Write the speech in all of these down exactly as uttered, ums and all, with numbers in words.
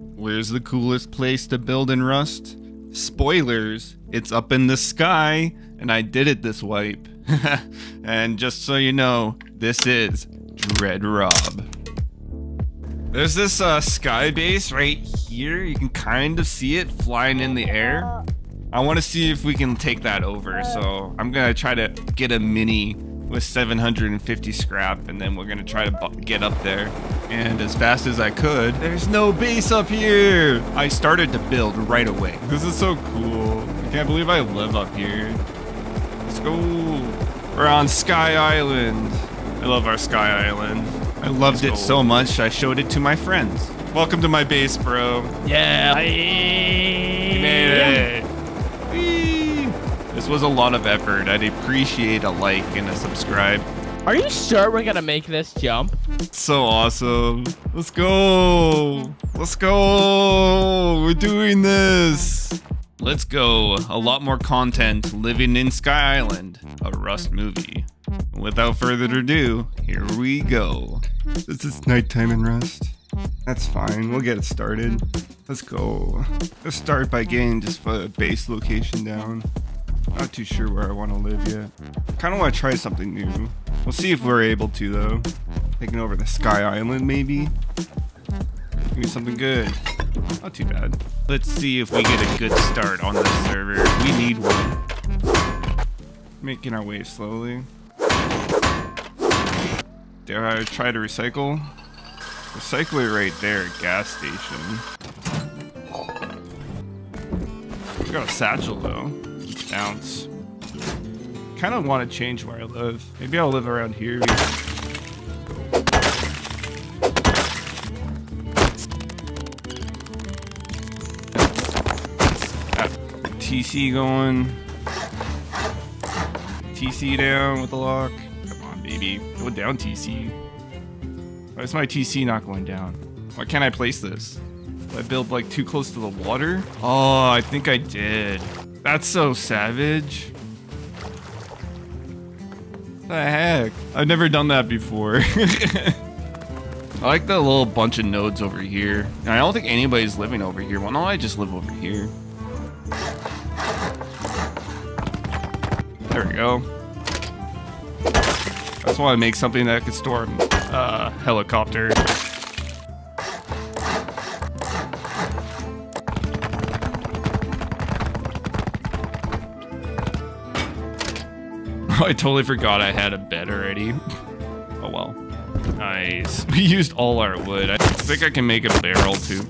Where's the coolest place to build in Rust? Spoilers, it's up in the sky, and I did it this wipe. And just so you know, this is Dread Rob. There's this uh, sky base right here. You can kind of see it flying in the air. I want to see if we can take that over, so I'm going to try to get a mini with seven hundred fifty scrap, and then we're going to try to get up there. And as fast as I could, there's no base up here! I started to build right away. This is so cool. I can't believe I live up here. Let's go. We're on Sky Island. I love our Sky Island. I loved it so much, I showed it to my friends. Welcome to my base, bro. Yeah! I... You made it! Whee. This was a lot of effort. I'd appreciate a like and a subscribe. Are you sure we're gonna make this jump? So awesome. Let's go. Let's go. We're doing this. Let's go. A lot more content living in Sky Island, a Rust movie. Without further ado, here we go. This is nighttime in Rust. That's fine. We'll get it started. Let's go. Let's start by getting just a base location down. Not too sure where I want to live yet. Kind of want to try something new. We'll see if we're able to, though. Taking over the Sky Island, maybe. Maybe something good. Not too bad. Let's see if we get a good start on the server. We need one. Making our way slowly. Dare I try to recycle? Recycler right there, gas station. We got a satchel, though. Ounce. Kind of want to change where I live. Maybe I'll live around here. Got T C going. T C down with the lock. Come on, baby. Go down, T C. Why is my T C not going down? Why can't I place this? Did I build like too close to the water? Oh, I think I did. That's so savage. The heck? I've never done that before. I like that little bunch of nodes over here. And I don't think anybody's living over here. Why don't I just live over here? There we go. I just want to make something that could store a uh, helicopter. I totally forgot I had a bed already. Oh well. Nice. We used all our wood. I think I can make a barrel too.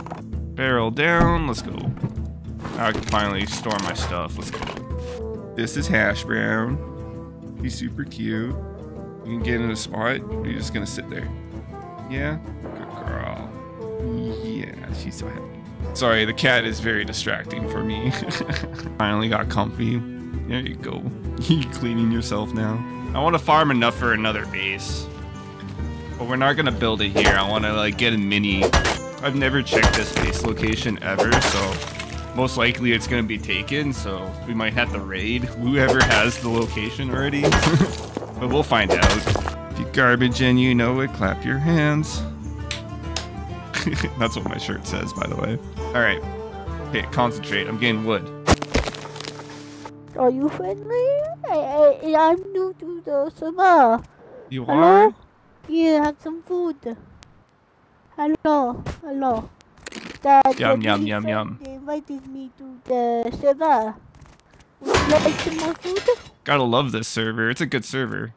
Barrel down. Let's go. I can finally store my stuff. Let's go. This is Hash Brown. He's super cute. You can get in a spot. You're just gonna sit there. Yeah. Good girl. Yeah. She's so happy. Sorry, the cat is very distracting for me. Finally got comfy. There you go. You cleaning yourself now. I want to farm enough for another base. But we're not going to build it here. I want to like get a mini. I've never checked this base location ever, so most likely it's going to be taken, so we might have to raid whoever has the location already. But we'll find out. If you garbage and you know it, clap your hands. That's what my shirt says, by the way. Alright. Okay, concentrate. I'm getting wood. Are you friendly? I, I, I'm new to the server. You are? Hello? Yeah, have some food. Hello, hello. The, yum, the yum, yum, yum. They invited me to the server. Would you like some more food? Gotta love this server. It's a good server.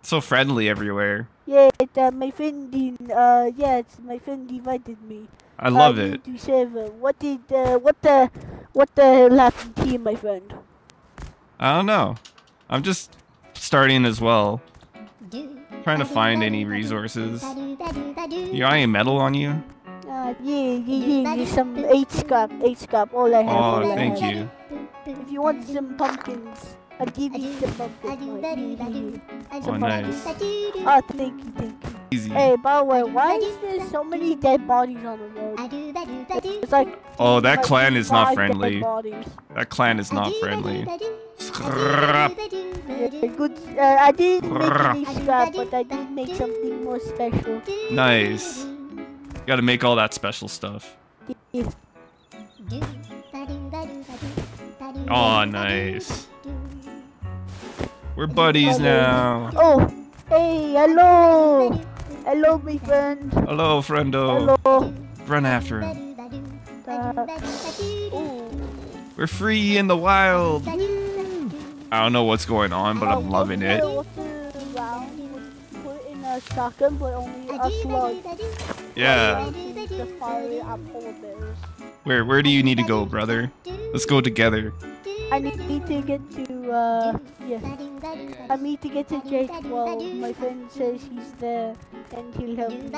It's so friendly everywhere. Yeah, it, uh, my friend, uh, yeah, it's my friend invited me. I love I it. To server. What did, uh, what the... What the hell happened to you, my friend? I don't know. I'm just starting as well. Trying to find any resources. You got any metal on you? Uh, yeah, yeah, yeah, some eight scrap, eight scrap, all I have. Oh, thank you. If you want some pumpkins, I'll give you some pumpkins. Oh, nice. Oh, thank you, thank you. Easy. Hey, by the way, why is there so many dead bodies on the road? It's like... Oh, that like clan is not friendly. That clan is not friendly. Yeah, good, uh, I didn't make any scrap, but I did make something more special. Nice. You gotta make all that special stuff. Aw, oh, nice. We're buddies now. Oh, hey, hello. Hello, my friend. Hello, friendo. Hello. Run after him. Uh, We're free in the wild. I don't know what's going on, but I'm loving it. Shotgun, but only a slug. Yeah. Where where do you need to go, brother? Let's go together. I need to get to uh yeah. I need to get to Jake. Well, my friend says he's there and he'll help me.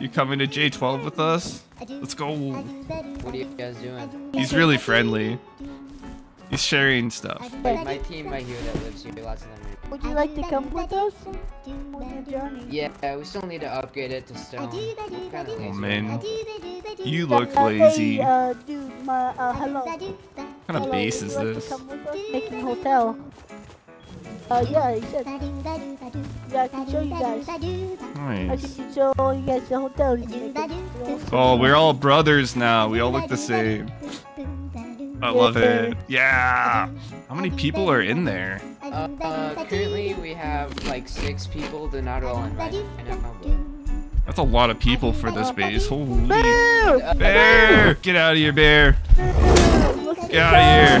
You coming to J twelve with us? Let's go. What are you guys doing? He's really friendly. He's sharing stuff. My team right here that lives here, lots of them. Would you like to come with us? Yeah, we still need to upgrade it to stone. Kind of oh man, you look lazy. Hey, uh, dude, my, uh, hello. What kind of hello, base is like this? Making hotel. Uh, yeah, he said. Yeah, I can show you guys. Nice. I can show you guys the hotel. Oh, we're all brothers now. We all look the same. I love it. Yeah. How many people are in there? Uh, uh, currently we have like six people. They're not all invited. That's a lot of people for this base. Holy. Bear! Bear! Get out of here, bear! Get out of here!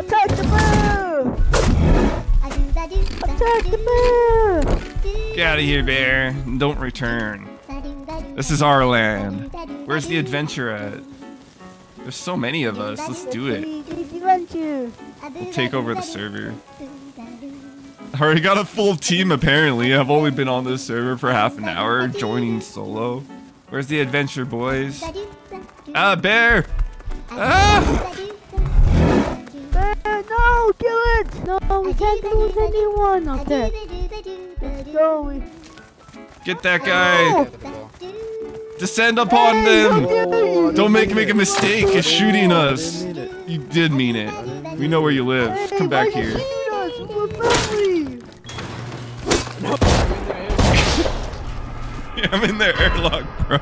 Attack the bear! Attack the bear! Get out of here, bear! Don't return. This is our land. Where's the adventure at? There's so many of us. Let's do it. We'll take over the server. I already got a full team, apparently. I've only been on this server for half an hour, joining solo. Where's the adventure, boys? Ah, bear! Ah! Bear, no! Kill it! No, we can't lose anyone up there. Let's go. Get that guy! Descend upon hey, them! Don't, don't make make a mistake, it's shooting us. You did mean it. We know where you live. Hey, come back here. Yeah, I'm in the airlock, bro.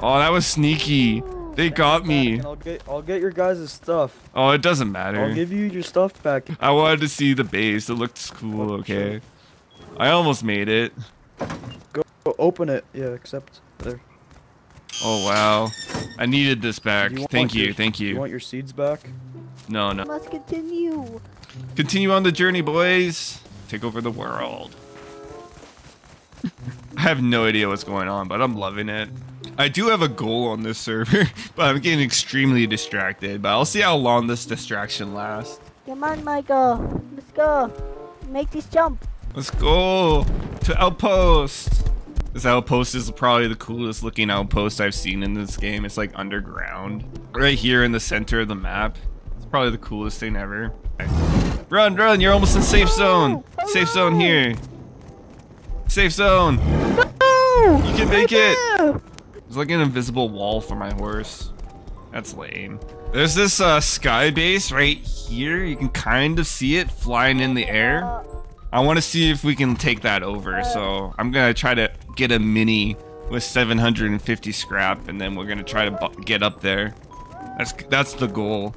Oh, that was sneaky. They got me. I'll get, I'll get your guys' stuff. Oh, it doesn't matter. I'll give you your stuff back. I wanted to see the base. It looked cool, okay? I almost made it. Go open it. Yeah, except there. Oh wow, I needed this back. You thank you, your, thank you. You want your seeds back? No, no. Let's continue. Continue on the journey, boys. Take over the world. I have no idea what's going on, but I'm loving it. I do have a goal on this server, but I'm getting extremely distracted. But I'll see how long this distraction lasts. Come on, Michael. Let's go. Make this jump. Let's go to Outpost. This outpost is probably the coolest looking outpost I've seen in this game. It's like underground. Right here in the center of the map. It's probably the coolest thing ever. Run, run, you're almost in safe zone. Hello. Safe zone here. Safe zone. No. You can make it. There's like an invisible wall for my horse. That's lame. There's this uh, sky base right here. You can kind of see it flying in the air. I want to see if we can take that over, so I'm going to try to get a mini with seven hundred fifty scrap, and then we're going to try to get up there. That's that's the goal.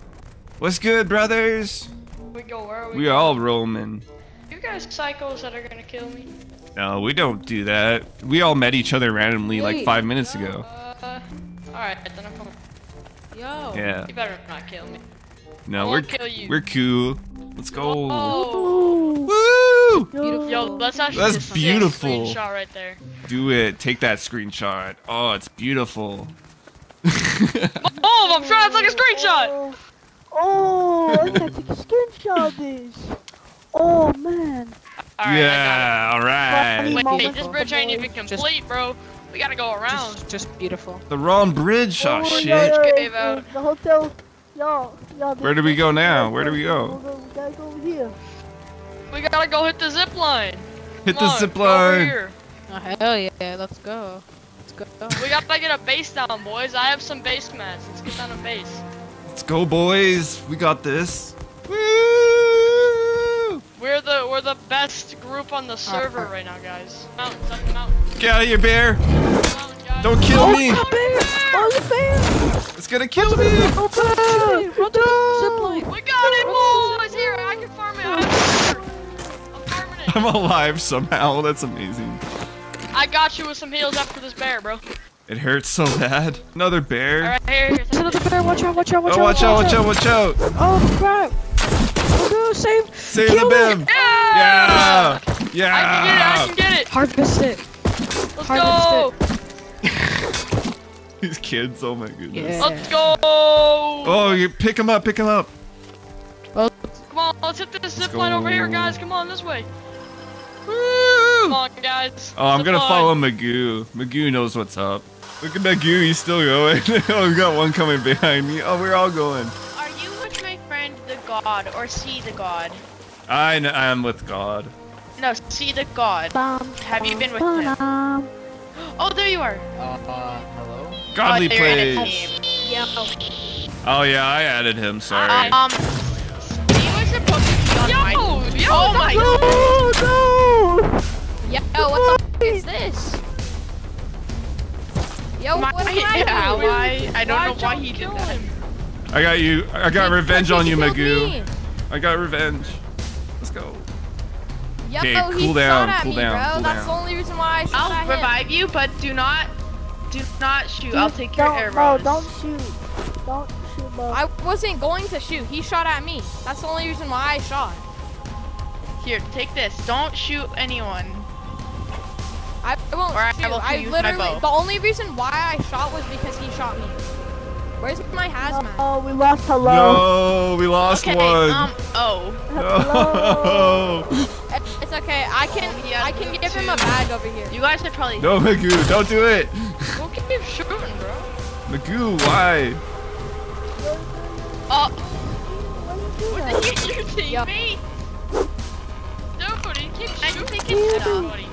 What's good, brothers? We go, where are we? We are all roaming. You guys psychos that are going to kill me. No, we don't do that. We all met each other randomly hey, like five minutes yo, ago. Uh, Alright, then I'm coming. Yo, yeah. You better not kill me. No, we're, kill you. We're cool. Let's go. Oh. Woo! Beautiful. Yo, let's actually that's beautiful. Screenshot right there. Do it. Take that screenshot. Oh, it's beautiful. Oh, I'm trying to take a screenshot. Oh, I gotta take a screenshot of this. Oh man. All right, yeah. All right. Wait, hey, this bridge ain't even complete, just, bro. We gotta go around. Just, just beautiful. The wrong bridge. Oh, oh shit. Yeah, yeah, yeah. The hotel. Yo, yo, where do we go now? Where do we go? We gotta go over here. We gotta go hit the zip line. Hit Come the on, zip line. Oh, hell yeah, let's go. Let's go. We gotta get a base down, boys. I have some base mats. Let's get down a base. Let's go, boys. We got this. Woo! We We're the we're the best group on the server right now, guys. Mountain, up the mountain. Get out of here, bear! Mountain, don't kill oh, me! Oh, bear! Oh, the bear! It's gonna kill me! Oh, bear! Run to the zipline! We got it, boys! Here, I can farm it. I'm farming it. I'm alive somehow. That's amazing. I got you with some heals after this bear, bro. It hurts so bad. Another bear. All right, here, here's another bear. Watch out! Watch out! Watch oh, out! Watch out! Watch out! Watch out! Oh crap! Oh, save save the bim! Yeah! Yeah! Yeah! I can get it! I can get it! Harvest it! Let's Harvest go! It. These kids, oh my goodness. Yeah. Let's go! Oh, you pick him up, pick him up! Well, come on, let's hit this zip line over here, guys. Come on, this way. Woo! Come on, guys. Oh, I'm zip gonna line. follow Magoo. Magoo knows what's up. Look at Magoo, he's still going. Oh, we got one coming behind me. Oh, we're all going. God or see the God. I know, I am with God. No, see the God. Bum, Have you been with him? Oh, there you are. Uh, uh hello. Godly oh, Plays. Yeah. Oh yeah, I added him. Sorry. Uh, um. He was supposed to be on yo, my. Yo, oh my. No, no. Yo, what the f is this? Yo, my, what happened? Yeah, why? I don't why know why he did that. Him? I got you. I got revenge on you, Magoo. Me. I got revenge. Let's go. Yo, okay, cool down, cool me, down, cool That's down. the only reason why I shot I'll revive him. you, but do not, do not shoot. Dude, I'll take care of everyone. Bro, don't shoot. Don't shoot, bro. I wasn't going to shoot. He shot at me. That's the only reason why I shot. Here, take this. Don't shoot anyone. I won't or shoot. I, will I literally. The only reason why I shot was because he shot me. Where's my hazmat? Oh, we lost hello. No, we lost okay, one. Um, oh. Hello. It's okay. I can oh, I can give two. him a bag over here. You guys should probably. No, Magoo, don't do it. Don't keep shooting, bro. Magoo, why? Oh. What did you do to yep. me? No, buddy. Keep shooting. Keep shooting.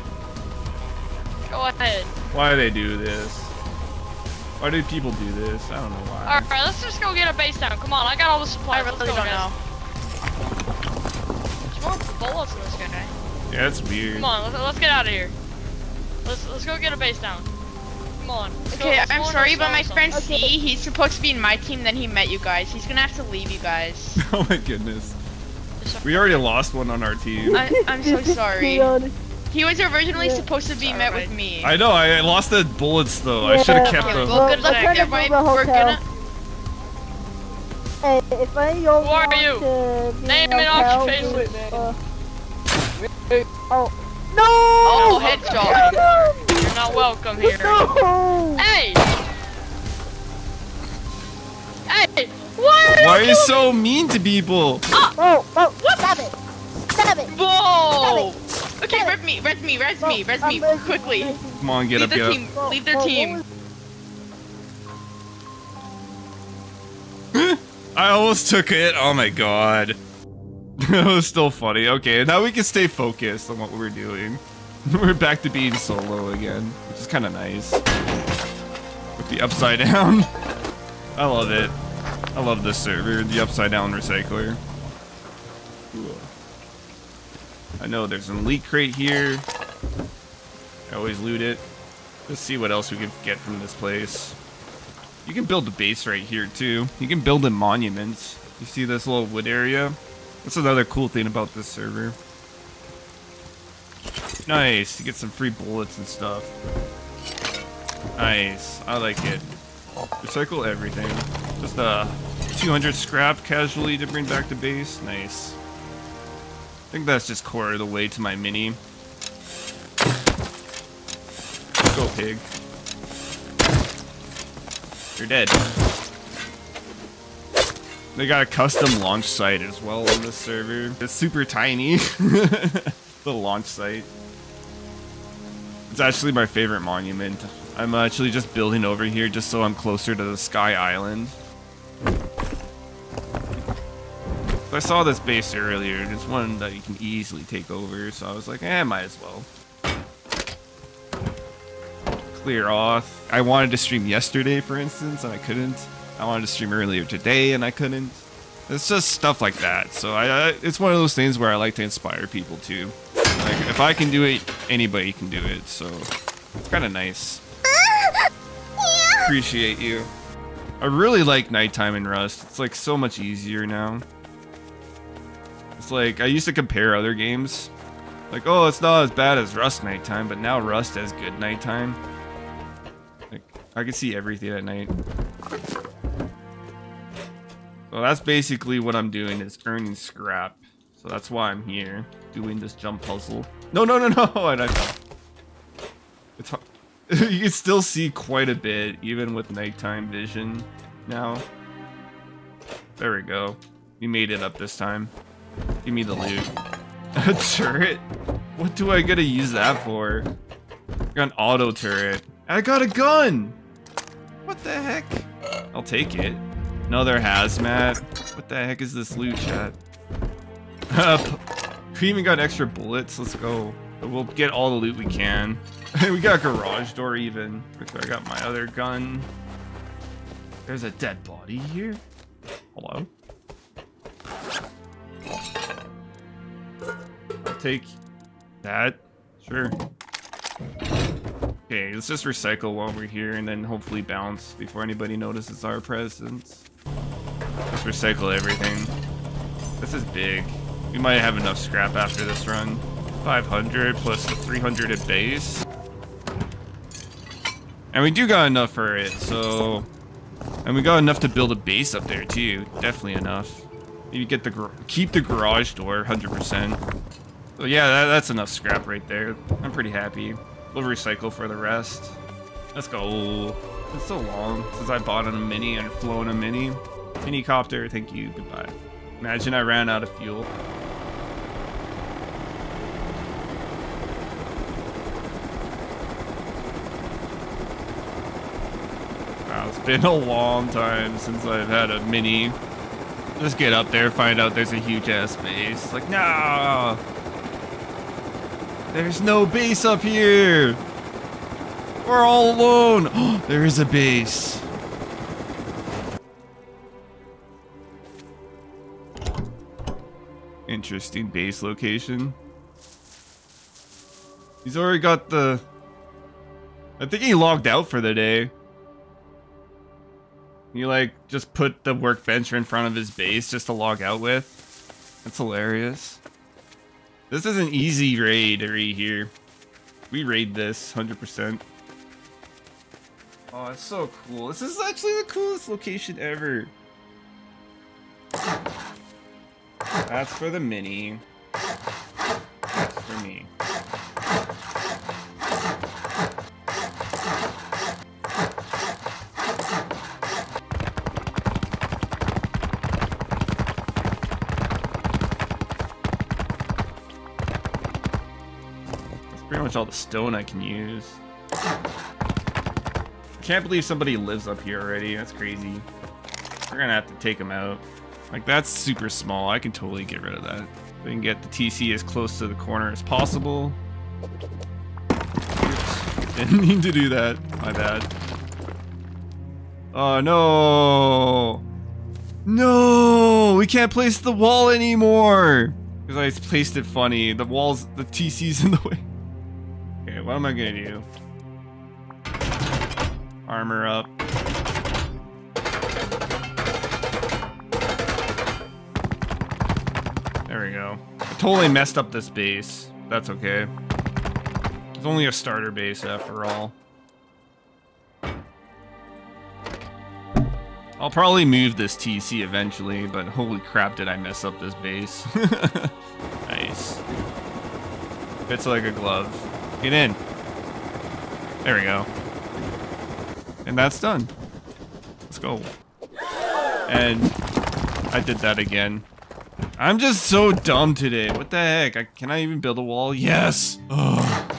Go ahead. Why do they do this? Why do people do this? I don't know why. All right, let's just go get a base down. Come on, I got all the supplies. I really don't know. There's more bullets in this guy. Yeah, that's weird. Come on, let's, let's get out of here. Let's let's go get a base down. Come on. Okay, go, I'm sorry, but my friend C, okay. he's supposed to be in my team. Then he met you guys. He's gonna have to leave you guys. Oh my goodness. We already lost one on our team. I, I'm so sorry. He was originally yeah. supposed to be Sorry, met right. with me. I know, I lost the bullets though. Yeah. I should have kept okay, them. Well, good luck, everybody. We're gonna. Hey, if I Who are you? Name and occupation. Uh... Oh. No! Oh, headshot. No! You're not welcome here. No! Hey! Hey! Why are, Why are you so me? mean to people? Oh! Oh! Oh! What? Stop it! Stop it! Whoa! Stop it. Okay, res me, res me, res me, res me, quickly. Come on, get up, get up. Leave their team, leave their team. I almost took it, oh my god. That was still funny, okay, now we can stay focused on what we're doing. We're back to being solo again, which is kind of nice. With the upside down. I love it. I love this server, the upside down recycler. Cool. I know there's an elite crate here. I always loot it. Let's see what else we can get from this place. You can build a base right here too. You can build in monuments. You see this little wood area? That's another cool thing about this server. Nice, you get some free bullets and stuff. Nice, I like it. Recycle everything. Just uh, two hundred scrap casually to bring back to base, nice. I think that's just quarter of the way to my mini. Go, pig. You're dead. They got a custom launch site as well on this server. It's super tiny. The launch site. It's actually my favorite monument. I'm actually just building over here just so I'm closer to the Sky Island. I saw this base earlier, and it's one that you can easily take over, so I was like, eh, might as well. Clear off. I wanted to stream yesterday, for instance, and I couldn't. I wanted to stream earlier today, and I couldn't. It's just stuff like that. So I, I, it's one of those things where I like to inspire people too. Like, if I can do it, anybody can do it. So it's kind of nice. Yeah. Appreciate you. I really like nighttime in Rust. It's like so much easier now. It's like, I used to compare other games. Like, oh, it's not as bad as Rust nighttime, but now Rust has good nighttime. Like, I can see everything at night. Well, that's basically what I'm doing, is earning scrap. So that's why I'm here, doing this jump puzzle. No, no, no, no! And I, it's hard. You can still see quite a bit, even with nighttime vision now. There we go. We made it up this time. Give me the loot. A turret? What do I gotta use that for? I got an auto turret. I got a gun! What the heck? I'll take it. Another hazmat. What the heck is this loot chat? We even got extra bullets. Let's go. We'll get all the loot we can. We got a garage door even. I got my other gun. There's a dead body here. Hello? I'll take that. Sure. Okay, let's just recycle while we're here and then hopefully bounce before anybody notices our presence. Let's recycle everything. This is big. We might have enough scrap after this run. five hundred plus the three hundred at base. And we do got enough for it, so... And we got enough to build a base up there too. Definitely enough. Maybe get the keep the garage door one hundred percent. So yeah, that, that's enough scrap right there. I'm pretty happy. We'll recycle for the rest. Let's go. It's so long since I bought a mini and flown a mini. Minicopter, thank you, goodbye. Imagine I ran out of fuel. Wow, it's been a long time since I've had a mini. Let's get up there, find out there's a huge ass base. Like, no! There's no base up here! We're all alone! There is a base! Interesting base location. He's already got the... I think he logged out for the day. You like just put the workbench in front of his base just to log out with. That's hilarious. This is an easy raid right here. We raid this one hundred percent. Oh, it's so cool. This is actually the coolest location ever. That's for the mini. That's for me. All the stone I can use. Can't believe somebody lives up here already. That's crazy. We're gonna have to take them out. Like, that's super small. I can totally get rid of that. We can get the T C as close to the corner as possible. Oops. Didn't mean to do that. My bad. Oh no! No! We can't place the wall anymore! Because I placed it funny. The walls, the T C's in the way. What am I gonna do? Armor up. There we go. I totally messed up this base. That's okay. It's only a starter base after all. I'll probably move this T C eventually, but holy crap did I mess up this base. Nice. Fits like a glove. Get in. There we go. And that's done. Let's go. And I did that again. I'm just so dumb today. What the heck? I, can I even build a wall? Yes! Ugh.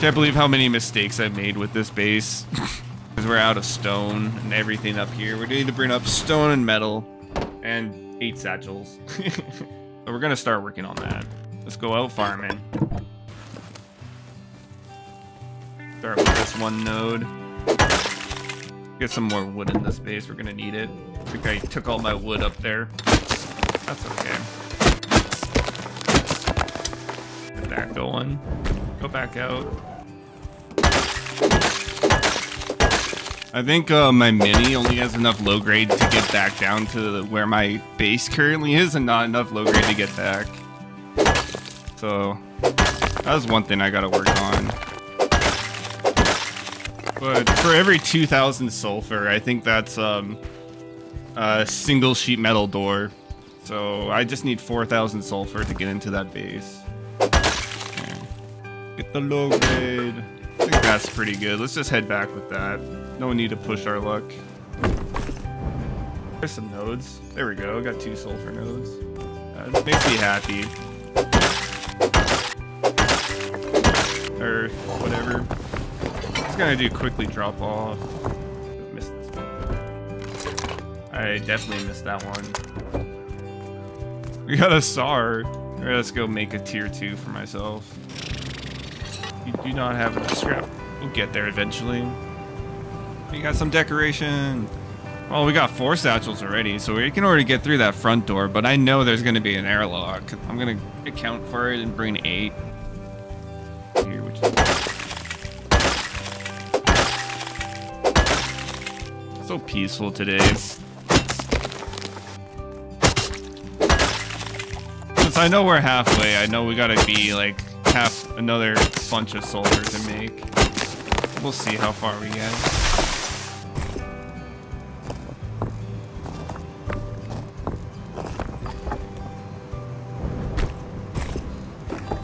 Can't believe how many mistakes I've made with this base. Because we're out of stone and everything up here. We need to bring up stone and metal. And eight satchels. But we're gonna start working on that. Let's go out farming. Start with this one node. Get some more wood in this base. We're gonna need it. I think I took all my wood up there. That's okay. Get that going. Go back out. I think uh, my mini only has enough low grade to get back down to where my base currently is, and not enough low grade to get back. So that was one thing I gotta work on. But for every two thousand sulfur, I think that's um, a single sheet metal door. So I just need four thousand sulfur to get into that base. Okay. Get the low grade. I think that's pretty good. Let's just head back with that. No need to push our luck. There's some nodes. There we go. Got two sulfur nodes. Uh, it makes me happy. Or whatever. Just gonna do quickly drop off. Missed this one. I definitely missed that one. We got a S A R. Right, let's go make a tier two for myself. You do not have enough scrap. We'll get there eventually. We got some decoration. Well, we got four satchels already, so we can already get through that front door, but I know there's going to be an airlock. I'm going to account for it and bring eight. Here, which is... so peaceful today. Since I know we're halfway, I know we got to be like half another bunch of soldier to make. We'll see how far we get.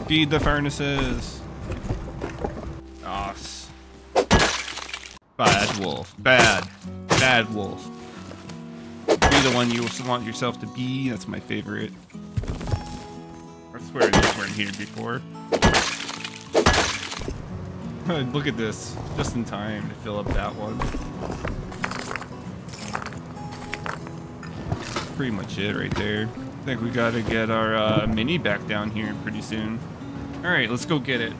Feed the furnaces. Oh, bad wolf. Bad. Bad wolf. Be the one you want yourself to be. That's my favorite. I swear these weren't here before. Look at this. Just in time to fill up that one. Pretty much it right there. I think we gotta get our uh, mini back down here pretty soon. All right, let's go get it.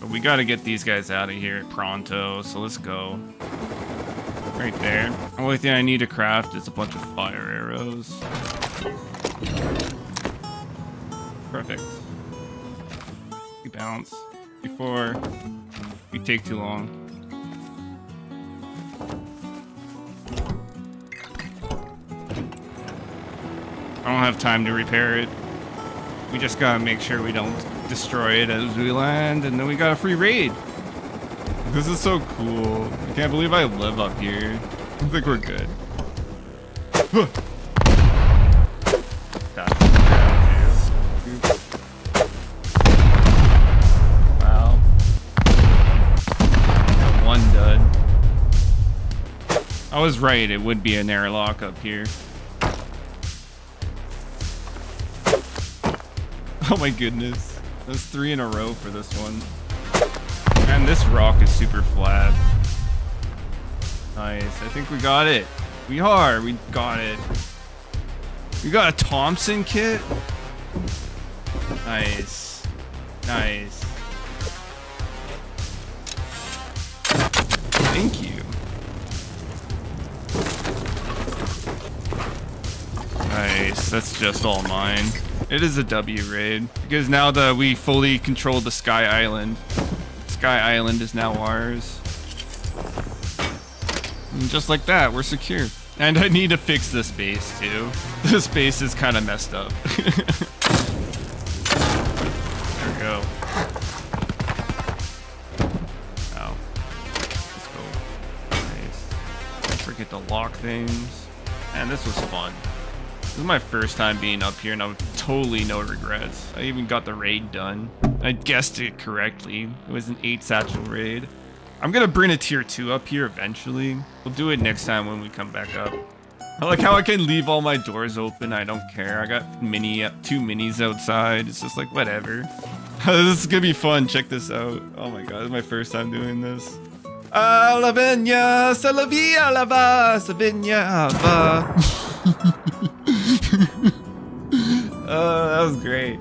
But we gotta get these guys out of here pronto, so let's go. Right there. The only thing I need to craft is a bunch of fire arrows. Perfect. We bounce before we take too long. I don't have time to repair it. We just gotta make sure we don't destroy it as we land, and then we got a free raid. This is so cool. I can't believe I live up here. I think we're good. Wow. Got one dud. I was right, it would be an airlock up here. Oh my goodness. That's three in a row for this one. And this rock is super flat. Nice. I think we got it. We are. We got it. We got a Thompson kit. Nice. Nice. Thank you. Nice. That's just all mine. It is a W raid, because now that we fully control the Sky Island, Sky Island is now ours. And just like that, we're secure. And I need to fix this base too. This base is kind of messed up. There we go. Ow. Let's go. Nice. Don't forget to lock things. And this was fun. This is my first time being up here, and I have totally no regrets. I even got the raid done. I guessed it correctly. It was an eight satchel raid. I'm gonna bring a tier two up here eventually. We'll do it next time when we come back up. I like how I can leave all my doors open. I don't care. I got mini, two minis outside. It's just like, whatever. This is gonna be fun. Check this out. Oh my god, this is my first time doing this. Alavinia, Salavia, Lava, Savinia, oh, that was great.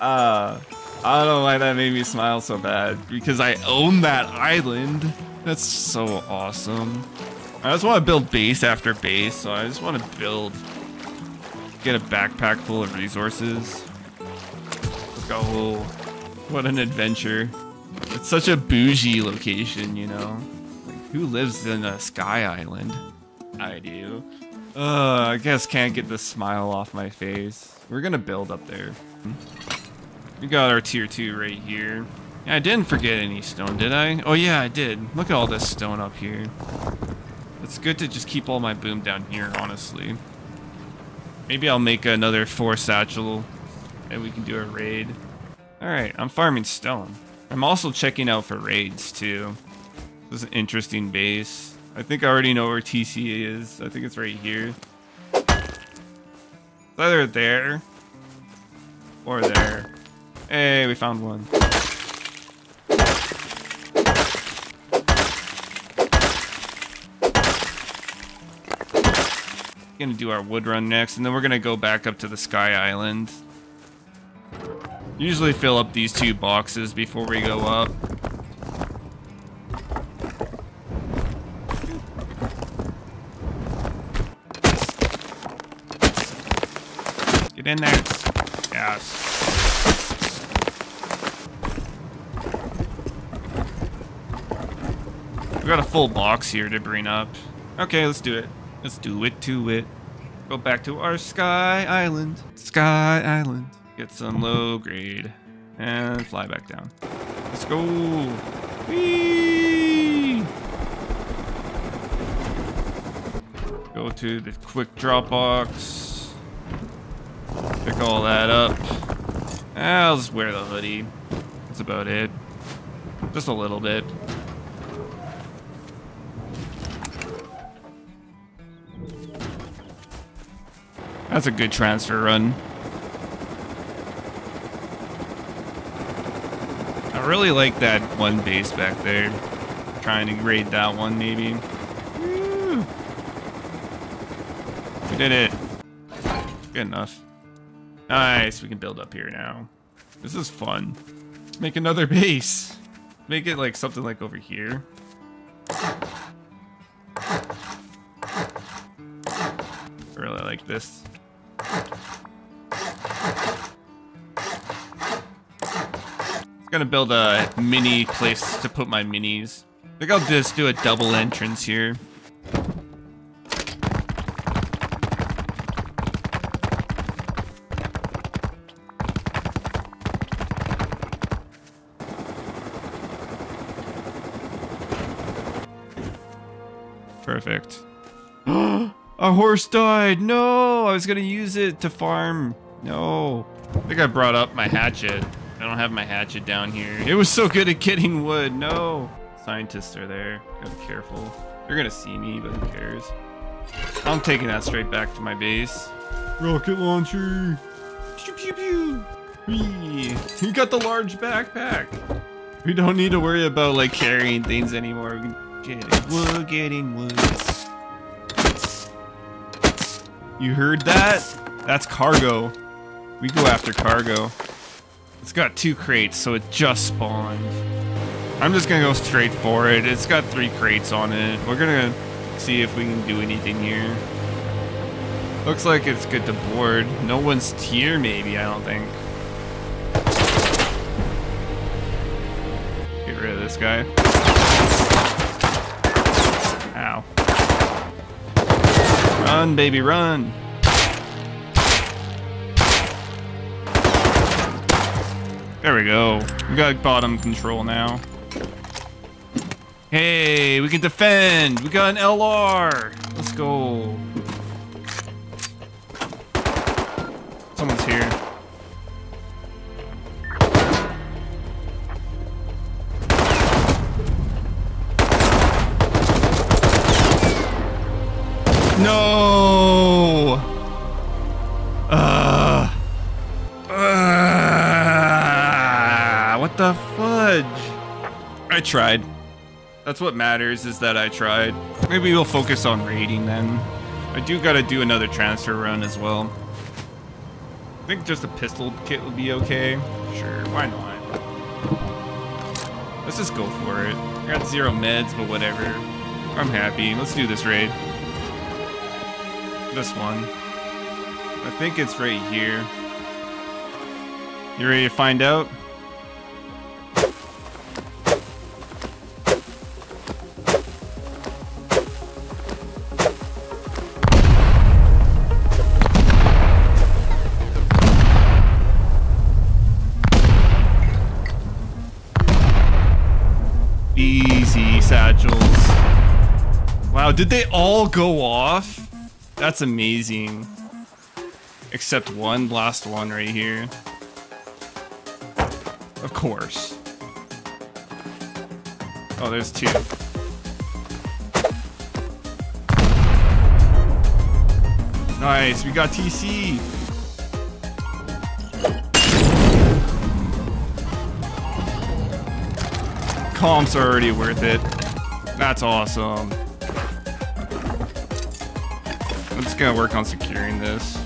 Uh, I don't know why that made me smile so bad, because I own that island. That's so awesome. I just want to build base after base, so I just want to build. Get a backpack full of resources. Let's go. What an adventure. It's such a bougie location, you know? Like, who lives in a Sky Island? I do. Uh, I guess can't get the smile off my face. We're gonna build up there. We got our tier two right here. Yeah, I didn't forget any stone, did I? Oh yeah, I did. Look at all this stone up here. It's good to just keep all my boom down here, honestly. Maybe I'll make another four satchel and we can do a raid. Alright, I'm farming stone. I'm also checking out for raids too. This is an interesting base. I think I already know where T C is. I think it's right here. It's either there or there. Hey, we found one. Gonna do our wood run next, and then we're gonna go back up to the Sky Island. Usually fill up these two boxes before we go up. Get in there. Yes. We got a full box here to bring up. Okay, let's do it. Let's do it to it. Go back to our Sky Island. Sky Island. Get some low grade. And fly back down. Let's go. Whee! Go to the quick drop box. Pick all that up. I'll just wear the hoodie. That's about it. Just a little bit. That's a good transfer run. I really like that one base back there. Trying to raid that one, maybe. Woo. We did it. Good enough. Nice, we can build up here now. This is fun. Let's make another base. Make it like something like over here. I really like this. Gonna build a mini place to put my minis. I think I'll just do a double entrance here. Perfect. Our horse died. No, I was gonna use it to farm. No, I think I brought up my hatchet. I don't have my hatchet down here. It was so good at getting wood. No. Scientists are there. Gotta be careful. They're gonna see me, but who cares? I'm taking that straight back to my base. Rocket launcher. Pew pew pew. Whee. We got the large backpack. We don't need to worry about like carrying things anymore. Getting wood, getting wood. You heard that? That's cargo. We go after cargo. It's got two crates, so it just spawned. I'm just gonna go straight for it. It's got three crates on it. We're gonna see if we can do anything here. Looks like it's good to board. No one's here, maybe, I don't think. Get rid of this guy. Ow. Run, baby, run. There we go. We got bottom control now. Hey, we can defend. We got an L R. Let's go. Someone's here. No. Uh. The fudge. I tried. That's what matters, is that I tried. Maybe we'll focus on raiding then. I do gotta do another transfer run as well. I think just a pistol kit would be okay. Sure, why not? Let's just go for it. I got zero meds, but whatever. I'm happy. Let's do this raid. This one. I think it's right here. You ready to find out? Easy, Satchels. Wow, did they all go off? That's amazing. Except one last one right here. Of course. Oh, there's two. Nice, we got T C. Comps are already worth it. That's awesome. I'm just gonna work on securing this.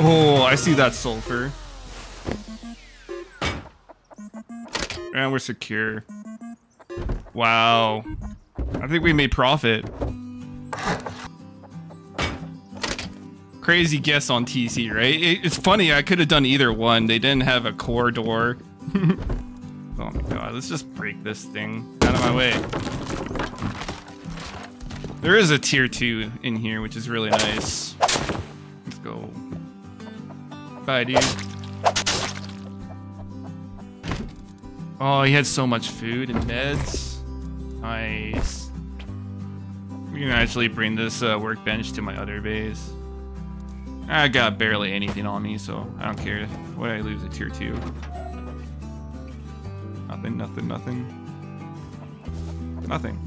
Oh, I see that sulfur. And we're secure. Wow. I think we made profit. Crazy guess on T C, right? It, it's funny, I could have done either one. They didn't have a core door. Oh my god, let's just break this thing. Out of my way. There is a tier two in here, which is really nice. Let's go. Bye, dude. Oh, he had so much food and meds. Nice. We can actually bring this uh, workbench to my other base. I got barely anything on me, so I don't care. What did I lose at tier two? Nothing, nothing, nothing. Nothing.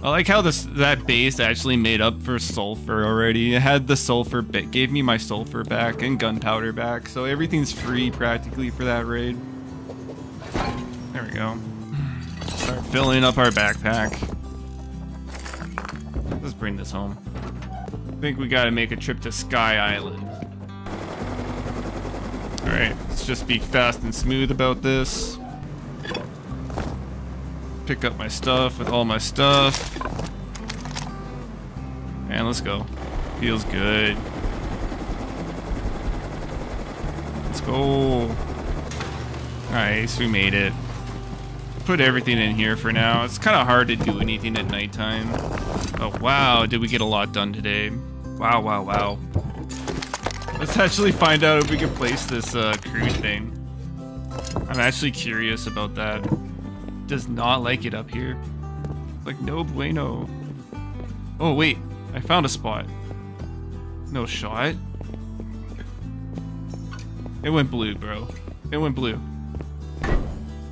I like how this that base actually made up for sulfur already. It had the sulfur bit, gave me my sulfur back and gunpowder back, so everything's free practically for that raid. There we go. Start filling up our backpack. Let's bring this home. I think we gotta make a trip to Sky Island. Alright, let's just be fast and smooth about this. Pick up my stuff with all my stuff. And let's go. Feels good. Let's go. Nice, we made it. Put everything in here for now. It's kind of hard to do anything at nighttime. Oh wow, did we get a lot done today? Wow, wow, wow. Let's actually find out if we can place this uh, crew thing. I'm actually curious about that. Does not like it up here. It's like no bueno. Oh wait, I found a spot. No shot. It went blue, bro. It went blue.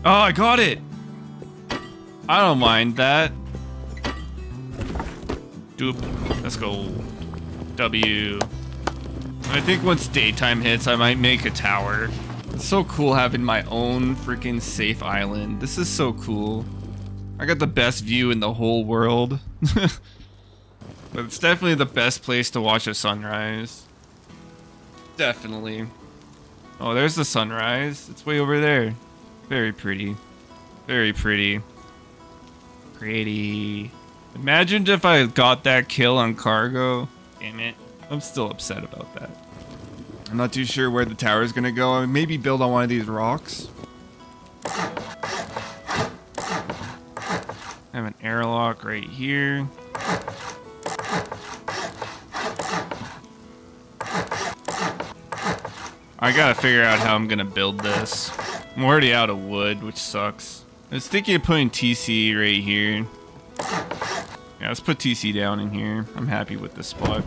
Oh, I got it. I don't mind that. Doop. Let's go. W. I think once daytime hits, I might make a tower. It's so cool having my own freaking safe island. This is so cool. I got the best view in the whole world. But it's definitely the best place to watch a sunrise. Definitely. Oh, there's the sunrise. It's way over there. Very pretty. Very pretty. Pretty. Imagine if I got that kill on cargo. Damn it. I'm still upset about that. I'm not too sure where the tower is going to go. I maybe build on one of these rocks. I have an airlock right here. I gotta figure out how I'm gonna build this. I'm already out of wood, which sucks. I was thinking of putting T C right here. Yeah, let's put T C down in here. I'm happy with this spot.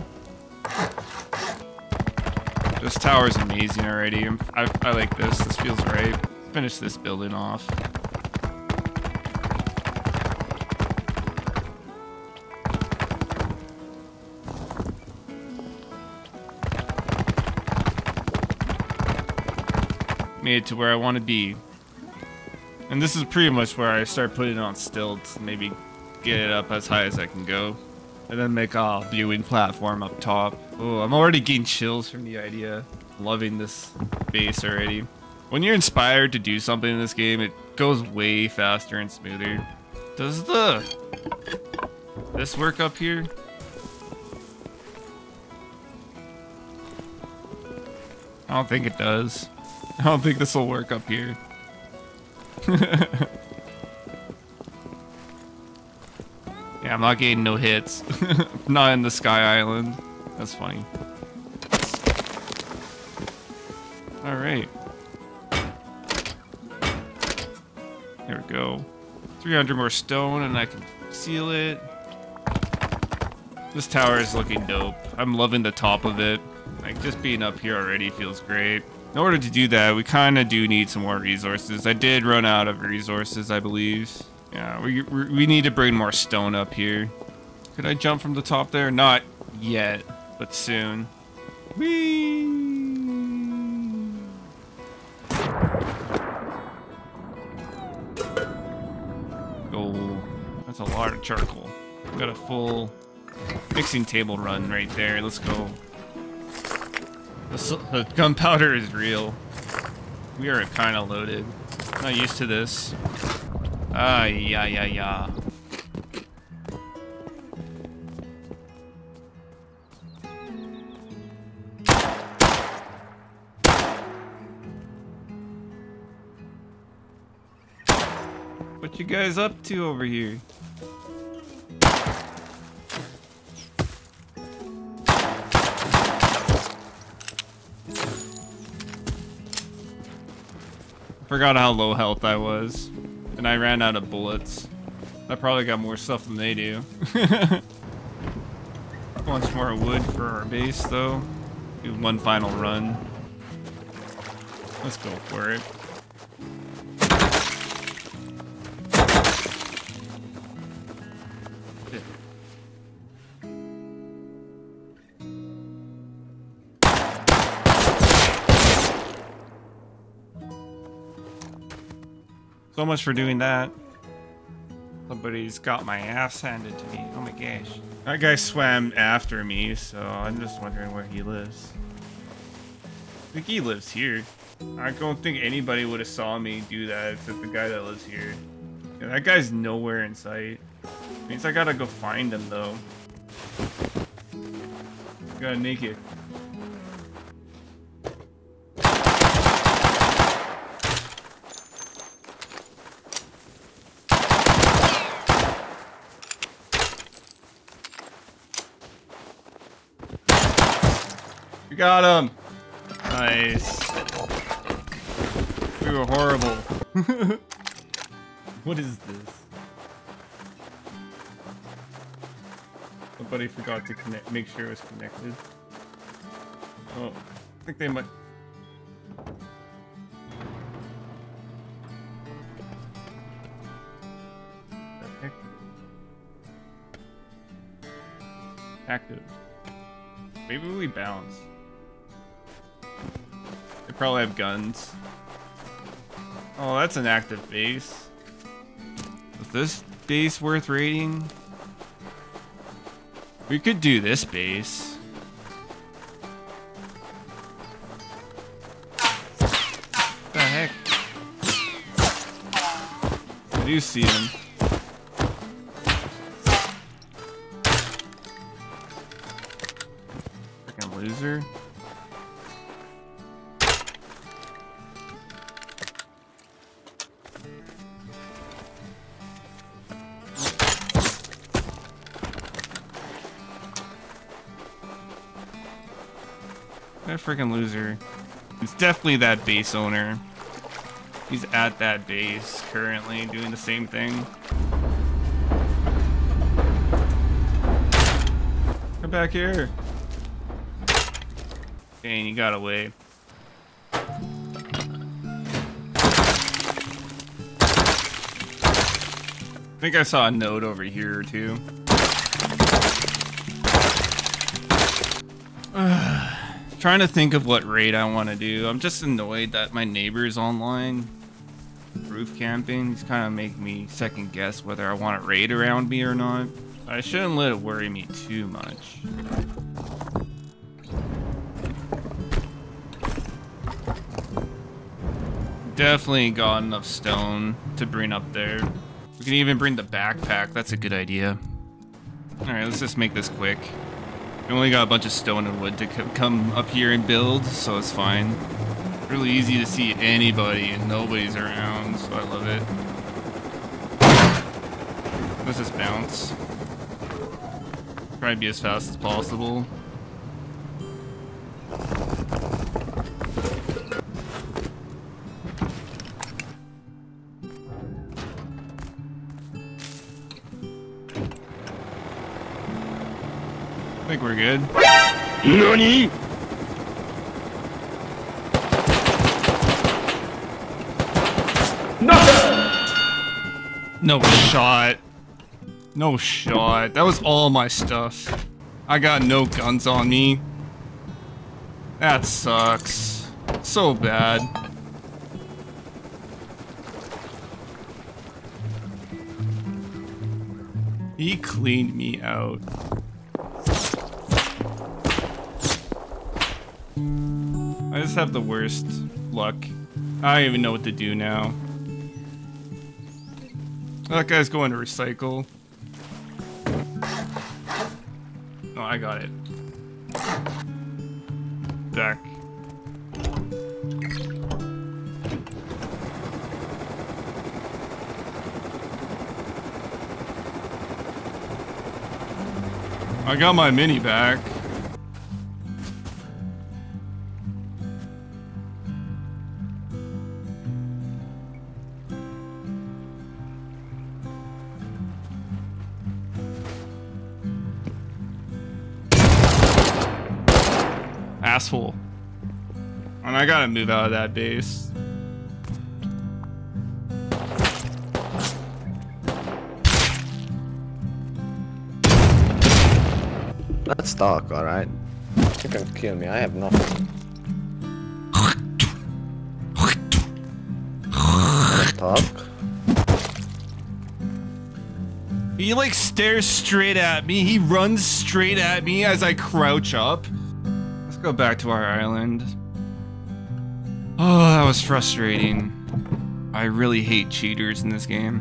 This tower is amazing already. I, I like this. This feels right. It's been finish this building off. Made it to where I want to be. And this is pretty much where I start putting it on stilts, maybe get it up as high as I can go. And then make a viewing platform up top. Oh, I'm already getting chills from the idea. Loving this base already. When you're inspired to do something in this game, it goes way faster and smoother. Does the... this work up here? I don't think it does. I don't think this will work up here. Yeah, I'm not getting no hits. Not in the Sky Island. That's funny. Alright. There we go. three hundred more stone and I can seal it. This tower is looking dope. I'm loving the top of it. Like, just being up here already feels great. In order to do that, we kind of do need some more resources. I did run out of resources, I believe. Yeah, we, we need to bring more stone up here. Could I jump from the top there? Not yet, but soon. Whee! Oh, that's a lot of charcoal. We've got a full mixing table run right there. Let's go. The gunpowder is real. We are kind of loaded. Not used to this. Ah, yeah, yeah, yeah. What you guys up to over here? Forgot how low health I was, and I ran out of bullets. I probably got more stuff than they do. Bunch more wood for our base, though. Do one final run. Let's go for it. So much for doing that. Somebody's got my ass handed to me. Oh my gosh. That guy swam after me, so I'm just wondering where he lives. I think he lives here. I don't think anybody would have saw me do that except the guy that lives here. Yeah, that guy's nowhere in sight. Means I gotta go find him though. Gotta make it. Got him! Nice. We were horrible. What is this? Somebody forgot to connect, make sure it was connected. Oh, I think they might. What the heck? Active. Maybe we bounce. They probably have guns. Oh, that's an active base. Is this base worth raiding? We could do this base. What the heck? I do see him. Freaking loser. That freaking loser. It's definitely that base owner. He's at that base currently doing the same thing. Come back here. Dang, he got away. I think I saw a note over here, too. Uh, trying to think of what raid I want to do. I'm just annoyed that my neighbor's online roof camping. He's kind of making me second guess whether I want to raid around me or not. I shouldn't let it worry me too much. Definitely got enough stone to bring up there. We can even bring the backpack. That's a good idea. All right, let's just make this quick. We only got a bunch of stone and wood to come up here and build, so it's fine. Really easy to see anybody and nobody's around, so I love it. Let's just bounce. Try to be as fast as possible. I think we're good. Nani? No! No shot. No shot. That was all my stuff. I got no guns on me. That sucks. So bad. He cleaned me out. I just have the worst luck. I don't even know what to do now. That guy's going to recycle. Oh, I got it. Back. I got my mini back. Asshole. And I gotta move out of that base. That's dark, alright? You can kill me, I have nothing. Talk. He like stares straight at me, he runs straight at me as I crouch up. Go back to our island. Oh, that was frustrating. I really hate cheaters in this game.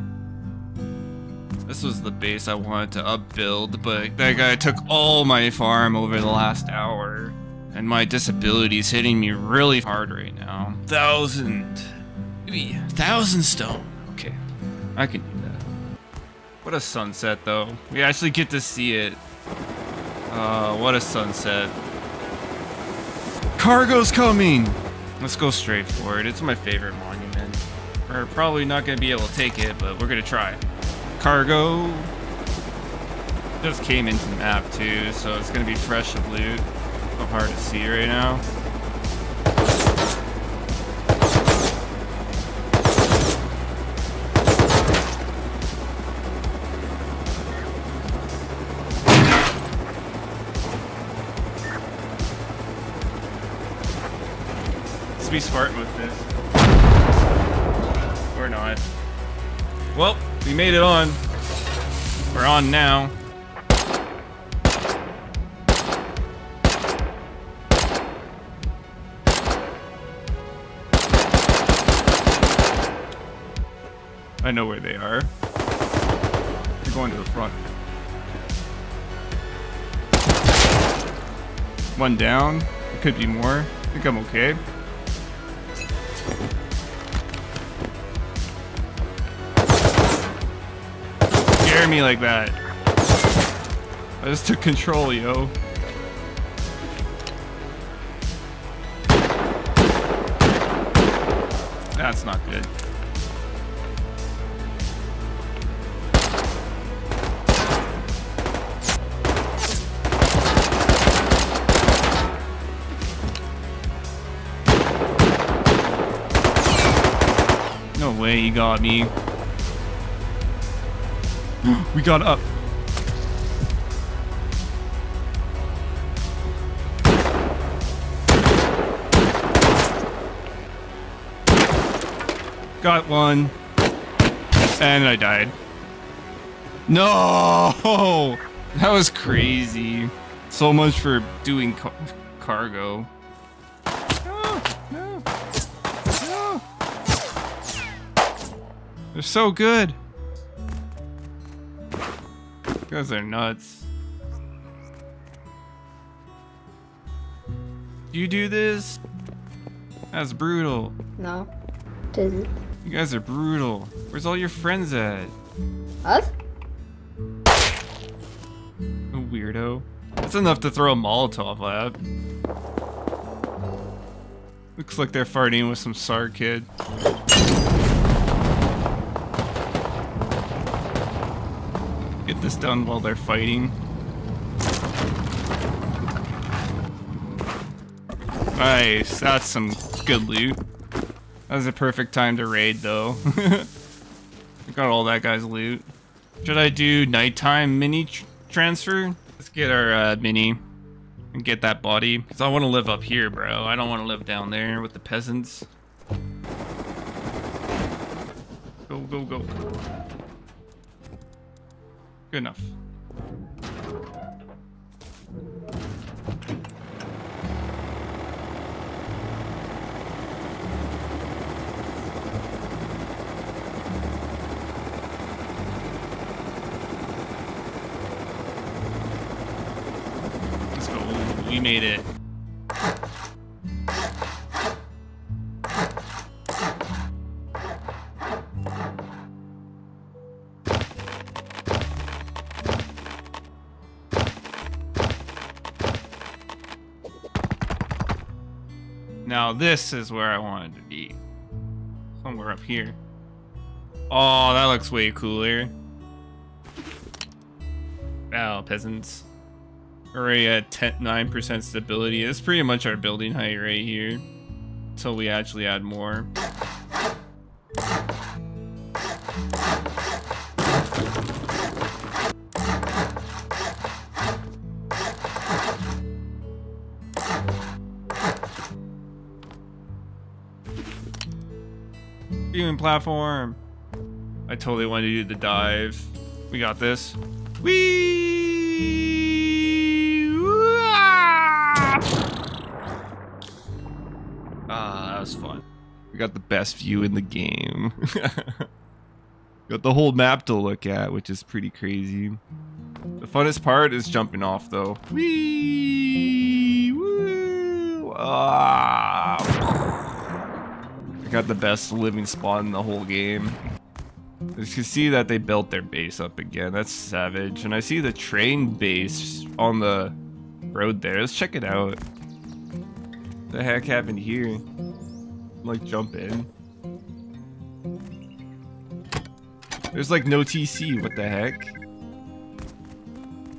This was the base I wanted to upbuild, but that guy took all my farm over the last hour, and my disability's hitting me really hard right now. Thousand, maybe thousand stone. Okay, I can do that. What a sunset, though. We actually get to see it. Uh, what a sunset. Cargo's coming! Let's go straight for it. It's my favorite monument. We're probably not going to be able to take it, but we're going to try. Cargo just came into the map too, so it's going to be fresh of loot. So hard to see right now. Be smart with this. Or not. Well, we made it on. We're on now. I know where they are. They're going to the front. One down. It could be more. I think I'm okay. Me like that. I just took control, yo. That's not good. No way he got me. We got up. Got one. And I died. No! That was crazy. So much for doing car cargo. No, no, no. They're so good. You guys are nuts. You do this? That's brutal. No, didn't. You guys are brutal. Where's all your friends at? Us? A weirdo. That's enough to throw a Molotov at. Looks like they're farting with some S A R kid. Get this done while they're fighting. Nice, that's some good loot. That was a perfect time to raid, though. I got all that guy's loot. Should I do nighttime mini tr transfer? Let's get our uh, mini and get that body. Because I want to live up here, bro. I don't want to live down there with the peasants. Go, go, go. Good enough. We made it. Now this is where I wanted to be. Somewhere up here. Oh, that looks way cooler. Wow, peasants. Already at nine percent stability. It's pretty much our building height right here. Until we actually add more. Viewing platform. I totally wanted to do the dive. We got this. Whee! Fun. We got the best view in the game. Got the whole map to look at, which is pretty crazy. The funnest part is jumping off, though. Whee! Woo! Ah! I got the best living spot in the whole game. As you can see that they built their base up again. That's savage. And I see the train base on the road there. Let's check it out. What the heck happened here? Like jump in. There's like no T C. What the heck?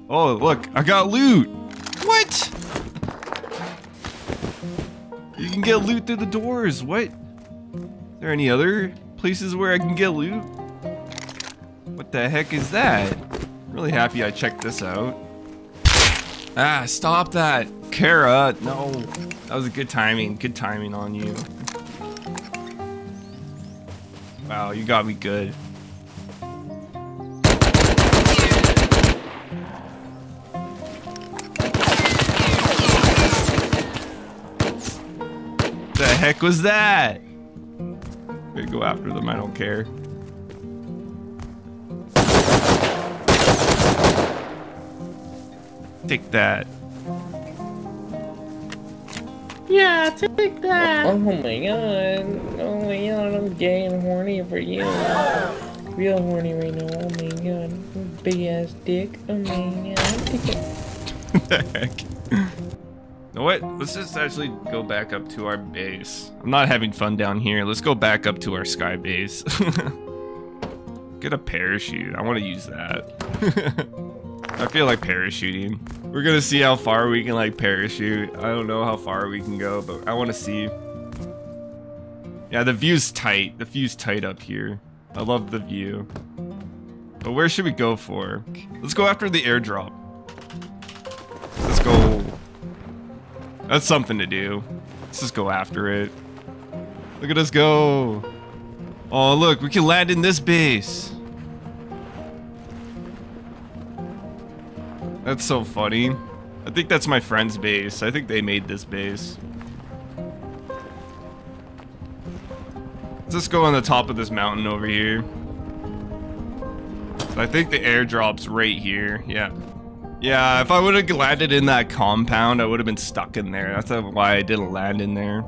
Oh look, I got loot. What? You can get loot through the doors. What? Is there any other places where I can get loot? What the heck is that? I'm really happy I checked this out. Ah, stop that, Kara. No, that was a good timing. Good timing on you. Wow, you got me good. The heck was that? They go after them, I don't care. Take that. Yeah, take that! Oh my god, oh my god, I'm gay and horny for you. Real horny right now, oh my god. Big ass dick, oh my god. Heck. You know what? Let's just actually go back up to our base. I'm not having fun down here. Let's go back up to our sky base. Get a parachute. I want to use that. I feel like parachuting. We're gonna see how far we can like parachute. I don't know how far we can go, but I wanna see. Yeah, the view's tight. The view's tight up here. I love the view. But where should we go for? Let's go after the airdrop. Let's go. That's something to do. Let's just go after it. Look at us go. Oh, look, we can land in this base. That's so funny. I think that's my friend's base. I think they made this base. Let's just go on the top of this mountain over here. So I think the airdrop's right here. Yeah. Yeah, if I would have landed in that compound, I would have been stuck in there. That's why I didn't land in there.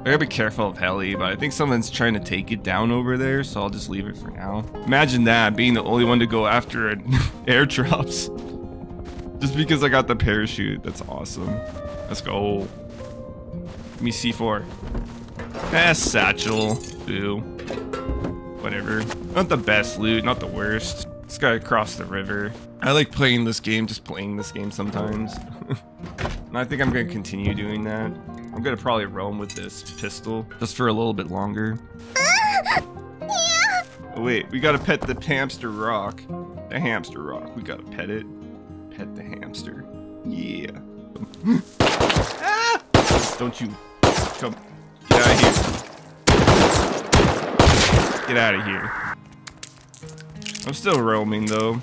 I gotta be careful of Heli, but I think someone's trying to take it down over there, so I'll just leave it for now. Imagine that, being the only one to go after it. Airdrops. Just because I got the parachute. That's awesome. Let's go. Give me C four. Eh, satchel. Boo. Whatever. Not the best loot, not the worst. This guy across the river. I like playing this game, just playing this game sometimes. And I think I'm gonna continue doing that. I'm gonna probably roam with this pistol just for a little bit longer. Uh, yeah. Oh wait, we gotta pet the hamster rock. The hamster rock. We gotta pet it. Pet the hamster. Yeah. Ah! Don't you come. Get out of here. Get out of here. I'm still roaming though.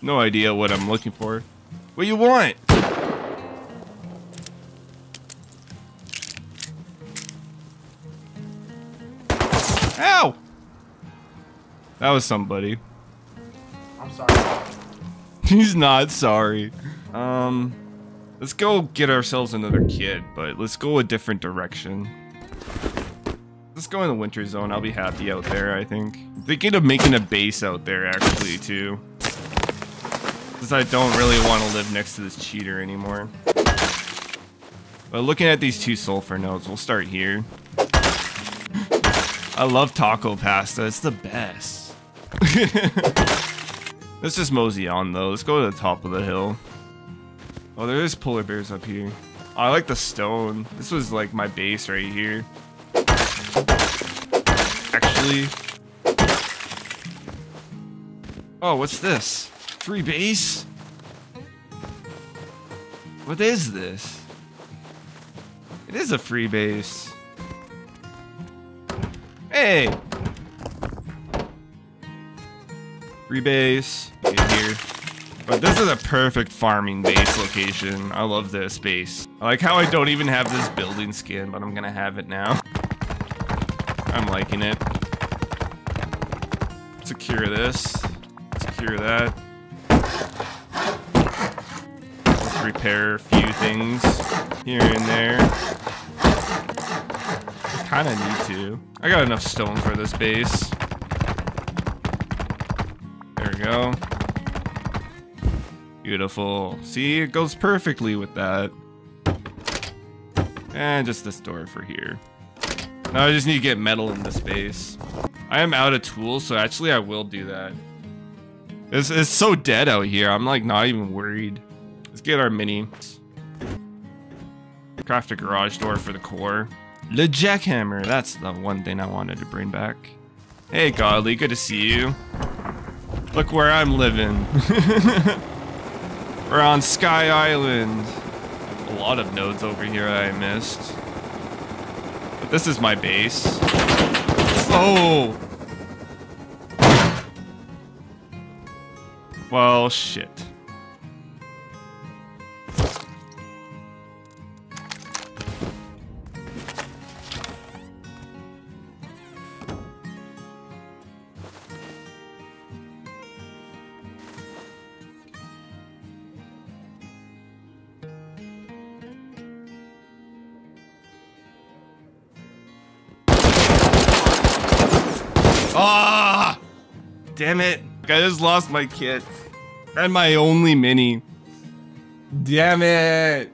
No idea what I'm looking for. What you want? Ow! That was somebody. I'm sorry. He's not sorry. Um, let's go get ourselves another kid, but let's go a different direction. Let's go in the winter zone. I'll be happy out there, I think. I'm thinking of making a base out there, actually, too. Because I don't really want to live next to this cheater anymore. But looking at these two sulfur nodes, we'll start here. I love taco pasta. It's the best. Let's just mosey on, though. Let's go to the top of the hill. Oh, there is polar bears up here. Oh, I like the stone. This was, like, my base right here. Actually. Oh, what's this? Free base? What is this? It is a free base. Hey! Rebase. Get here. But this is a perfect farming base location. I love this base. I like how I don't even have this building skin, but I'm gonna have it now. I'm liking it. Secure this. Secure that. Let's repair a few things here and there. I kinda need to. I got enough stone for this base. There we go. Beautiful. See, it goes perfectly with that. And just this door for here. Now I just need to get metal in this base. I am out of tools, so actually I will do that. It's, it's so dead out here. I'm like not even worried. Let's get our mini. Craft a garage door for the core. The jackhammer, that's the one thing I wanted to bring back. Hey, Godly, good to see you. Look where I'm living. We're on Sky Island. A lot of nodes over here I missed. But this is my base. Oh! Well, shit. Ah! Oh, damn it. I just lost my kit. And my only mini. Damn it.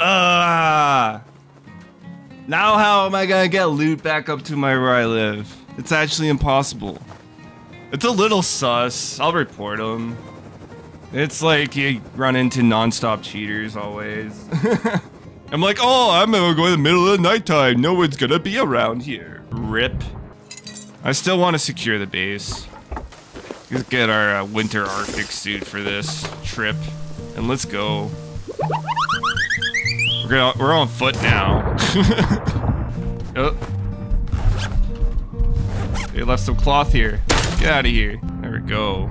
Ah! Now how am I gonna get loot back up to my where I live? It's actually impossible. It's a little sus. I'll report them. It's like you run into nonstop cheaters always. I'm like, oh, I'm gonna go in the middle of the nighttime. No one's gonna be around here. Rip. I still want to secure the base. Let's get our uh, winter Arctic suit for this trip, and let's go. We're gonna, we're on foot now. Oh, they left some cloth here. Get out of here. There we go.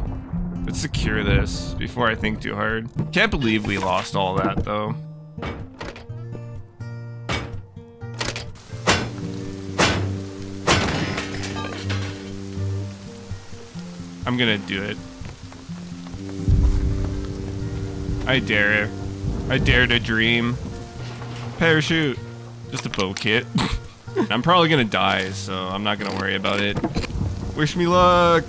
Let's secure this before I think too hard. Can't believe we lost all that though. I'm gonna do it. I dare. I dare to dream. Parachute. Just a bow kit. I'm probably gonna die, so I'm not gonna worry about it. Wish me luck.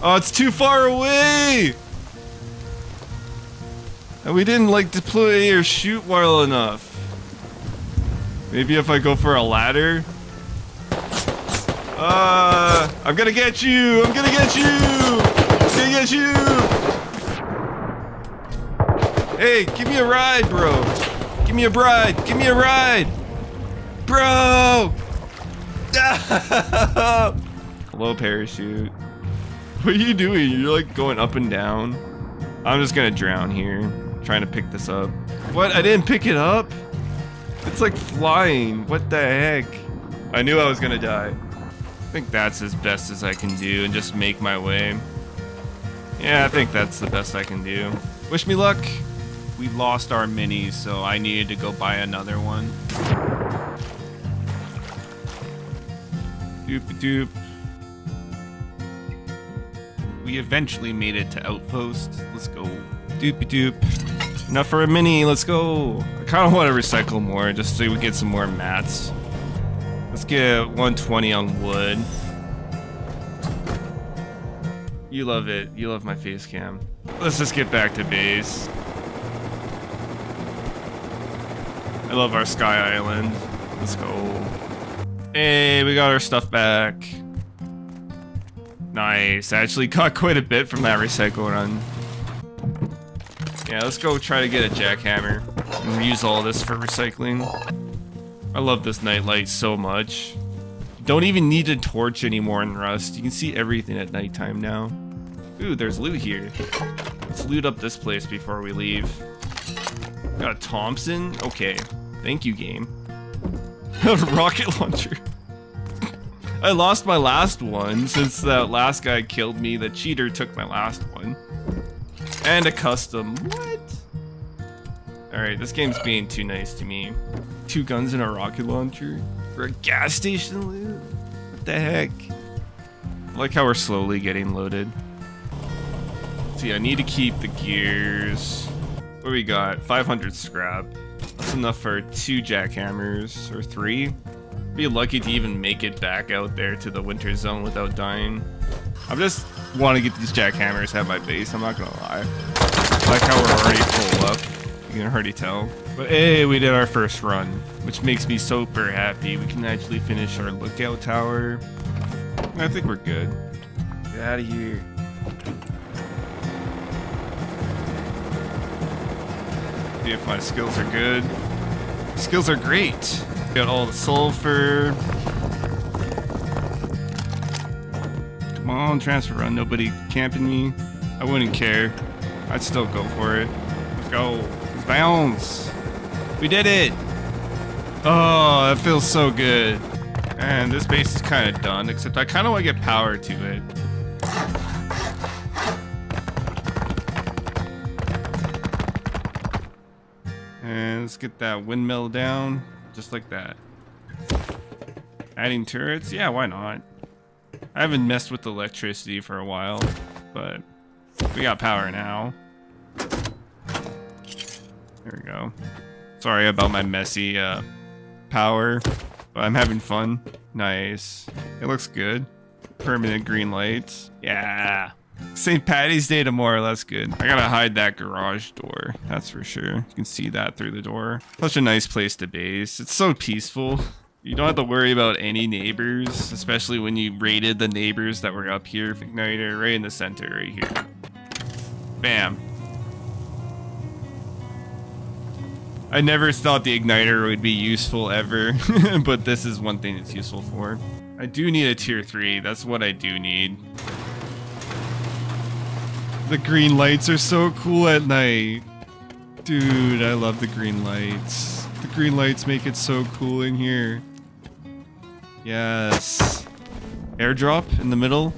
Oh, it's too far away! And we didn't like deploy or shoot well enough. Maybe if I go for a ladder? Uh, I'm gonna get you! I'm gonna get you! I'm gonna get you! Hey, give me a ride, bro! Give me a bride! Give me a ride! Bro! Hello, parachute. What are you doing? You're like going up and down. I'm just gonna drown here. Trying to pick this up. What? I didn't pick it up? It's like flying. What the heck? I knew I was gonna die. I think that's as best as I can do and just make my way. Yeah, I think that's the best I can do. Wish me luck. We lost our mini, so I needed to go buy another one. Doop doop. We eventually made it to Outpost. Let's go. Doop doop. Enough for a mini, let's go. I kind of want to recycle more just so we get some more mats. Let's get one twenty on wood. You love it. You love my face cam. Let's just get back to base. I love our Sky Island. Let's go. Hey, we got our stuff back. Nice. I actually got quite a bit from that recycle run. Yeah, let's go try to get a jackhammer and use all this for recycling. I love this nightlight so much. Don't even need a torch anymore in Rust. You can see everything at nighttime now. Ooh, there's loot here. Let's loot up this place before we leave. Got a Thompson? Okay. Thank you, game. A rocket launcher. I lost my last one since that last guy killed me. The cheater took my last one. And a custom. What? Alright, this game's being too nice to me. Two guns and a rocket launcher for a gas station loot? What the heck? I like how we're slowly getting loaded. See, I need to keep the gears. What do we got? five hundred scrap. That's enough for two jackhammers, or three. Be lucky to even make it back out there to the winter zone without dying. I'm just want to get these jackhammers at my base, I'm not gonna lie. I like how we're already full up. You can already tell. But hey, we did our first run, which makes me super happy. We can actually finish our lookout tower. I think we're good. Get out of here. See if my skills are good. Skills are great. Got all the sulfur. Come on, transfer run. Nobody camping me. I wouldn't care. I'd still go for it. Let's go. Let's bounce. We did it. Oh, that feels so good. And this base is kind of done, except I kind of want to get power to it. And let's get that windmill down. Just like that. Adding turrets? Yeah, why not? I haven't messed with electricity for a while, but we got power now. There we go. Sorry about my messy uh, power, but I'm having fun. Nice. It looks good. Permanent green lights. Yeah. Saint Patty's Day tomorrow, that's good. I gotta hide that garage door, that's for sure. You can see that through the door. Such a nice place to base. It's so peaceful. You don't have to worry about any neighbors, especially when you raided the neighbors that were up here. Igniter right in the center right here. Bam. I never thought the igniter would be useful ever, but this is one thing it's useful for. I do need a tier three. That's what I do need. The green lights are so cool at night. Dude, I love the green lights. The green lights make it so cool in here. Yes. Airdrop in the middle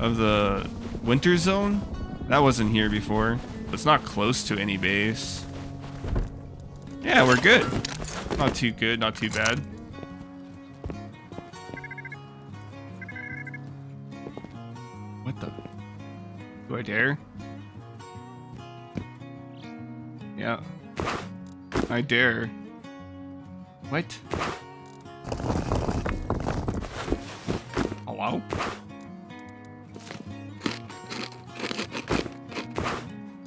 of the winter zone? That wasn't here before. It's not close to any base. Yeah, we're good. Not too good, not too bad. What the? Do I dare? Yeah. I dare. What? Hello?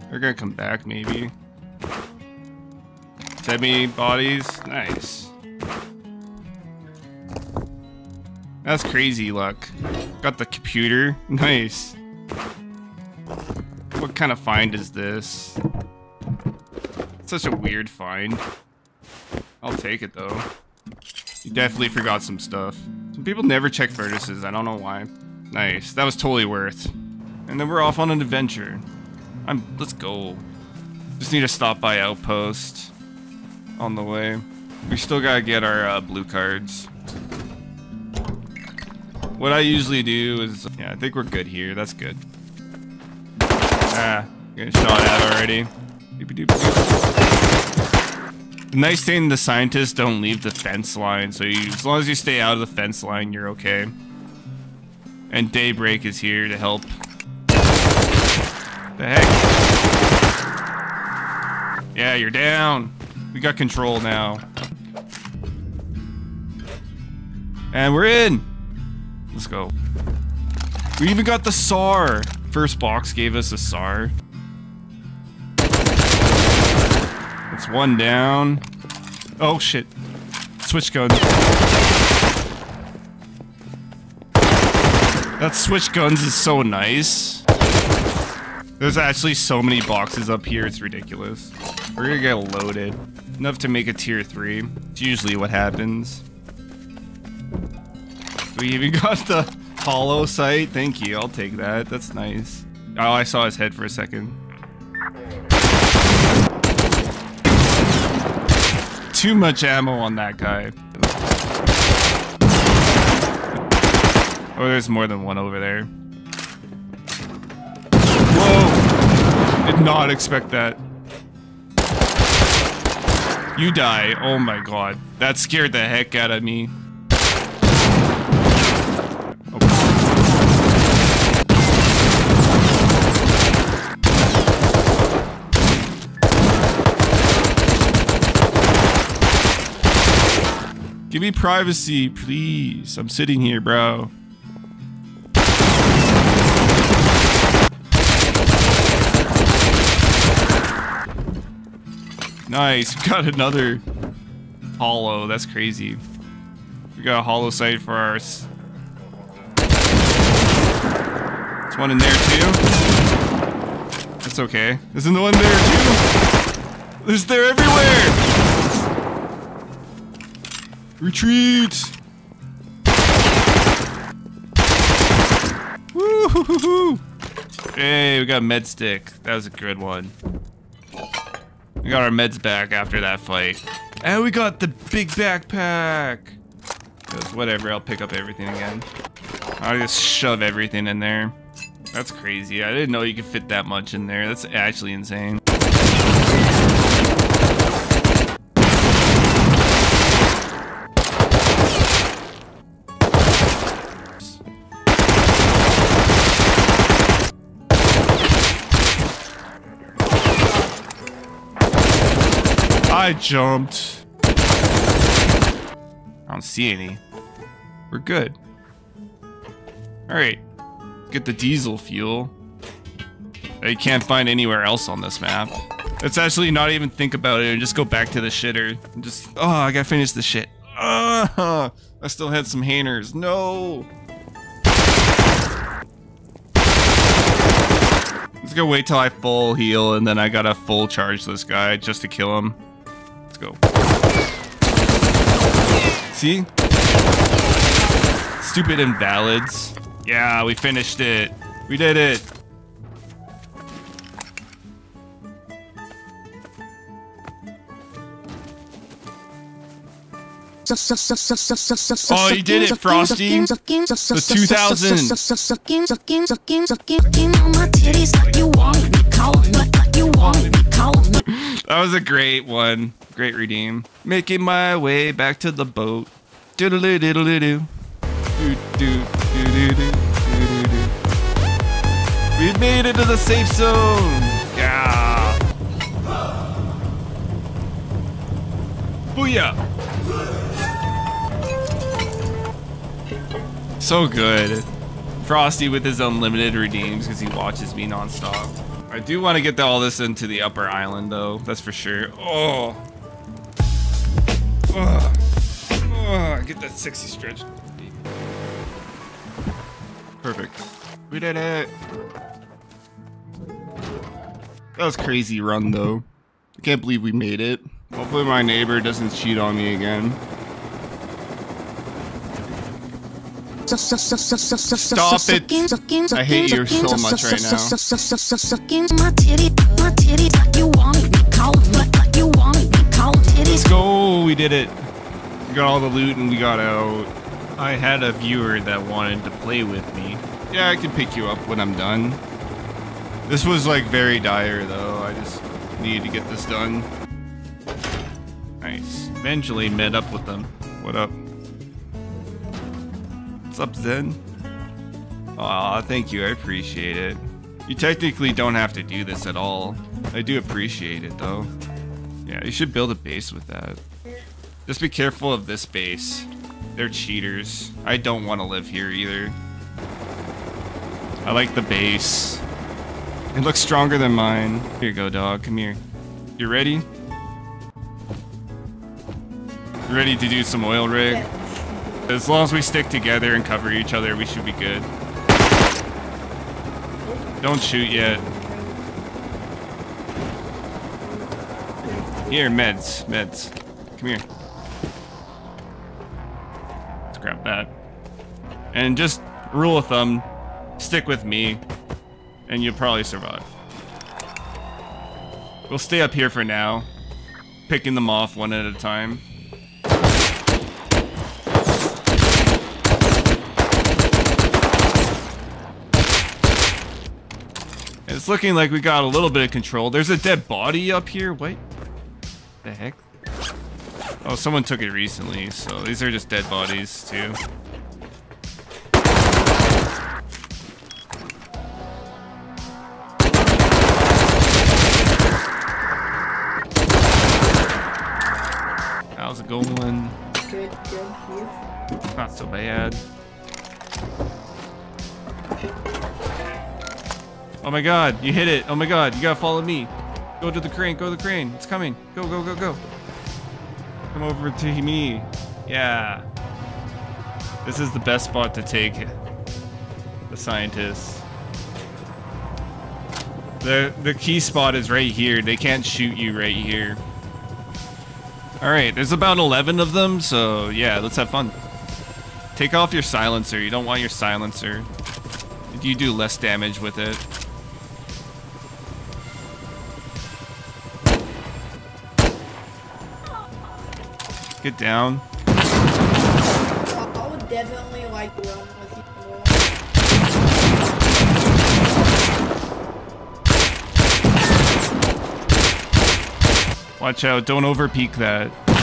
They're gonna come back, maybe. Semi bodies, nice. That's crazy luck. Got the computer, nice. What kind of find is this? Such a weird find. I'll take it though. You definitely forgot some stuff. Some people never check furnaces, I don't know why. Nice, that was totally worth. And then we're off on an adventure. I'm, let's go. Just need to stop by outpost on the way. We still gotta get our uh, blue cards. What I usually do is, yeah, I think we're good here. That's good. Ah, getting shot at already. The nice thing, the scientists don't leave the fence line, so you, as long as you stay out of the fence line, you're okay. And Daybreak is here to help. The heck? Yeah, you're down. We got control now. And we're in. Let's go. We even got the S A R. First box gave us a S A R. It's one down. Oh shit. Switch guns. That switch guns is so nice. There's actually so many boxes up here, it's ridiculous. We're gonna get loaded. Enough to make a tier three. It's usually what happens. We even got the hollow sight. Thank you, I'll take that. That's nice. Oh, I saw his head for a second. Too much ammo on that guy. Oh, there's more than one over there. Did not expect that. You die. Oh my god. That scared the heck out of me. Oh. Give me privacy, please. I'm sitting here, bro. Nice, we got another hollow, that's crazy. We got a hollow sight for ours. There's one in there too. That's okay. There's another one there too. There's there everywhere! Retreat! Woo-hoo-hoo-hoo! Hey, we got a med stick. That was a good one. We got our meds back after that fight. And we got the big backpack! Because whatever, I'll pick up everything again. I'll just shove everything in there. That's crazy. I didn't know you could fit that much in there. That's actually insane. I jumped. I don't see any. We're good. Alright. Get the diesel fuel. You can't find anywhere else on this map. Let's actually not even think about it and just go back to the shitter. And just, oh, I gotta finish the shit. Oh, I still had some hangers. No! Let's go wait till I full heal and then I gotta full charge this guy just to kill him. go. See? Stupid invalids. Yeah, we finished it. We did it. Oh, you did it, Frosty. The two thousand. That was a great one. Great redeem. Making my way back to the boat. Doodle doodle doo. We made it to the safe zone. Yeah. Booyah. So good. Frosty with his unlimited redeems because he watches me nonstop. I do want to get all this into the upper island though, that's for sure. Oh, oh. Oh. Get that sixty stretch. Perfect. We did it. That was a crazy run though. I can't believe we made it. Hopefully my neighbor doesn't cheat on me again. Stop it! I hate you so much right now. Let's go! We did it! We got all the loot and we got out. I had a viewer that wanted to play with me. Yeah, I can pick you up when I'm done. This was like very dire though. I just needed to get this done. Nice. Eventually met up with them. What up? What's up, Zen? Aw, thank you. I appreciate it. You technically don't have to do this at all. I do appreciate it, though. Yeah, you should build a base with that. Just be careful of this base. They're cheaters. I don't want to live here, either. I like the base. It looks stronger than mine. Here you go, dog. Come here. You ready? Ready to do some oil rig? Yeah. As long as we stick together and cover each other, we should be good. Don't shoot yet. Here, meds, meds. Come here. Let's grab that. And just rule of thumb, stick with me, and you'll probably survive. We'll stay up here for now, picking them off one at a time. It's looking like we got a little bit of control. There's a dead body up here. What the heck? Oh, someone took it recently, so these are just dead bodies, too. How's it going? Good, good. You? Not so bad. Oh my god, you hit it. Oh my god, you gotta follow me. Go to the crane, go to the crane. It's coming. Go, go, go, go. Come over to me. Yeah. This is the best spot to take the scientists. The, the key spot is right here. They can't shoot you right here. Alright, there's about eleven of them, so yeah, let's have fun. Take off your silencer. You don't want your silencer. You do less damage with it. Get down. I would definitely like to roam with you more. Watch out, don't over peek that. Come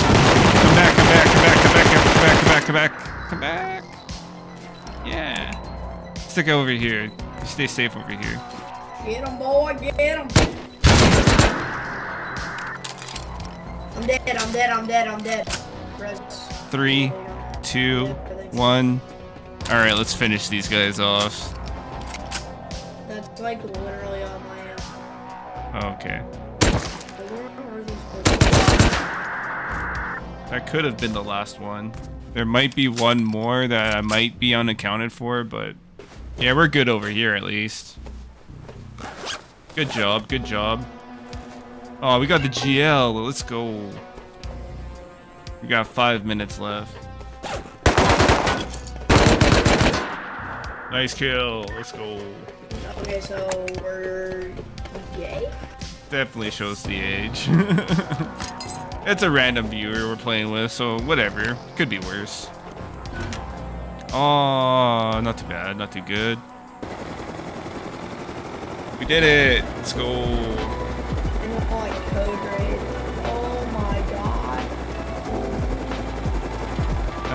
back, come back, come back, come back, come back, come back, come back, come back. Yeah. Stick over here. Stay safe over here. Get him, boy, get him. I'm dead, I'm dead, I'm dead, I'm dead. Three, two, one. Alright, let's finish these guys off. That's like literally on my own. Okay. That could have been the last one. There might be one more that I might be unaccounted for, but yeah, we're good over here at least. Good job, good job. Oh, we got the G L. Let's go. We got five minutes left. Nice kill. Let's go. Okay, so we're gay? Definitely shows the age. It's a random viewer we're playing with, so whatever. Could be worse. Oh, not too bad. Not too good. We did it. Let's go. And we're calling it code raid. Oh my god.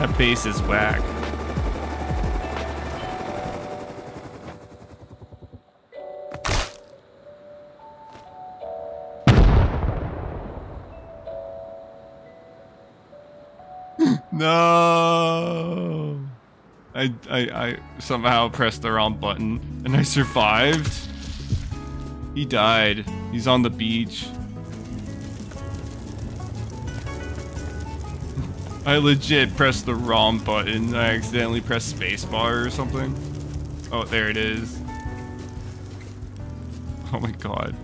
That base is whack. No. I, I I somehow pressed the wrong button and I survived. He died. He's on the beach. I legit pressed the wrong button. I accidentally pressed spacebar or something. Oh, there it is. Oh my god.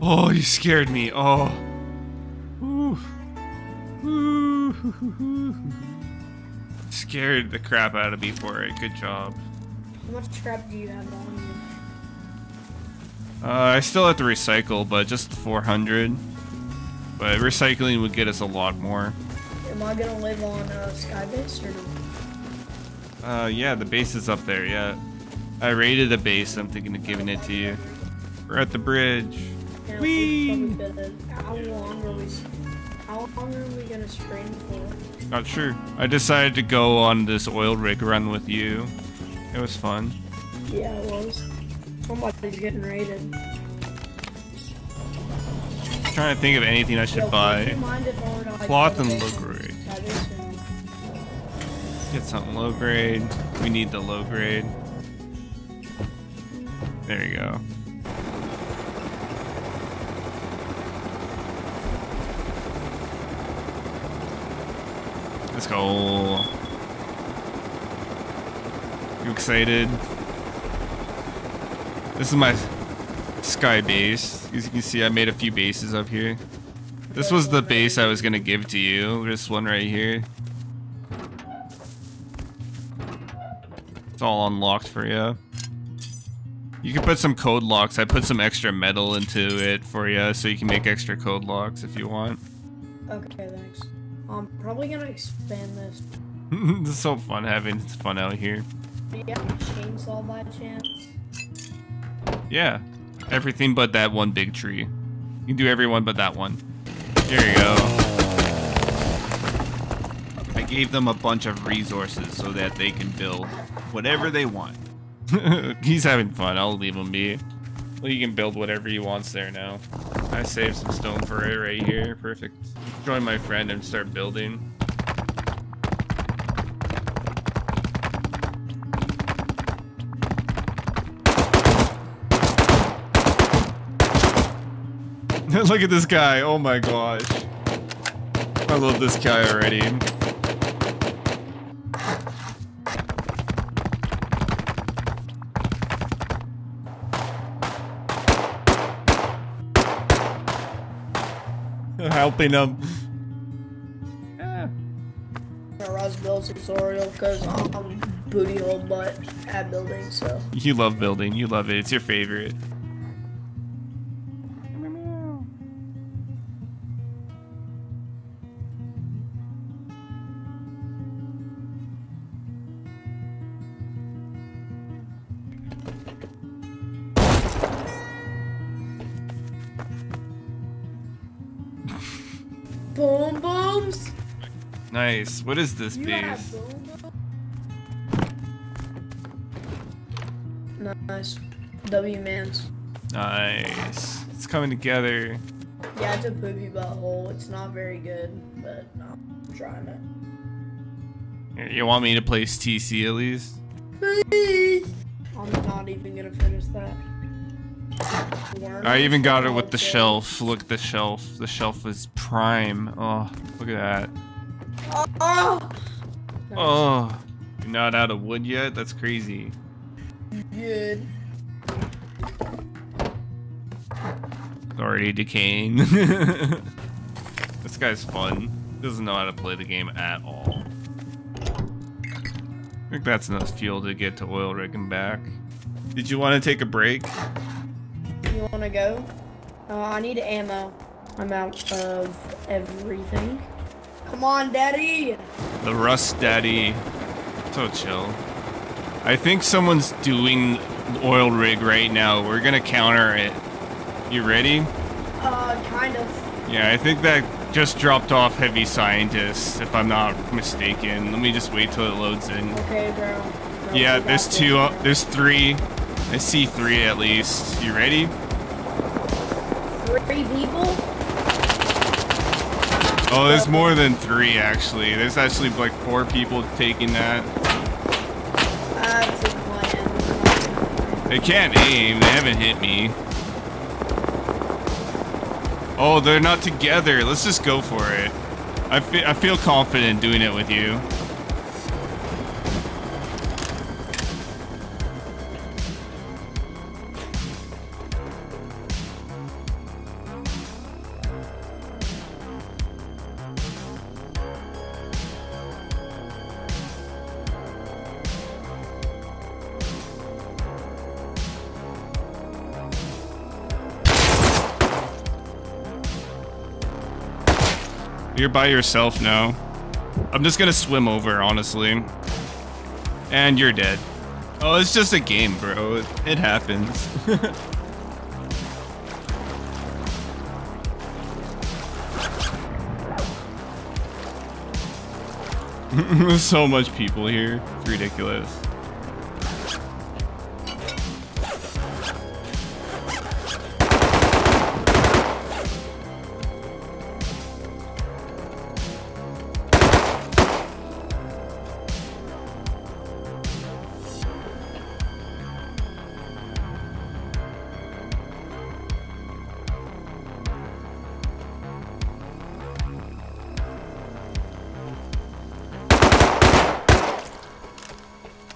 Oh, you scared me. Oh. Ooh. Ooh. Scared the crap out of me for it. Good job. How much crap do you have on you? Uh, I still have to recycle, but just four hundred. But recycling would get us a lot more. Am I gonna live on uh, Skybase or no? Uh, yeah, the base is up there. Yeah, I raided the base. I'm thinking of giving it to you. We're at the bridge. Yeah, wee! How long are we? How long are we gonna stream for? Not sure. I decided to go on this oil rig run with you. It was fun. Yeah, it was. Somebody's getting raided. I'm trying to think of anything I should Yo, buy. Cloth and low grade. Get something low grade. We need the low grade. There you go. Let's go. You excited? This is my sky base. As you can see, I made a few bases up here. This was the base I was gonna give to you. This one right here. It's all unlocked for you. You can put some code locks. I put some extra metal into it for you, so you can make extra code locks if you want. Okay, thanks. I'm probably gonna expand this. This is so fun having fun out here. Do you have a chainsaw by chance? Yeah. Everything but that one big tree. You can do everyone but that one. Here you go. I gave them a bunch of resources so that they can build whatever they want. He's having fun. I'll leave him be. Well, you can build whatever he wants there now. I saved some stone for it right here. Perfect. Join my friend and start building. Look at this guy. Oh my gosh. I love this guy already. Helping them. Yeah. Rust builds tutorial because I'm booty hole butt at building. So you love building. You love it. It's your favorite. Boom booms. Nice. What is this base? Nice. W mans. Nice. It's coming together. Yeah, it's a booby butthole. It's not very good, but no, I'm trying it. You want me to place T C at least? Please. I'm not even gonna finish that. I even got it with the shelf. Look at the shelf. The shelf is prime. Oh, look at that. Oh! Oh! You're not out of wood yet? That's crazy. Good. already decaying. This guy's fun. He doesn't know how to play the game at all. I think that's enough fuel to get to oil rig and back. Did you want to take a break? You want to go? Uh, I need ammo. I'm out of everything. Come on, Daddy! The Rust Daddy. So chill. I think someone's doing oil rig right now. We're gonna counter it. You ready? Uh, kind of. Yeah, I think that just dropped off Heavy Scientist, if I'm not mistaken. Let me just wait till it loads in. Okay, bro. bro yeah, there's two. Uh, there's three. I see three at least. You ready? Three people? Oh, there's more than three, actually. There's actually, like, four people taking that. Uh, they can't aim. They haven't hit me. Oh, they're not together. Let's just go for it. I, fe I feel confident doing it with you. You're by yourself now. I'm just gonna swim over, honestly. And you're dead. Oh, it's just a game, bro. It, it happens. There's so much people here. It's ridiculous.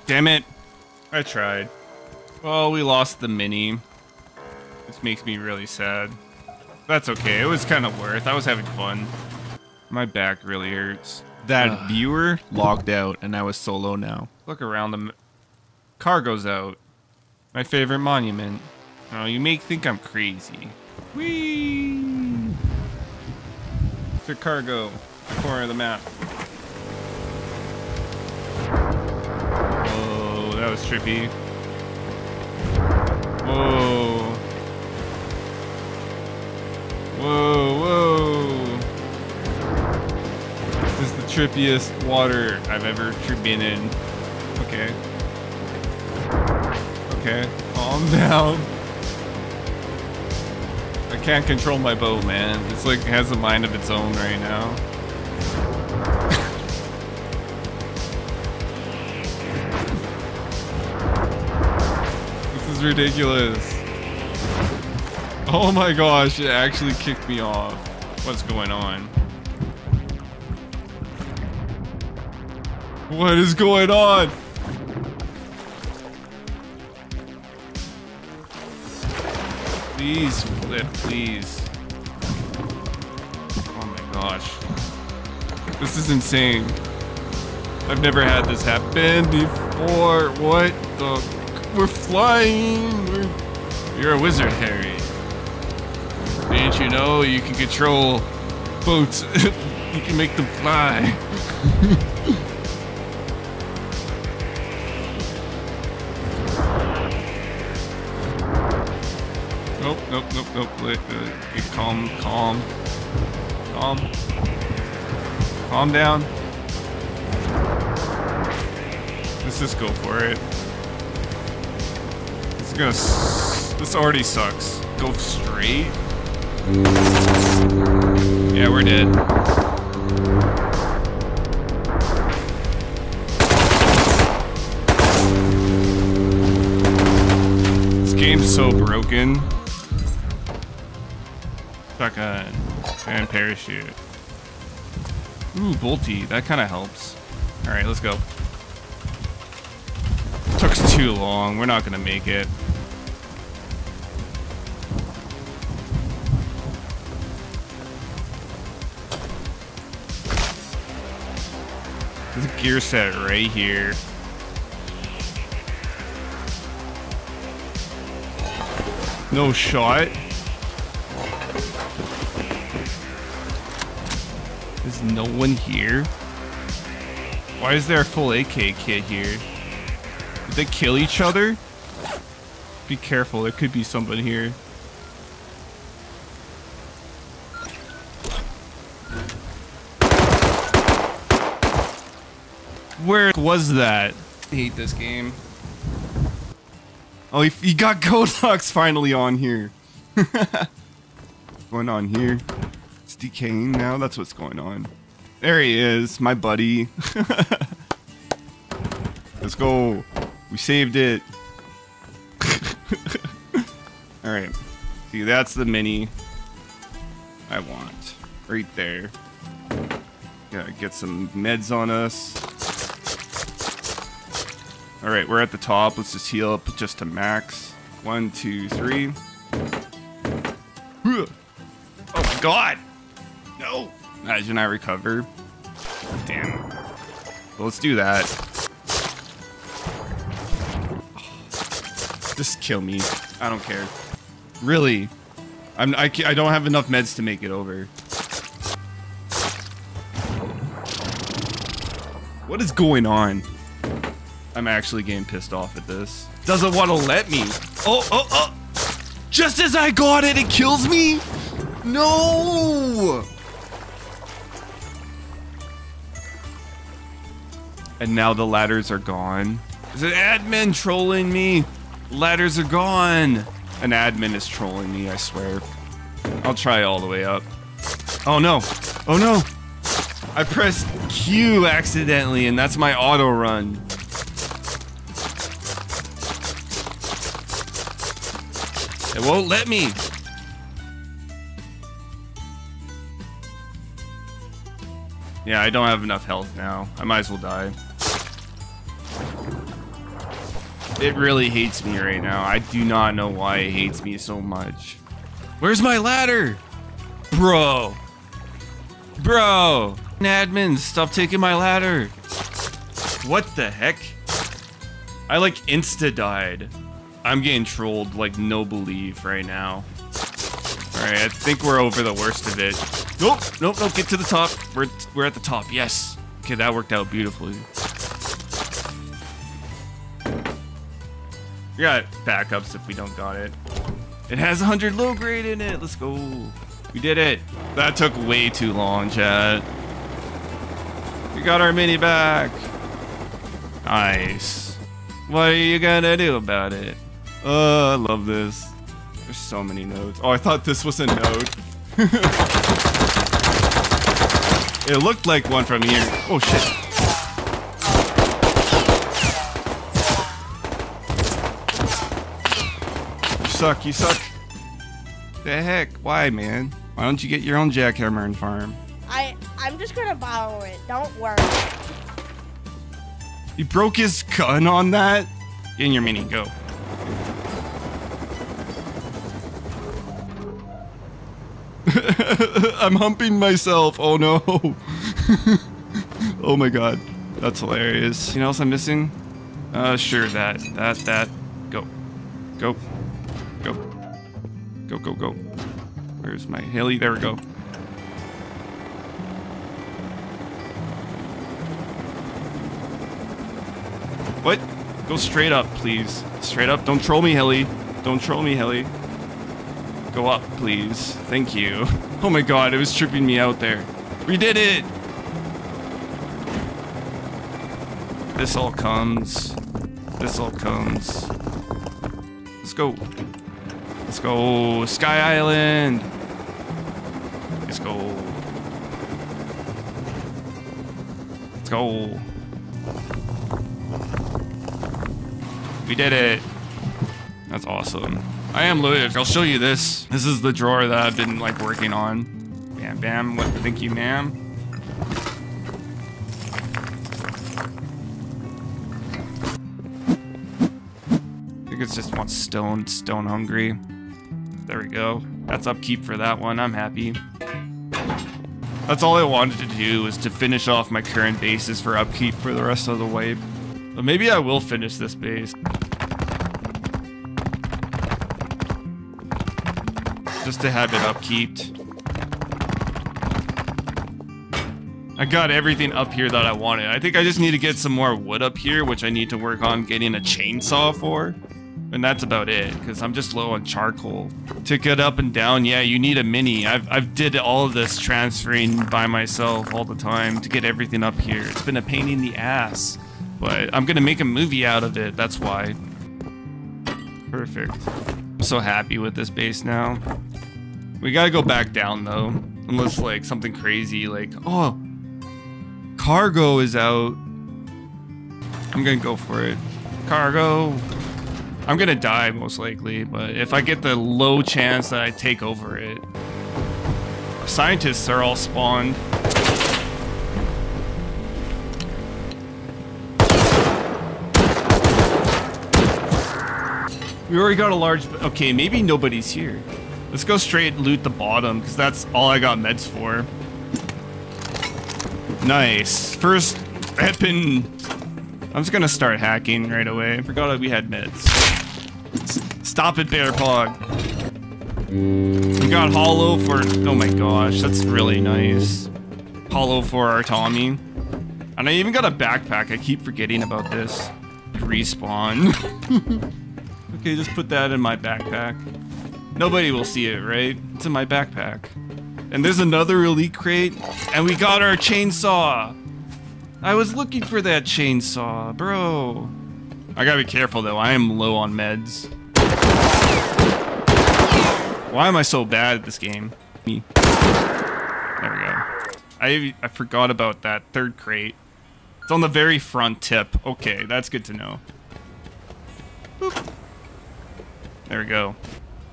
Damn it. I tried. Well, we lost the mini. This makes me really sad. That's okay. It was kind of worth. I was having fun. My back really hurts. That uh, viewer logged out and I was solo now. Look around. The car goes out. My favorite monument. Oh, you may think I'm crazy. Whee! Mister Cargo. Corner of the map. That was trippy. Whoa. Whoa, whoa. This is the trippiest water I've ever been in. Okay. Okay, calm down. I can't control my boat, man. It's like it has a mind of its own right now. Ridiculous. Oh my gosh, it actually kicked me off. What's going on? What is going on? Please flip, please. Oh my gosh. This is insane. I've never had this happen before. What the... We're flying! We're... You're a wizard, Harry. Didn't you know you can control boats? You can make them fly. Nope, nope, nope, nope. Wait, wait, wait. Calm, calm. Calm. Calm down. Let's just go for it. Gonna s this already sucks. Go straight. Yeah, we're dead. This game's so broken. Shotgun and parachute. Ooh, bolty. That kind of helps. All right, let's go. Took too long. We're not gonna make it. There's a gear set right here. No shot. There's no one here. Why is there a full A K kit here? Did they kill each other? Be careful, there could be somebody here. Where was that? I hate this game. Oh, he, he got Godlocks finally on here. Going on here. It's decaying now. That's what's going on. There he is, my buddy. Let's go. We saved it. All right. See, that's the mini I want right there. Gotta get some meds on us. All right, we're at the top. Let's just heal up just to max. One, two, three. Oh my God! No! Imagine I recover. Damn. Well, let's do that. Just kill me. I don't care. Really? I'm. I, I don't have enough meds to make it over. What is going on? I'm actually getting pissed off at this. Doesn't want to let me. Oh, oh, oh. Just as I got it, it kills me. No. And now the ladders are gone. Is an admin trolling me? Ladders are gone. An admin is trolling me, I swear. I'll try all the way up. Oh no. Oh no. I pressed Q accidentally and that's my auto run. It won't let me. Yeah, I don't have enough health now. I might as well die. It really hates me right now. I do not know why it hates me so much. Where's my ladder? Bro. Bro. Admin, stop taking my ladder. What the heck? I like insta-died. I'm getting trolled like no believe right now. All right, I think we're over the worst of it. Nope, nope, nope, get to the top. We're, we're at the top, yes. Okay, that worked out beautifully. We got backups if we don't got it. It has one hundred low grade in it, let's go. We did it. That took way too long, chat. We got our mini back. Nice. What are you gonna do about it? Oh, uh, I love this. There's so many nodes. Oh, I thought this was a node. It looked like one from here. Oh, shit. You suck, you suck. The heck? Why, man? Why don't you get your own jackhammer and farm? I, I'm just gonna borrow it. Don't worry. He broke his gun on that? Get in your mini, go. I'm humping myself. Oh no. Oh my God. That's hilarious. Anything else I'm missing? Uh, sure. That, that, that. Go. Go. Go. Go, go, go. Where's my heli? There we go. What? Go straight up, please. Straight up. Don't troll me, heli. Don't troll me, heli. Go up, please. Thank you. Oh my God, it was tripping me out there. We did it! This all comes. This all comes. Let's go. Let's go. Sky Island! Let's go. Let's go. We did it. That's awesome. I am Luke. I'll show you this. This is the drawer that I've been like working on. Bam, bam. What? Thank you, ma'am. I think it's just one stone. Stone hungry. There we go. That's upkeep for that one. I'm happy. That's all I wanted to do, was to finish off my current bases for upkeep for the rest of the wipe. But maybe I will finish this base. Just to have it upkeeped. I got everything up here that I wanted. I think I just need to get some more wood up here, which I need to work on getting a chainsaw for. And that's about it, because I'm just low on charcoal. To get up and down, yeah, you need a mini. I've, I've did all of this transferring by myself all the time to get everything up here. It's been a pain in the ass, but I'm going to make a movie out of it. That's why. Perfect. I'm so happy with this base now. We got to go back down, though, unless like something crazy like, oh, cargo is out. I'm going to go for it. Cargo. I'm gonna die most likely, but if I get the low chance that I take over it. Scientists are all spawned. We already got a large, okay, maybe nobody's here. Let's go straight loot the bottom, because that's all I got meds for. Nice, first weapon. I'm just gonna start hacking right away. I forgot we had meds. Stop it, Bear Pog. We got hollow for... Oh my gosh, that's really nice. Hollow for our Tommy. And I even got a backpack. I keep forgetting about this. Respawn. Okay, just put that in my backpack. Nobody will see it, right? It's in my backpack. And there's another elite crate. And we got our chainsaw. I was looking for that chainsaw, bro. I gotta be careful, though. I am low on meds. Why am I so bad at this game? There we go. I, I forgot about that third crate. It's on the very front tip. Okay, that's good to know. Boop. There we go.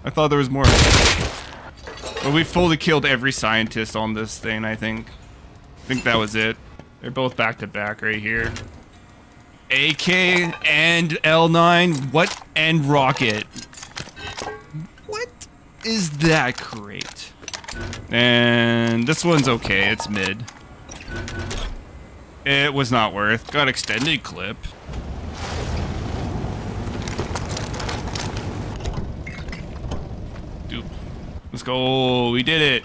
I thought there was more. But we fully killed every scientist on this thing, I think. I think that was it. They're both back to back right here. A K and L nine, what, and rocket. What is that crate? And this one's okay, it's mid. It was not worth, got extended clip. Dude. Let's go, we did it.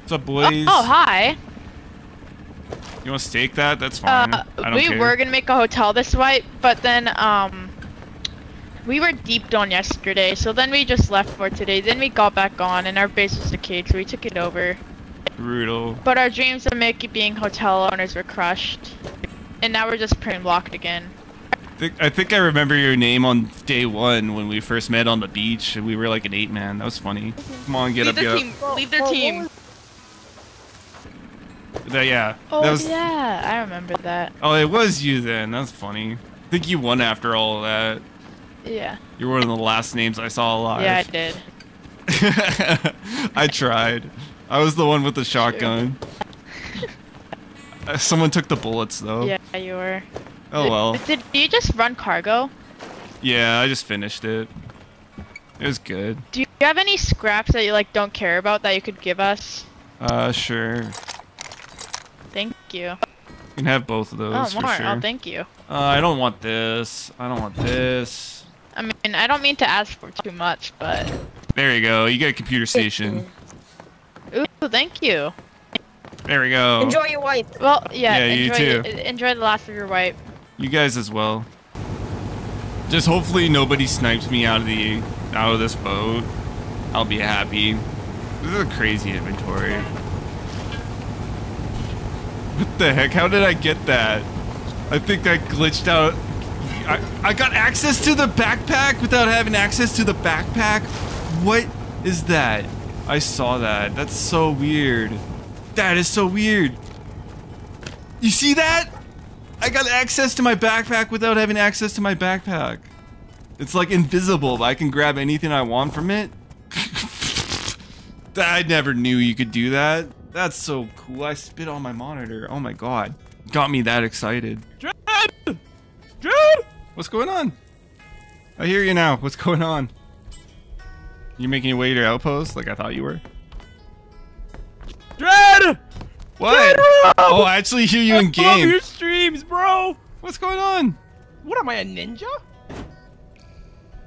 What's up, boys? Oh, oh, hi. You want to stake that? That's fine. Uh, I don't we care. were gonna make a hotel this wipe, but then um, we were deeped on yesterday, so then we just left for today. Then we got back on, and our base was the cage, so we took it over. Brutal. But our dreams of Mickey being hotel owners were crushed, and now we're just print blocked again. I think, I think I remember your name on day one when we first met on the beach, and we were like an eight man. That was funny. Come on, get Leave up, get up. Leave their team. That, yeah. Oh, that was, yeah, I remember that. Oh, it was you then. That's funny. I think you won after all of that. Yeah. You were one of the last names I saw alive. Yeah, I did. I tried. I was the one with the shotgun. Sure. Someone took the bullets, though. Yeah, you were. Oh, did, well. Did you just run cargo? Yeah, I just finished it. It was good. Do you have any scraps that you, like, don't care about that you could give us? Uh, sure. Thank you. You can have both of those. Oh, more. For sure. Oh, thank you. Uh, I don't want this. I don't want this. I mean, I don't mean to ask for too much, but... There you go. You get a computer station. Ooh, thank you. There we go. Enjoy your wipe. Well, yeah. Yeah, enjoy, you too. Enjoy the last of your wipe. You guys as well. Just hopefully nobody snipes me out of the out of this boat. I'll be happy. This is a crazy inventory. Okay. What the heck? How did I get that? I think I glitched out. I, I got access to the backpack without having access to the backpack? What is that? I saw that. That's so weird. That is so weird. You see that? I got access to my backpack without having access to my backpack. It's like invisible, but I can grab anything I want from it. I never knew you could do that. That's so cool. I spit on my monitor. Oh my god. Got me that excited. Dread! Dread! What's going on? I hear you now. What's going on? You making your way to your outpost like I thought you were? Dread! What? Dread Rob! Oh, I actually hear you I in game. Your streams, bro. What's going on? What am I, a ninja?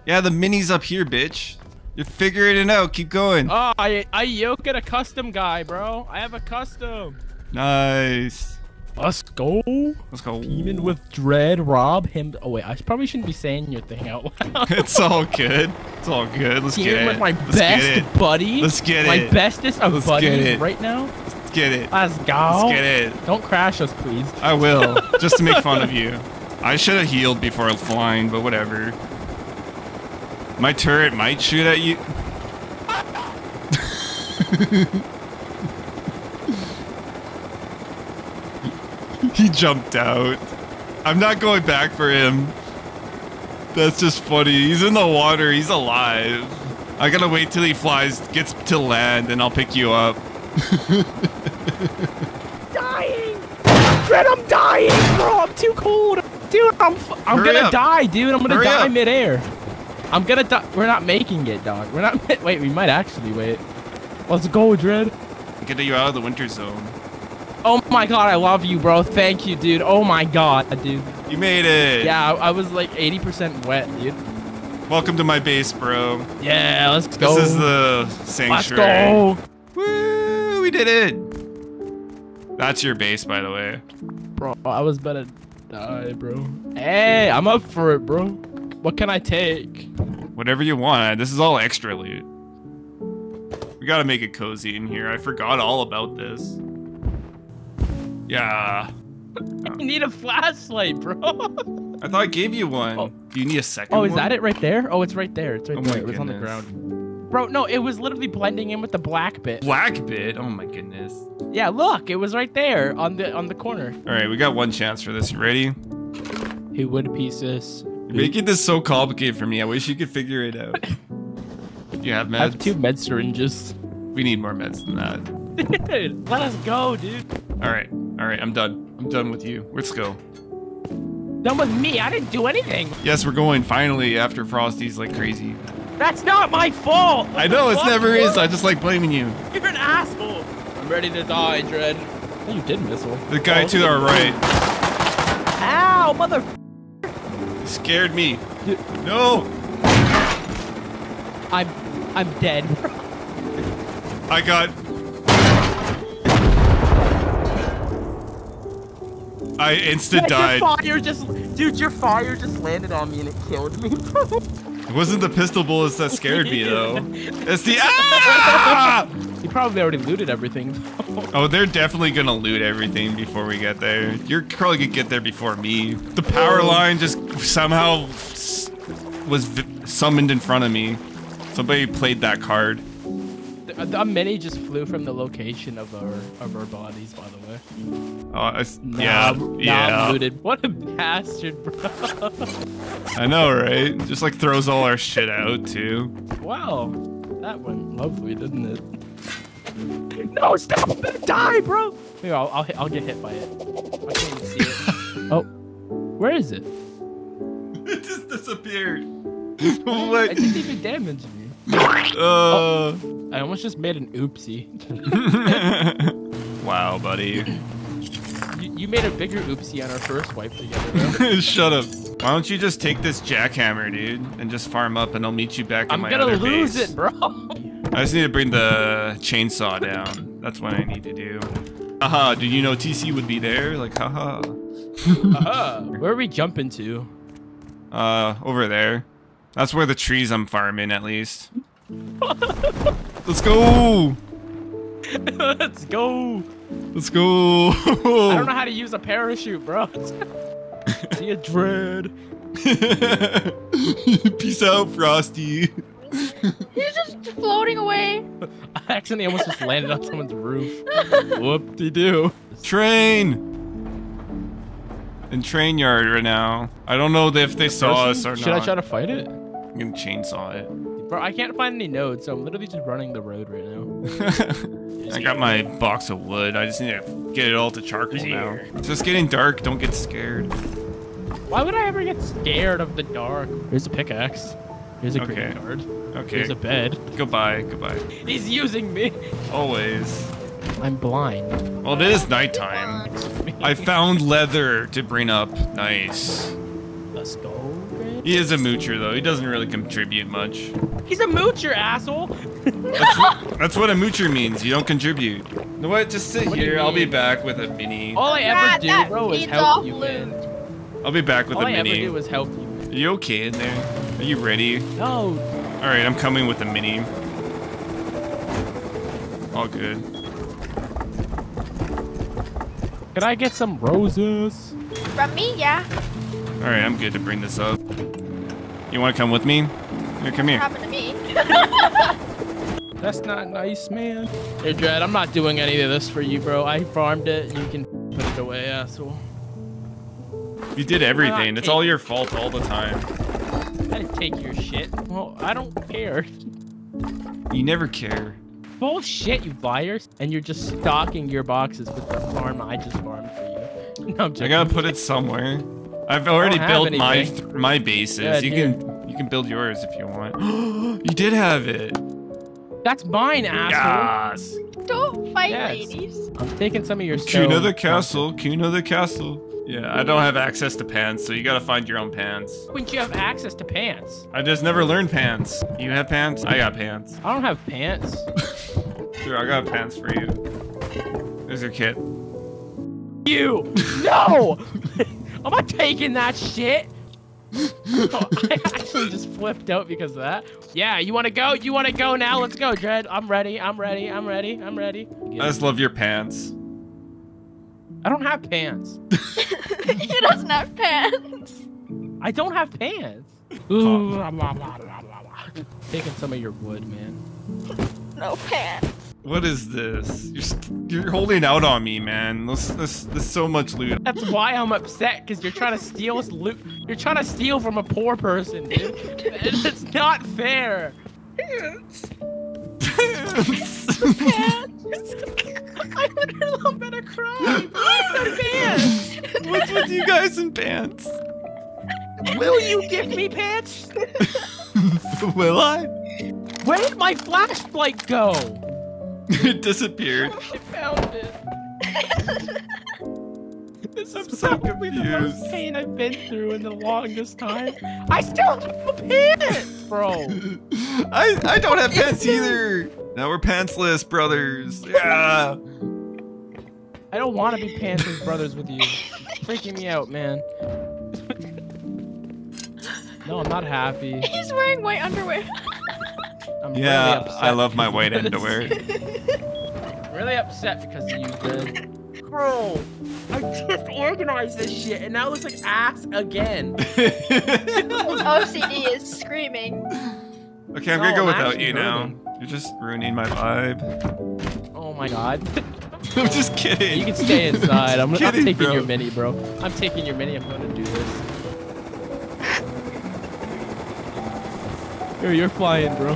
Yeah, the mini's up here, bitch. You're figuring it out. Keep going. Oh, I I yoke at a custom guy, bro. I have a custom. Nice. Let's go. Let's go. Even with Dread Rob, him. Oh wait, I probably shouldn't be saying your thing out loud. It's all good. It's all good. Let's Teaming get it. With my Let's best buddy. Let's get it. My bestest of Let's buddies right now. Let's get it. Let's go. Let's get it. Don't crash us, please. I will, just to make fun of you. I should have healed before flying, but whatever. My turret might shoot at you. He jumped out. I'm not going back for him. That's just funny. He's in the water. He's alive. I gotta wait till he flies, gets to land, and I'll pick you up. Dying! Dread, I'm dying, bro! I'm too cold! Dude, I'm, I'm Hurry gonna up. die, dude! I'm gonna Hurry die up. midair. I'm gonna die. We're not making it, dog. We're not. Wait, we might actually wait. Let's go, Dread. Get you out of the winter zone. Oh my god, I love you, bro. Thank you, dude. Oh my god, dude. You mmade it. Yeah, I was like eighty percent wet, dude. Welcome to my base, bro. Yeah, let's go. This is the sanctuary. Let's go. Woo, we did it. That's your base, by the way. Bro, I was about to die, bro. Hey, I'm up for it, bro. What can I take? Whatever you want. This is all extra loot. We gotta make it cozy in here. I forgot all about this. Yeah. You need a flashlight, bro. I thought I gave you one. Oh. Do you need a second one? Oh, is one? that it right there? Oh, it's right there. It's right oh there. It was on the ground. Bro, no, it was literally blending in with the black bit. Black bit? Oh my goodness. Yeah, look, it was right there on the on the corner. All right, we got one chance for this. You ready? Who would pieces? You're making this so complicated for me. I wish you could figure it out. Do you have meds? I have two med syringes. We need more meds than that. Dude, let us go, dude. All right. All right, I'm done. I'm done with you. Let's go. Done with me? I didn't do anything. Yes, we're going finally after Frosty's like crazy. That's not my fault. What I know it never is. I just like blaming you. You're an asshole. I'm ready to die, Dread. Oh, you did missile. The guy oh, to our right. Ow, mother. You scared me. Dude. No. I'm, I'm dead. I got. I instant died. Your fire just, dude, your fire just landed on me and it killed me, bro. It wasn't the pistol bullets that scared me, though. It's the ah! You probably already looted everything. Oh, they're definitely gonna loot everything before we get there. You're probably gonna get there before me. The power line just somehow was v summoned in front of me. Somebody played that card. A mini just flew from the location of our of our bodies, by the way. Oh, uh, yeah, nah, yeah. Looted. What a bastard, bro. I know, right? Just like throws all our shit out too. Wow, that went lovely, didn't it? No, stop! I'm gonna die, bro. Here, I'll I'll, hit, I'll get hit by it. I can't even see it. Oh, where is it? It just disappeared. What? It didn't even damage me. Uh. Oh. I almost just made an oopsie. Wow, buddy. You, you made a bigger oopsie on our first wipe together. Shut up. Why don't you just take this jackhammer, dude, and just farm up, and I'll meet you back in my other base. I'm gonna lose it, bro. I just need to bring the chainsaw down. That's what I need to do. Haha, did you know T C would be there? Like, haha. Haha. Where are we jumping to? Uh, over there. That's where the trees I'm farming, at least. Let's go! Let's go! Let's go! I don't know how to use a parachute, bro. See ya, Dread. Peace out, Frosty. He's just floating away. I accidentally almost just landed on someone's roof. Whoop-de-doo. Train! In train yard right now. I don't know if they saw us or not. Should I try to fight it? I'm gonna chainsaw it. Bro, I can't find any nodes, so I'm literally just running the road right now. I got my box of wood. I just need to get it all to charcoal now. It's just getting dark. Don't get scared. Why would I ever get scared of the dark? Here's a pickaxe. Here's a okay. green card. Okay. Here's a bed. Goodbye. Goodbye. He's using me. Always. I'm blind. Well, it is nighttime. I found leather to bring up. Nice. Let's go. He is a moocher, though. He doesn't really contribute much. He's a moocher, asshole. That's what, that's what a moocher means. You don't contribute. You know what? Just sit what here. I'll be back with a mini. All I ever do, bro, is help you, man. I'll be back with a mini. All I ever do is help you. Are you okay in there? Are you ready? No. All right, I'm coming with a mini. All good. Can I get some roses? From me, yeah. All right, I'm good to bring this up. You want to come with me? Here, come here. What happened to me? That's not nice, man. Hey, Dread, I'm not doing any of this for you, bro. I farmed it. You can put it away, asshole. You did everything. It's all your fault all the time. I didn't take your shit. Well, I don't care. You never care. Bullshit, you liars. And you're just stocking your boxes with the farm I just farmed for you. No, I'm joking. I gotta put it somewhere. I've already built anything. my th my bases. Yeah, you dude. can you can build yours if you want. You did have it. That's mine, asshole. Yes. Don't fight, yes. ladies. I'm taking some of your stone. Kuna the castle. Kuna the castle. Yeah, I don't have access to pants, so you gotta find your own pants. Wouldn't you have access to pants? I just never learned pants. You have pants? I got pants. I don't have pants. Dude, I got pants for you. There's your kit. You! No! I'm not taking that shit! Oh, I actually just flipped out because of that. Yeah, you wanna go? You wanna go now? Let's go, Dread. I'm ready, I'm ready, I'm ready, I'm ready. I just love your pants. I don't have pants. He doesn't have pants. I don't have pants. Ooh, blah, blah, blah, blah, blah. Taking some of your wood, man. No pants. What is this? You're, you're holding out on me, man. This, this, this is so much loot. That's why I'm upset, because you're trying to steal this loot. You're trying to steal from a poor person, dude. It's not fair. Pants. Pants. I literally am gonna cry. Pants. What's with you guys in pants? Will you give me pants? Will I? Where did my flashlight go? It disappeared. I found it. This is so probably confused. The most pain I've been through in the longest time. I still have pants, bro. I I don't have pants either. Now we're pantsless brothers. Yeah. I don't want to be pantsless brothers with you. It's freaking me out, man. No, I'm not happy. He's wearing white underwear. I'm yeah, really upset I love my white underwear. I'm really upset because of you, dude. Bro, I just organized this shit and now it looks like ass again. O C D is screaming. Okay, I'm no, gonna go I'm without you ruining. now. You're just ruining my vibe. Oh my god. I'm just kidding. You can stay inside. I'm, I'm, kidding, I'm taking bro. your mini, bro. I'm taking your mini. I'm gonna do this. Yo, you're flying, bro.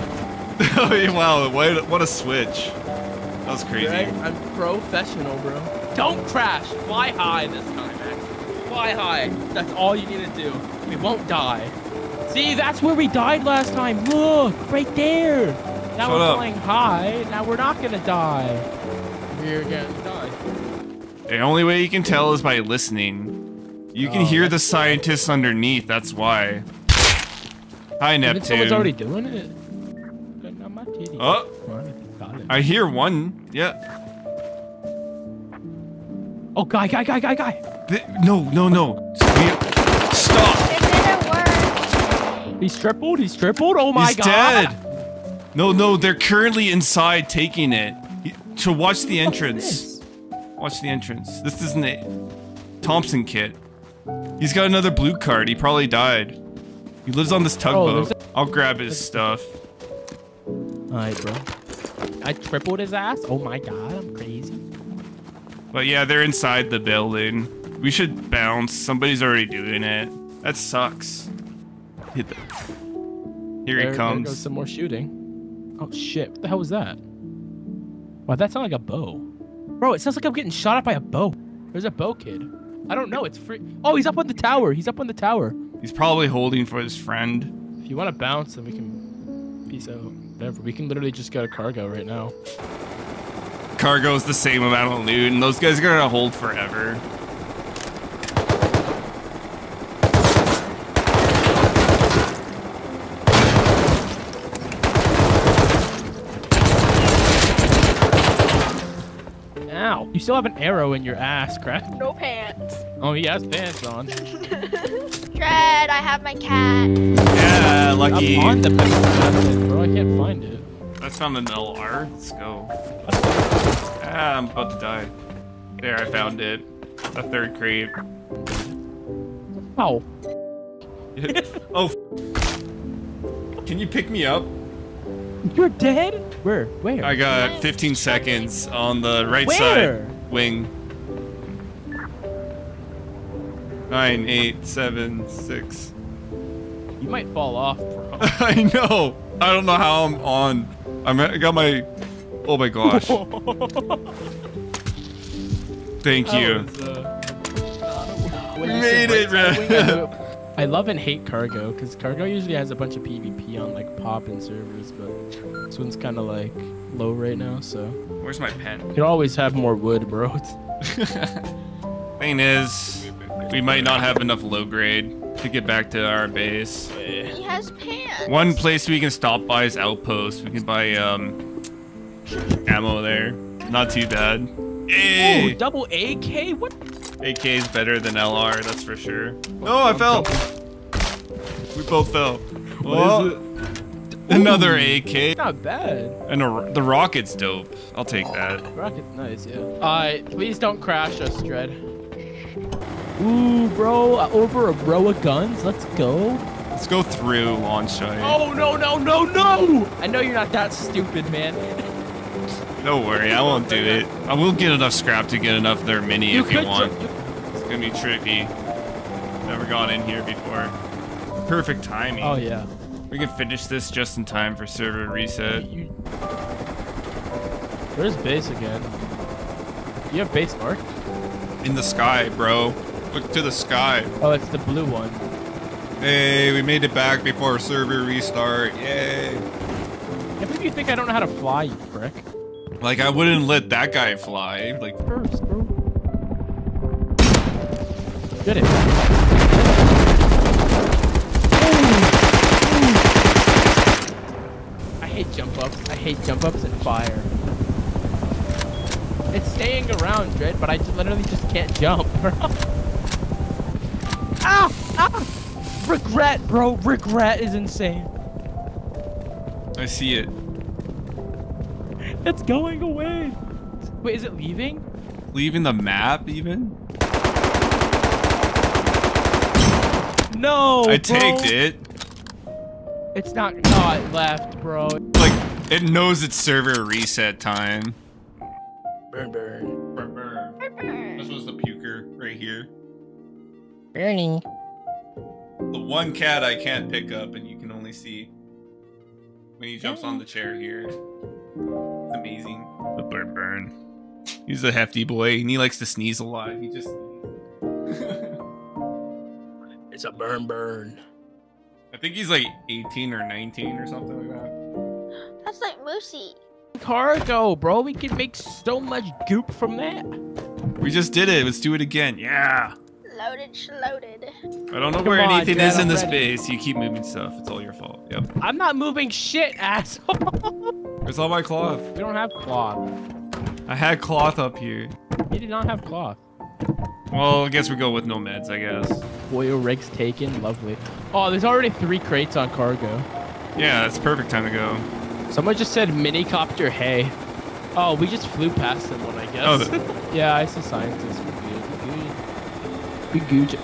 Wow, what a switch. That was crazy. Greg, I'm professional, bro. Don't crash. Fly high this time, actually. Fly high. That's all you need to do. We won't die. See, that's where we died last time. Look, right there. Now Shut we're up. flying high. Now we're not going to die. We're going to die. The only way you can tell is by listening. You can oh, hear the scientists underneath. That's why. Hi, Neptune. Someone's already doing it. Oh, I hear one. Yeah. Oh, guy, guy, guy, guy, guy. The, no, no, no. Stop. It didn't work. He's tripled. He's tripled. Oh my He's god. He's dead. No, no. They're currently inside taking it. He, to watch the entrance. Watch the entrance. This isn't a Thompson kit. He's got another blue card. He probably died. He lives on this tugboat. Oh, I'll grab his stuff. Alright, bro. I tripled his ass. Oh my god, I'm crazy. But yeah, they're inside the building. We should bounce. Somebody's already doing it. That sucks. Hit the... Here there, he comes. There goes some more shooting. Oh shit! What the hell was that? Wow, that sounds like a bow. Bro, it sounds like I'm getting shot at by a bow. There's a bow kid. I don't know. It's free. Oh, he's up on the tower. He's up on the tower. He's probably holding for his friend. If you want to bounce, then we can peace out. Whatever. We can literally just go to cargo right now. Cargo's the same amount of loot, and those guys are gonna hold forever. Ow! You still have an arrow in your ass, crap. No pants. Oh, he has pants on. Dread, I have my cat. Yeah, lucky. I'm on the pants, bro. I can't find it. I found an L R. Let's go. Ah, I'm about to die. There, I found it. The third crate. Ow. Oh. Can you pick me up? You're dead? Where? Where? I got fifteen seconds on the right Where? side wing. Nine, eight, seven, six. You might fall off, bro. I know. I don't know how I'm on. I'm, I got my... Oh my gosh. Thank that you. Was, uh, we made it, man. I love and hate cargo, because cargo usually has a bunch of PvP on like pop and servers, but this one's kind of like low right now, so. Where's my pen? You can always have more wood, bro. Thing is, we might not have enough low grade to get back to our base. He has pants. One place we can stop by is Outpost. We can buy um ammo there. Not too bad. Hey! Oh, double A K? What? A K is better than L R, that's for sure. No, I fell. We both fell. What is it? Another A K. Not bad. And a, the rocket's dope. I'll take that. Rocket's nice, yeah. Uh, please don't crash us, Dread. Ooh, bro, over a row of guns. Let's go. Let's go through launch site. Oh, no, no, no, no. I know you're not that stupid, man. Don't worry. I won't do it. I will get enough scrap to get enough of their mini you if you want. It's going to be tricky. Never gone in here before. Perfect timing. Oh, yeah. We can finish this just in time for server reset. You... Where's base again? You have base marked? In the sky, bro. Look to the sky. Oh, it's the blue one. Hey, we made it back before our server restart. Yay. I think you think I don't know how to fly, you prick. Like, I wouldn't let that guy fly. Like, first, bro. Get it. I hate jump ups. I hate jump ups and fire. It's staying around, Dread, but I literally just can't jump, bro. Ow! Ow! Regret, bro. Regret is insane. I see it. It's going away. Wait, is it leaving? Leaving the map, even? No, I tagged it. It's not... Oh, it left, bro. Like, it knows it's server reset time. Burn, burn. Burn, burn. burn, burn. This was the puker right here. Burning. The one cat I can't pick up, and you can only see when he jumps on the chair here. It's amazing. The burn burn. He's a hefty boy, and he likes to sneeze a lot. He just... It's a burn burn. I think he's like eighteen or nineteen or something like that. That's like Moosey. Cargo, bro. We can make so much goop from that. We just did it. Let's do it again. Yeah. Loaded, shloaded. I don't know Come where on, anything Dread, is in this base. You keep moving stuff. It's all your fault. Yep. I'm not moving shit, asshole. Where's all my cloth? We don't have cloth. I had cloth up here. You did not have cloth. Well, I guess we go with no meds, I guess. Oil rigs taken. Lovely. Oh, there's already three crates on cargo. Yeah, that's perfect time to go. Someone just said minicopter hay. Oh, we just flew past them one, I guess. Oh, yeah, I see scientists.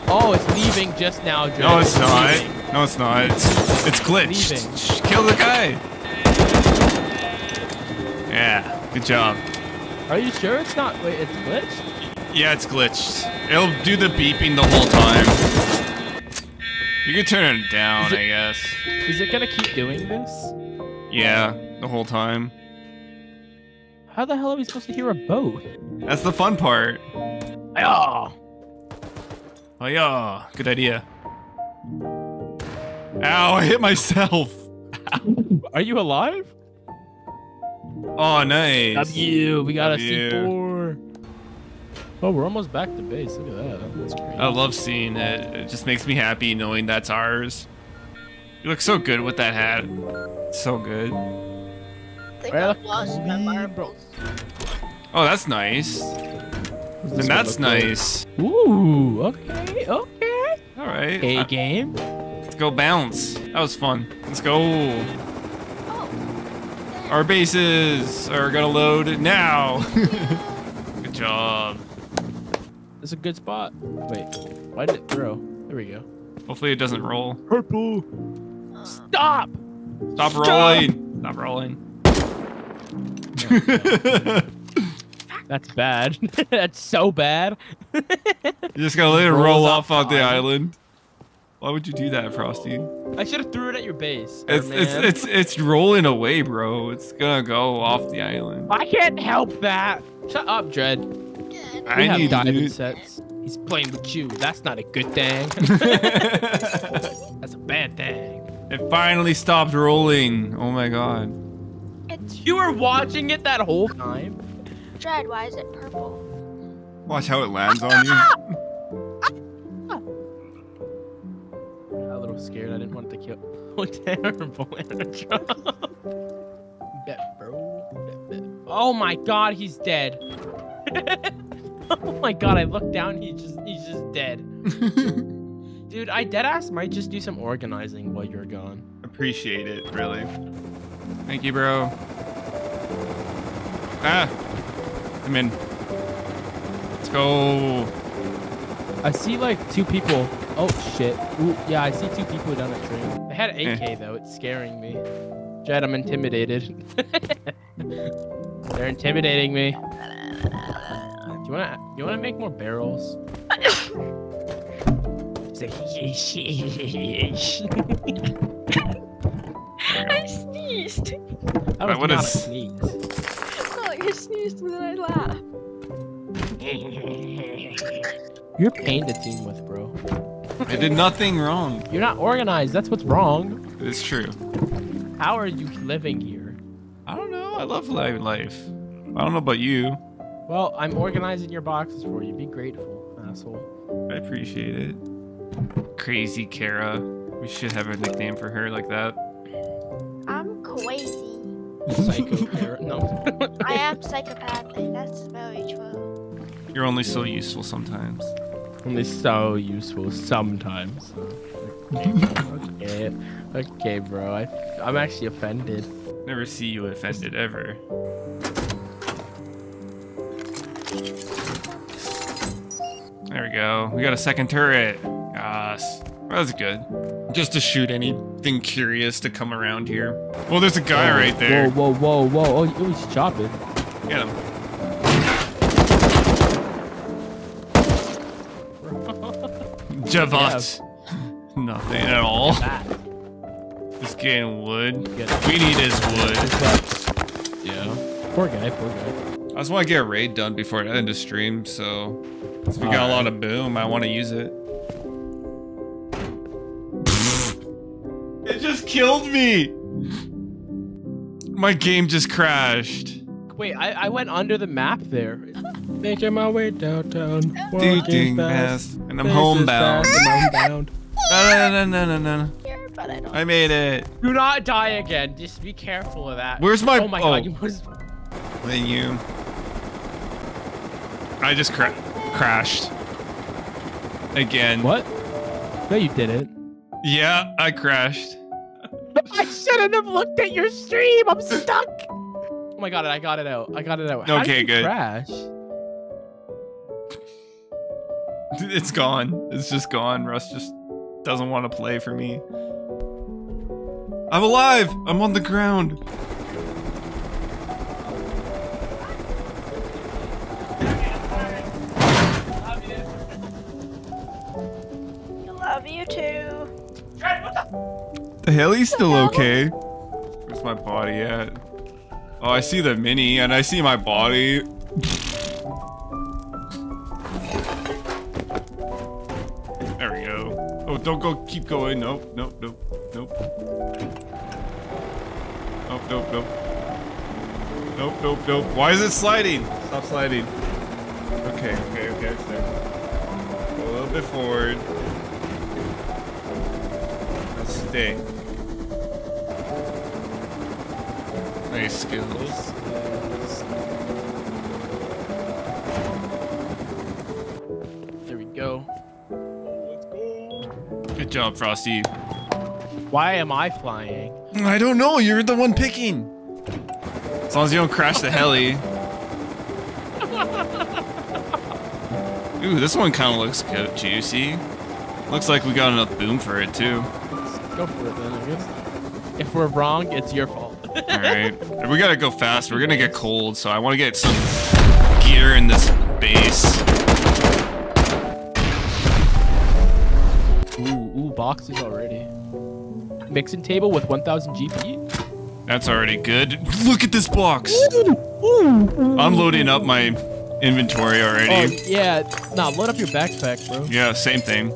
Oh, it's leaving just now, Dread. No, it's, it's not. Leaving. No, it's not. It's, it's glitched. Kill the guy. Yeah, good job. Are you sure it's not? Wait, it's glitched? Yeah, it's glitched. It'll do the beeping the whole time. You can turn it down, it, I guess. Is it gonna keep doing this? Yeah, the whole time. How the hell are we supposed to hear a boat? That's the fun part. Oh. Oh yeah, good idea. Ow, I hit myself. Ow. Are you alive? Oh, nice. W, we got w. a C four. Oh, we're almost back to base. Look at that. That's crazy. I love seeing it. It just makes me happy knowing that's ours. You look so good with that hat. So good. I think I lost my marbles. Oh, that's nice. And that's nice. Like? Ooh, okay, okay. All right. Hey, uh, game. Let's go bounce. That was fun. Let's go. Oh. Our bases are gonna load now. Good job. That's a good spot. Wait, why did it throw? There we go. Hopefully it doesn't roll. Purple. Stop. Stop, Stop. rolling. Stop rolling. Yeah. That's bad. That's so bad. You just gotta let it roll off on the island. Why would you do that, Frosty? I should have threw it at your base. It's it's, it's it's rolling away, bro. It's gonna go off the island. I can't help that. Shut up, Dread. We I have need diamond sets. He's playing with you. That's not a good thing. That's a bad thing. It finally stopped rolling. Oh my god. It's you were watching it that whole time. Dread, why is it purple? Watch how it lands on you. I'm a little scared. I didn't want to kill. Oh, terrible. Bet, bro. Bet, bet. Oh my god, he's dead. Oh my god, I looked down. He's just, he's just dead. Dude, I deadass might just do some organizing while you're gone. Appreciate it, really. Thank you, bro. Ah. I'm in. Let's go. I see like two people. Oh shit. Ooh, yeah, I see two people down the train. I had an A K eh. though. It's scaring me. Jed, I'm intimidated. They're intimidating me. Do you wanna? You wanna make more barrels? I sneezed. That was I not a sneeze. I sneezed and then I laughed. You're a pain to team with, bro. I did nothing wrong. You're not organized. That's what's wrong. It's true. How are you living here? I don't know. I love life. I don't know about you. Well, I'm organizing your boxes for you. Be grateful, asshole. I appreciate it. Crazy Kara. We should have a nickname for her like that. I'm crazy. Psychopath. No. I am psychopath, and that's very true. You're only so useful sometimes. Only so useful sometimes. Okay, bro. Okay, bro. I, I'm actually offended. Never see you offended ever. There we go. We got a second turret. Yes. That was good. Just to shoot anything curious to come around here. Well, there's a guy oh, right there. Whoa, whoa, whoa, whoa. Oh, he's chopping. Get him. Javot. Yeah. Nothing at all. This getting wood. We need his wood. Yeah. Poor guy, poor guy. I just want to get a raid done before I end the stream, so... Since we all got right. a lot of boom, I want to use it. It just killed me. My game just crashed. Wait, I, I went under the map there. Making my way downtown. Walking fast. And I'm homebound. No, no, no, no, no, no. I made it. Do not die again. Just be careful of that. Where's my... Oh, my oh. God. You must... Thank you. I just cra crashed. Again. What? No, you didn't. Yeah, I crashed. I shouldn't have looked at your stream. I'm stuck. Oh my god, I got it out. I got it out. How okay, did you good. Crash? It's gone. It's just gone. Rust just doesn't want to play for me. I'm alive. I'm on the ground. I love you too. The hell, he's still okay. Where's my body at? Oh, I see the mini, and I see my body. There we go. Oh, Nope, don't go, keep going. Nope, nope, nope, nope. Nope, nope, nope. Nope, nope, nope. Why is it sliding? Stop sliding. Okay, okay, okay, it's there. Go a little bit forward. Now stay. Nice skills. There we go. Good job, Frosty. Why am I flying? I don't know. You're the one picking. As long as you don't crash the heli. Ooh, this one kind of looks juicy. Looks like we got enough boom for it, too. Let's go for it, then, I guess. If we're wrong, it's your fault. All right. We got to go fast. We're going to get cold, so I want to get some gear in this base. Boxes already. Mixing table with one thousand G P. That's already good. Look at this box. I'm loading up my inventory already. Oh, yeah, nah, load up your backpack, bro. Yeah, same thing.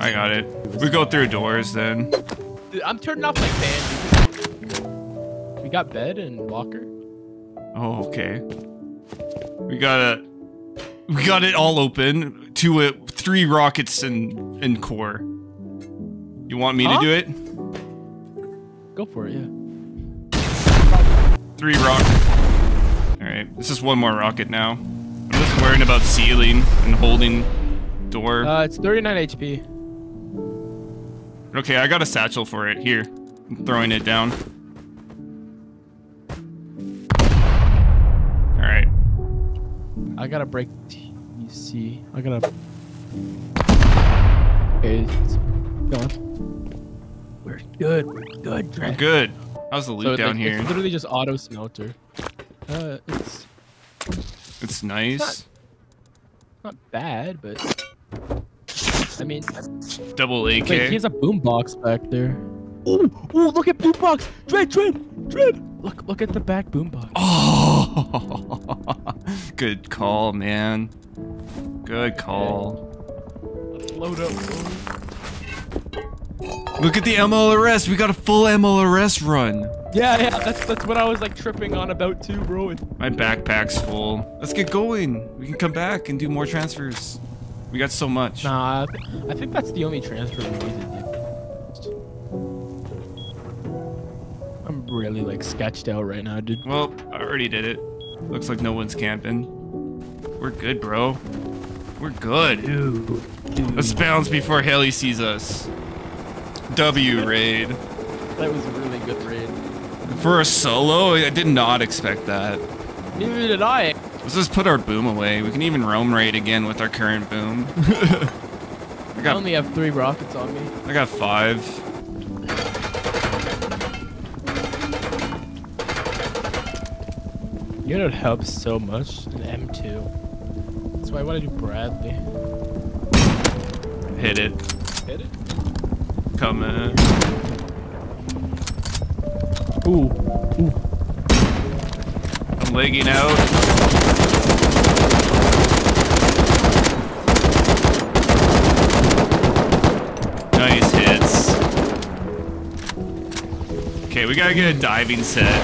I got it. We go through doors then. Dude, I'm turning off my fan. We got bed and locker. Oh, okay. We got a. We got it all open. Two, uh, three rockets and and core. You want me huh? to do it? Go for it, yeah. Three rockets. Alright, this is one more rocket now. I'm just worrying about sealing and holding door. Uh, it's thirty-nine H P. Okay, I got a satchel for it. Here, I'm throwing it down. Alright. I gotta break T C. I gotta... Okay, it's gone. We're good. We're good. We're good. How's the loot so down like, here? It's literally just auto smelter. Uh, it's it's nice. It's not, not bad, but I mean. Double A K. Wait, he has a boombox back there. Ooh, ooh, look at boombox. Dread, dread, dread. Look, look at the back boombox. Oh, good call, man. Good call. Let's load up. Look at the M L R S. We got a full M L R S run. Yeah, yeah, that's that's what I was like tripping on about too, bro. My backpack's full. Let's get going. We can come back and do more transfers. We got so much. Nah, I, th I think that's the only transfer we needed. I'm really like sketched out right now, dude. Well, I already did it. Looks like no one's camping. We're good, bro. We're good. Dude, dude. Let's bounce before Haley sees us. W raid. That was a really good raid. For a solo, I did not expect that. Neither did I. Let's just put our boom away. We can even roam raid again with our current boom. I, got, I only have three rockets on me. I got five. You know it helps so much. An M two. That's why I want to do Bradley. Hit it. Hit it? Come in. Ooh. Ooh. I'm lagging out. Nice hits. Okay, we gotta get a diving set.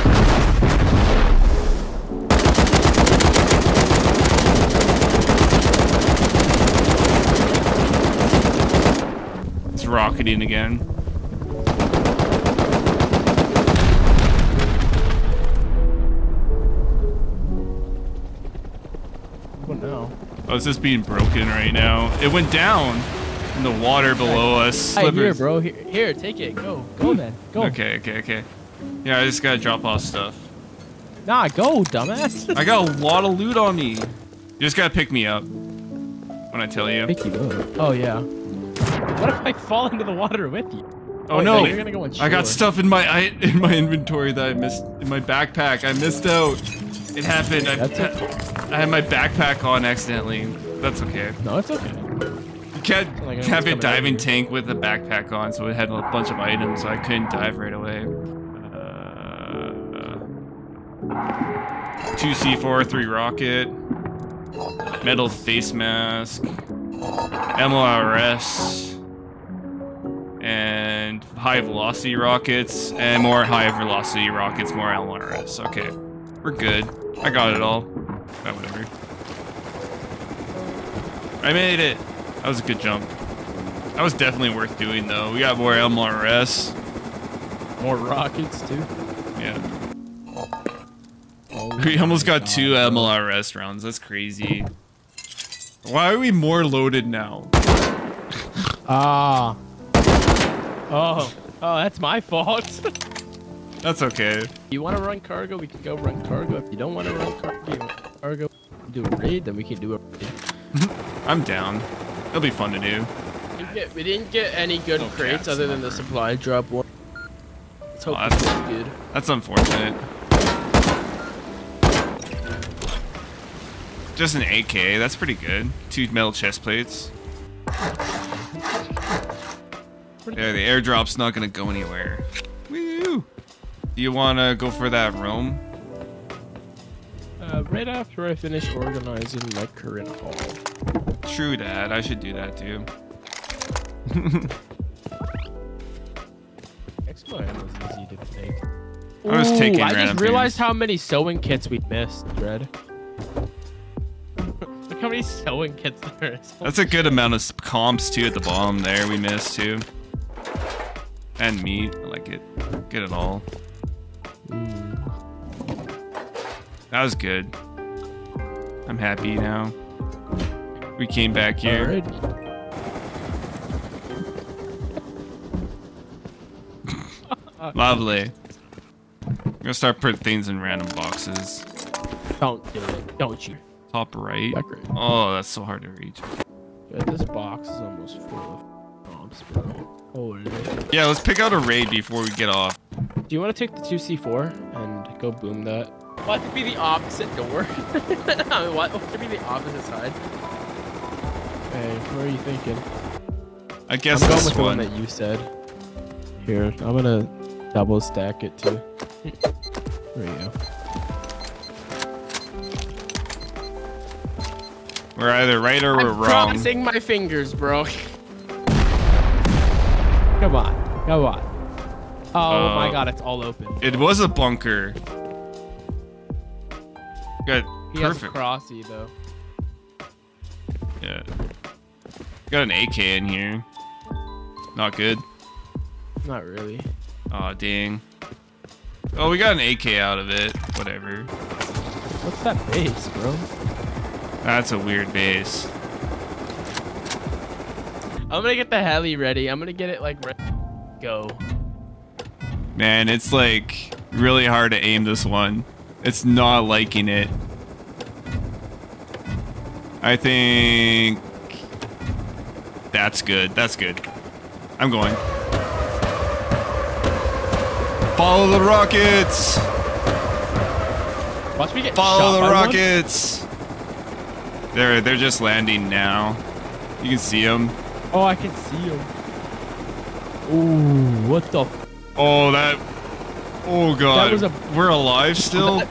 Rocketing again. Oh no. Oh, it's just being broken right now. It went down in the water below I, us. Right here, bro. Here, here, take it. Go. Go, man. Go. Okay, okay, okay. Yeah, I just gotta drop off stuff. Nah, go, dumbass. I got a lot of loot on me. You just gotta pick me up when I tell you. Pick you up. Oh, yeah. What if I fall into the water with you? Oh, oh no! You're gonna go on shore. I got stuff in my I, in my inventory that I missed in my backpack. I missed out. It happened. I, okay. I had my backpack on accidentally. That's okay. No, it's okay. You can't like have a diving tank with a backpack on, so it had a bunch of items, so I couldn't dive right away. Uh, two C four, three rocket, metal face mask, M L R S. high-velocity rockets, and more high-velocity rockets, more L R S. Okay, we're good. I got it all. Oh, whatever. I made it! That was a good jump. That was definitely worth doing, though. We got more L R S. More rockets, too. Yeah. Oh, we almost got God. two M L R S rounds. That's crazy. Why are we more loaded now? Ah. Oh. Oh, that's my fault. That's okay. You want to run cargo? We can go run cargo. If you don't want to run cargo, cargo, do a raid, then we can do a raid. I'm down. It'll be fun to do. We didn't get, we didn't get any good oh, crates other than the supply drop one. Let's hope oh, that's good. That's unfortunate. Just an A K, that's pretty good. Two metal chest plates. There, the airdrop's not gonna go anywhere. Woo! Do you wanna go for that room? Uh, right after I finish organizing my current haul. True that, I should do that too. Expo was easy to take. Ooh, I was taking I random just realized things. How many sewing kits we missed, Dread. Look how many sewing kits there is. That's a good shit. amount of comps too at the bottom there we missed too. And meat, I like it. Get it all. Ooh. That was good. I'm happy now. We came back here. Right. Lovely. I'm gonna start putting things in random boxes. Don't do it. Don't you? Top right. right. Oh, that's so hard to reach. Yeah, this box is almost full of comps, bro. Holy. Yeah, let's pick out a raid before we get off. Do you want to take the two C four and go boom that? What could be the opposite door? I mean, what could be the opposite side? Hey, what are you thinking? I guess I'm going this with one. The one that you said. Here, I'm gonna double stack it too. There you go. We're either right or we're I'm wrong. I'm crossing my fingers, bro. Come on, come on. Oh uh, my God, it's all open. It was a bunker. Good. He Perfect. has a crossy though. Yeah. Got an A K in here. Not good. Not really. Aw, oh, dang. Oh, we got an A K out of it. Whatever. What's that base, bro? That's a weird base. I'm gonna get the heli ready. I'm gonna get it like ready. Go. Man, it's like really hard to aim this one. It's not liking it. I think that's good. That's good. I'm going. Follow the rockets. Watch me get Follow shot the rockets. One? They're they're just landing now. You can see them. Oh, I can see them. Ooh, what the? F oh, that. Oh God, that was a... we're alive still? That...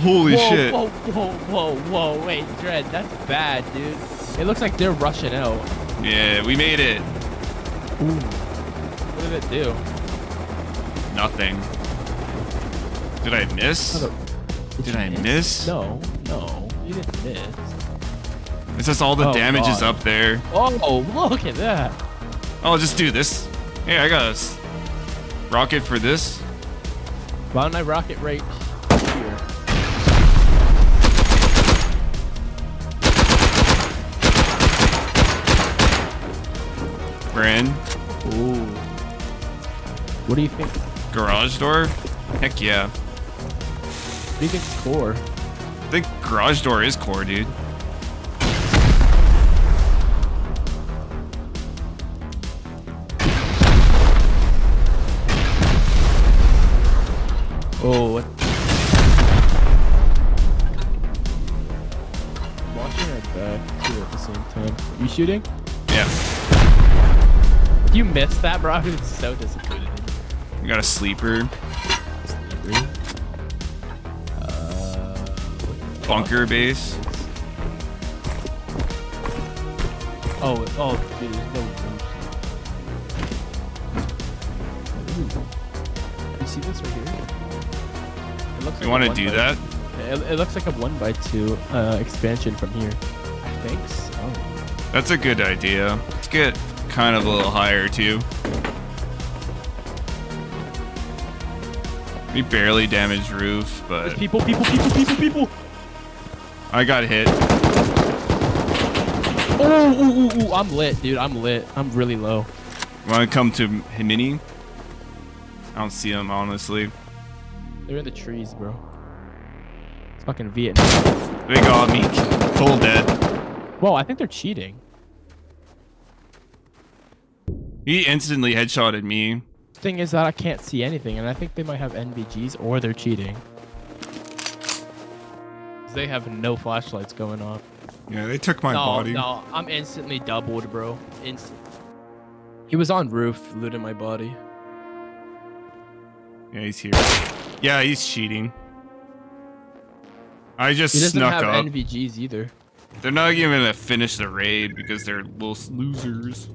Holy whoa, shit. Whoa, whoa, whoa, whoa, wait, Dread, that's bad, dude. It looks like they're rushing out. Yeah, we made it. Ooh. What did it do? Nothing. Did I miss? Did, did I miss? miss? No, no, you didn't miss. It's just all the oh, damage God. is up there. Oh, look at that. I'll just do this. Hey, I got a rocket for this. Why don't I rocket right here? We're in. Ooh. What do you think? Garage door? Heck yeah. What do you think it's core? I think garage door is core, dude. Oh, what? I'm watching our back too at the same time. Are you shooting? Yeah. You missed that, bro. I'm so disappointed. You got a sleeper. Sleeper. Uh. Bunker base. Oh, oh, dude, there's no. You see this right here? It looks like you want to do that? It, it looks like a one by two uh, expansion from here. I think so. That's a good idea. Let's get kind of a little higher too. We barely damaged roof, but... There's people, people, people, people, people! I got hit. Oh, ooh, ooh, ooh. I'm lit, dude. I'm lit. I'm really low. Want to come to Himini? I don't see them, honestly. They're in the trees, bro. It's fucking Vietnam. They got me. Full dead. Whoa, I think they're cheating. He instantly headshotted me. Thing is that I can't see anything, and I think they might have N V Gs or they're cheating. They have no flashlights going on. Yeah, they took my no, body. No, I'm instantly doubled, bro. Instant. He was on roof, looting my body. Yeah, he's here. Yeah, he's cheating. I just he snuck up. They don't have N V Gs either. They're not even gonna finish the raid because they're little losers.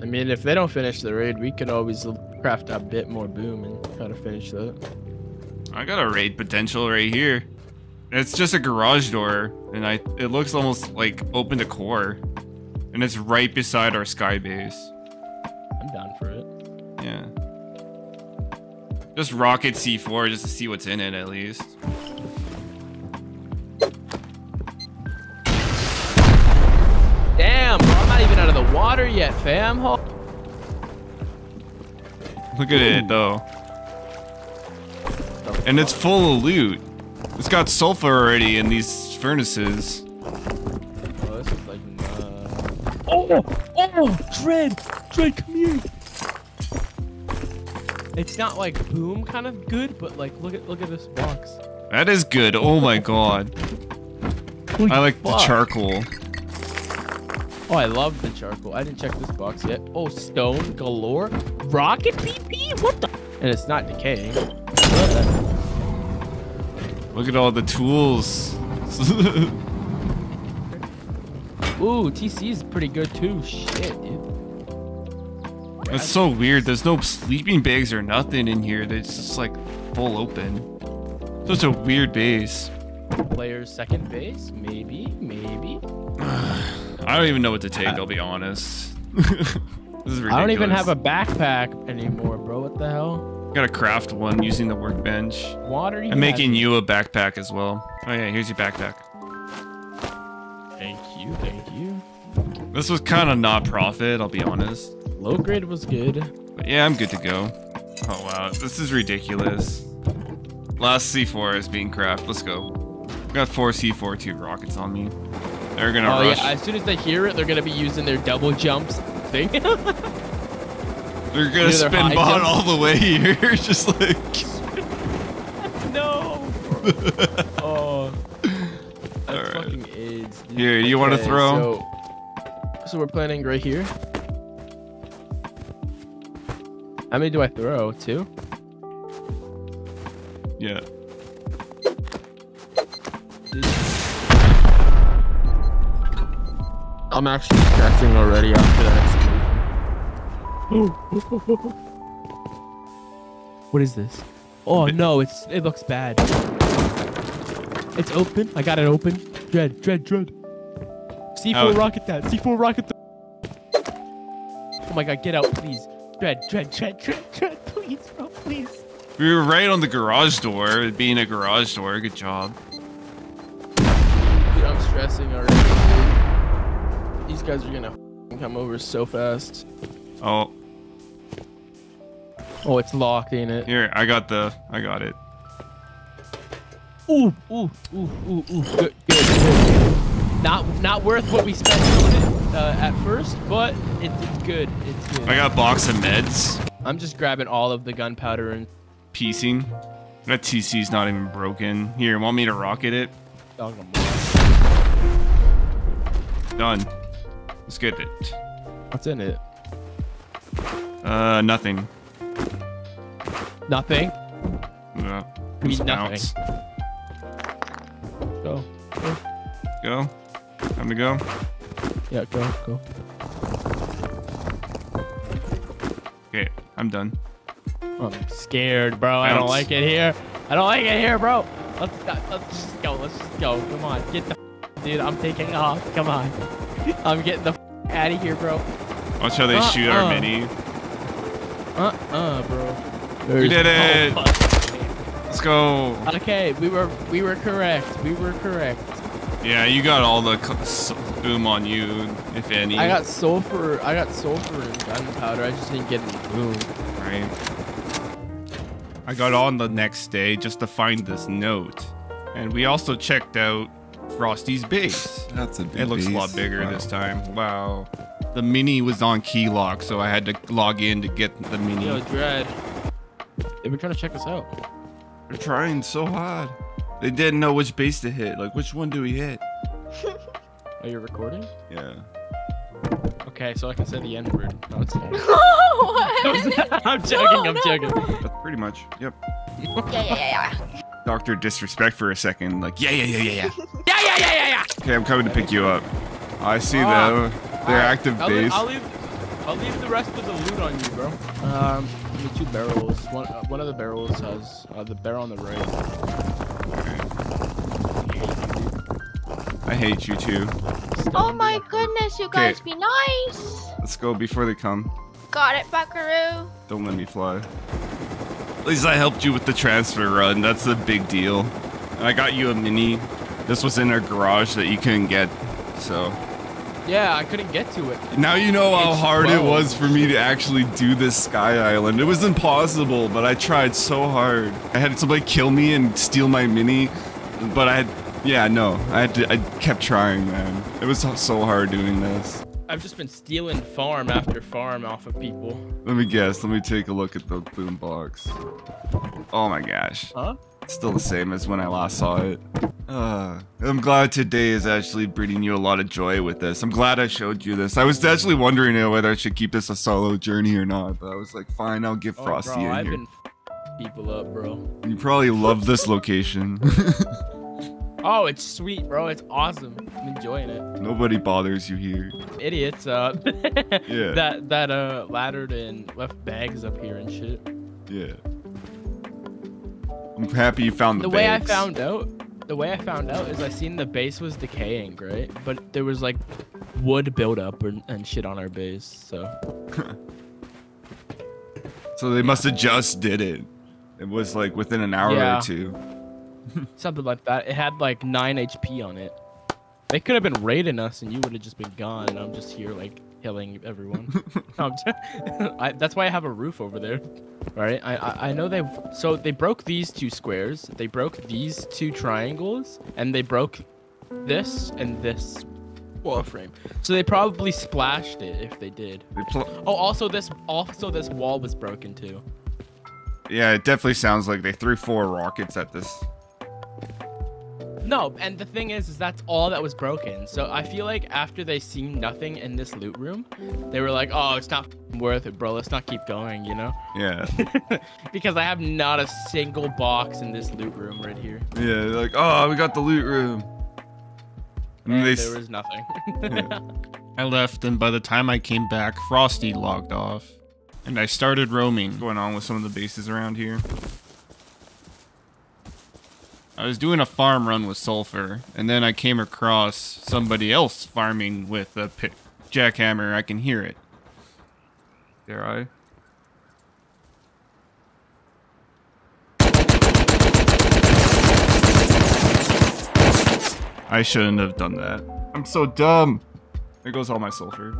I mean, if they don't finish the raid, we can always craft a bit more boom and try to finish that. I got a raid potential right here. It's just a garage door, and I it looks almost like open to core. And it's right beside our sky base. I'm down for it. Yeah. Just rocket C four just to see what's in it, at least. Damn, bro, I'm not even out of the water yet, fam. Look at it, though. And it's full of loot. It's got sulfur already in these furnaces. Oh, this is like, uh... oh, oh, Dread, Dread, come here. It's not like boom kind of good, but like, look at, look at this box. That is good. Oh my god. Holy I like fuck. the charcoal. Oh, I love the charcoal. I didn't check this box yet. Oh, stone galore, rocket P P. What the? And it's not decaying. Look at all the tools. Ooh, T C is pretty good too. Shit, dude. That's so weird. There's no sleeping bags or nothing in here. It's just like full open. Such a weird base. Player's second base? Maybe, maybe. I don't even know what to take, I'll be honest. This is ridiculous. I don't even have a backpack anymore, bro. What the hell? Gotta craft one using the workbench. Water. I'm making you a backpack as well. Oh yeah, here's your backpack. Thank you, thank you. This was kind of not profit, I'll be honest. Low grade was good. But yeah, I'm good to go. Oh wow, this is ridiculous. Last C four is being crafted. Let's go. I've got four C four tube rockets on me. They're gonna oh, rush. Yeah. As soon as they hear it, they're gonna be using their double jumps thing. They're gonna Either spin bot all the way here, just like. No. Oh. That's right. Fucking AIDS. Dude. Here, you okay, want to throw? So, so we're planning right here. How many do I throw? Two. Yeah. Dude. I'm actually crashing already after that. What is this? Oh no, it's it looks bad. It's open. I got it open. Dread, dread, dread. C four oh. rocket that. C four rocket that. Oh my god, get out, please. Dread, dread, dread, dread, dread, please, bro, please. We were right on the garage door. It being a garage door. Good job. Dude, I'm stressing already. These guys are gonna come over so fast. Oh. Oh, it's locked, ain't it? Here, I got the, I got it. Ooh, ooh, ooh, ooh, ooh. Good, good, good. Not, not worth what we spent on it uh, at first, but it's, it's good. It's good. I got a box of meds. I'm just grabbing all of the gunpowder and piecing. That T C's not even broken. Here, want me to rocket it? Done. Let's get it. What's in it? Uh, nothing. Nothing? No. I mean, nothing. Go. Go. Go. Time to go. Yeah, go. Go. I'm done. I'm scared, bro. I don't like it here. I don't like it here, bro. Let's let's just go. Let's just go. Come on, get the dude. I'm taking off. Come on. I'm getting the out of here, bro. Watch how they uh, shoot uh. our mini. Uh uh, bro. There's we did it. No Let's go. Okay, we were we were correct. We were correct. Yeah, you got all the boom on you, if any. I got sulfur. I got sulfur and gunpowder. I just didn't get any boom. Right. I got on the next day just to find this note, and we also checked out Frosty's base. That's a big It looks base. a lot bigger wow. this time. Wow. The mini was on key lock, so I had to log in to get the mini. Yo, Dread. They were trying to check us out. They're trying so hard. They didn't know which base to hit. Like, which one do we hit? Are you recording? Yeah. Okay, so I can say the N word. No, it's not. What? I'm joking, no, I'm no. joking. Pretty much, yep. Yeah, yeah, yeah, yeah. Doctor Disrespect for a second, like, yeah, yeah, yeah, yeah, yeah. Yeah, yeah, yeah, yeah, yeah. Okay, I'm coming to pick you up. I see oh, them. They're right. active I'll base. Leave, I'll, leave, I'll leave the rest of the loot on you, bro. Um, the two barrels. One, uh, one of the barrels has uh, the barrel on the right. Okay. I hate you too. Oh my goodness, you guys okay. be nice. Let's go before they come. Got it, Buckaroo. Don't let me fly. At least I helped you with the transfer run. That's the big deal. And I got you a mini. This was in our garage that you couldn't get, so. Yeah, I couldn't get to it. Now you know how hard it was for me to actually do this Sky Island. It was impossible, but I tried so hard. I had somebody kill me and steal my mini, but I had, yeah, no. I had to, I kept trying, man. It was so hard doing this. I've just been stealing farm after farm off of people. Let me guess. Let me take a look at the boom box. Oh my gosh. Huh? It's still the same as when I last saw it. Uh, I'm glad today is actually bringing you a lot of joy with this. I'm glad I showed you this. I was actually wondering whether I should keep this a solo journey or not, but I was like, fine, I'll give oh, Frosty bro, in I've here. Been f***ing people up, bro. You probably love this location. Oh, it's sweet, bro. It's awesome. I'm enjoying it. Nobody bothers you here. Idiots up. Yeah. That that uh laddered and left bags up here and shit. Yeah. I'm happy you found the, the way bags. I found out. The way I found out is I seen the base was decaying, right? But there was like wood buildup and, and shit on our base, so. So they must have just did it. It was like within an hour yeah. or two. Something like that. It had like nine H P on it. They could have been raiding us and you would have just been gone, and I'm just here like killing everyone. I'm just, I, that's why I have a roof over there. Right? I, I I know they so they broke these two squares, they broke these two triangles, and they broke this and this wall frame. So they probably splashed it if they did. They oh also this also this wall was broken too. Yeah, it definitely sounds like they threw four rockets at this. No, and the thing is, is that's all that was broken. So I feel like after they seen nothing in this loot room, they were like, oh, it's not worth it, bro. Let's not keep going, you know? Yeah. Because I have not a single box in this loot room right here. Yeah, like, oh, we got the loot room. And, and they there was nothing. Yeah. I left, and by the time I came back, Frosty logged off. And I started roaming. What's going on with some of the bases around here? I was doing a farm run with Sulfur, and then I came across somebody else farming with a pick jackhammer. I can hear it. Dare I? I shouldn't have done that. I'm so dumb. There goes all my Sulfur.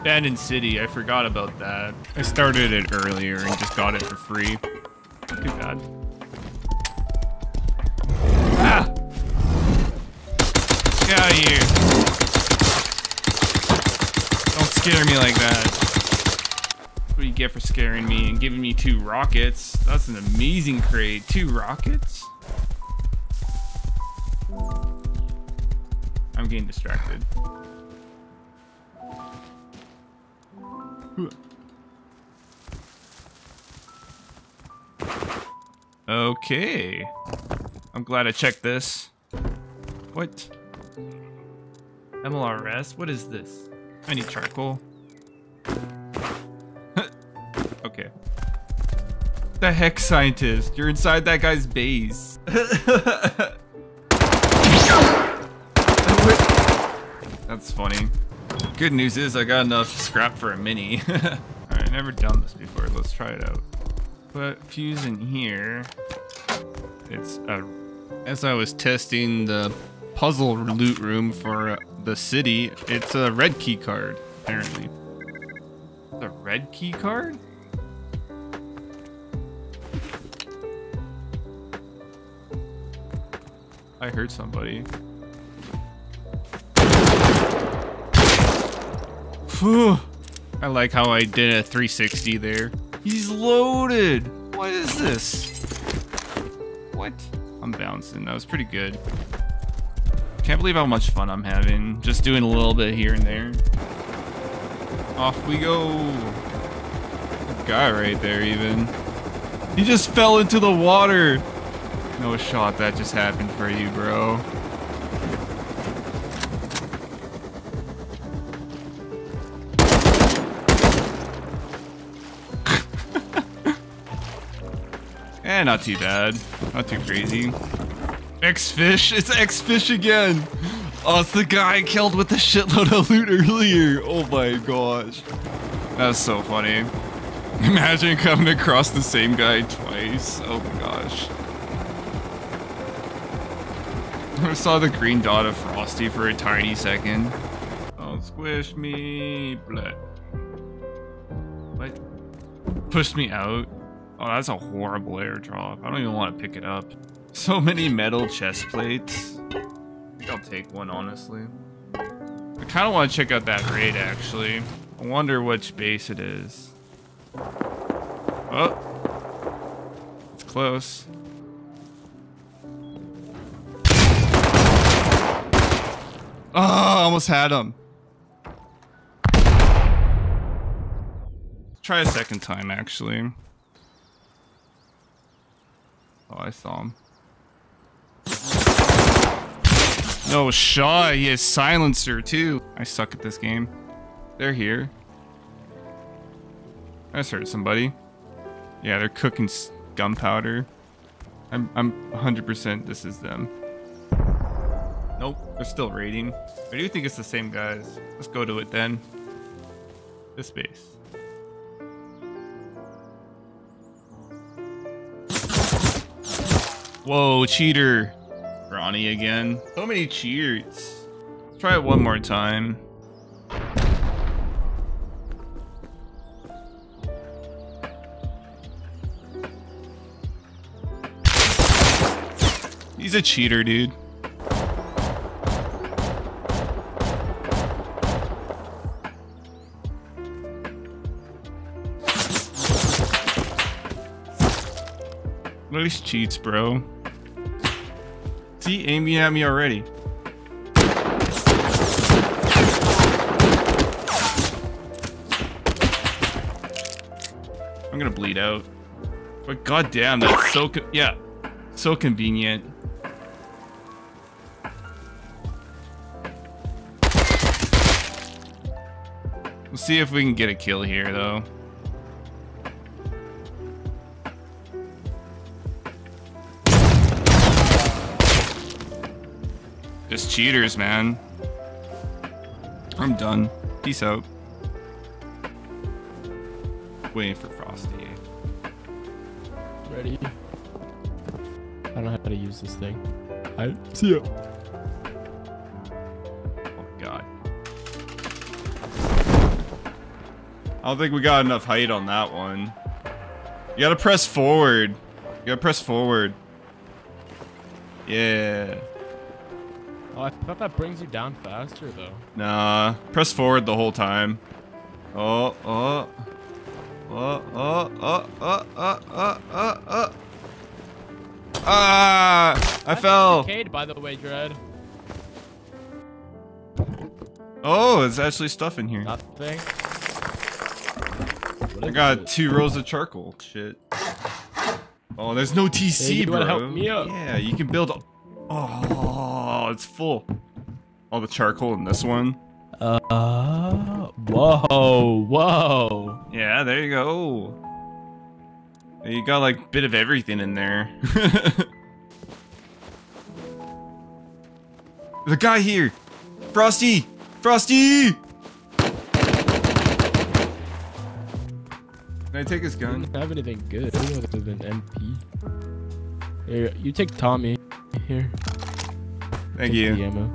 Abandoned City, I forgot about that. I started it earlier and just got it for free. Not too bad. Ah! Get out of here. Don't scare me like that. That's what do you get for scaring me and giving me two rockets? That's an amazing crate. Two rockets? I'm getting distracted. Okay. I'm glad I checked this. What? M L R S? What is this? I need charcoal. Okay. The heck, scientist? You're inside that guy's base. That's funny. Good news is I got enough scrap for a mini. Alright, never done this before. Let's try it out. But fuse in here. It's a... As I was testing the puzzle loot room for the city, it's a red key card, apparently. The red key card? I heard somebody. Whew. I like how I did a three sixty there. He's loaded. What is this? What? I'm bouncing. That was pretty good. Can't believe how much fun I'm having. Just doing a little bit here and there. Off we go. That guy right there even. He just fell into the water. No shot that just happened for you, bro. Eh, not too bad. Not too crazy. X-Fish. It's X-Fish again. Oh, it's the guy I killed with the shitload of loot earlier. Oh my gosh. That's so funny. Imagine coming across the same guy twice. Oh my gosh. I saw the green dot of Frosty for a tiny second. Don't squish me. Bleh. What? Push me out. Oh, that's a horrible airdrop. I don't even want to pick it up. So many metal chest plates. I think I'll take one, honestly. I kind of want to check out that raid, actually. I wonder which base it is. Oh. It's close. Oh, I almost had him. Try a second time, actually. Oh, I saw him. No shot. He has silencer, too. I suck at this game. They're here. I just heard somebody. Yeah, they're cooking gunpowder. I'm, I'm one hundred percent this is them. Nope, they're still raiding. I do think it's the same guys. Let's go to it then. This base. Whoa, cheater. Ronnie again. So many cheats. Let's try it one more time. He's a cheater, dude. Nice cheats, bro. See, aiming at me already. I'm gonna bleed out. But goddamn, that's so co- yeah, so convenient. We'll see if we can get a kill here, though. Just cheaters, man. I'm done. Peace out. Waiting for Frosty. Ready? I don't know how to use this thing. I see you. Oh god. I don't think we got enough height on that one. You gotta press forward. You gotta press forward. Yeah. Oh, I thought that brings you down faster, though. Nah, press forward the whole time. Oh, oh. Oh, oh, oh, oh, oh, oh, oh, oh. Ah! I That's fell! Arcade, by the way, Dread. Oh, there's actually stuff in here. Nothing. I got this? two rolls of charcoal. Shit. Oh, there's no T C, hey, you bro. Help me up. Yeah, you can build... Oh, it's full. All the charcoal in this one. Uh, whoa, whoa. Yeah, there you go. You got like a bit of everything in there. The guy here! Frosty! Frosty! Can I take his gun? I don't have anything good. I don't know if it's an M P. Here, you take Tommy. Here. Thank take you.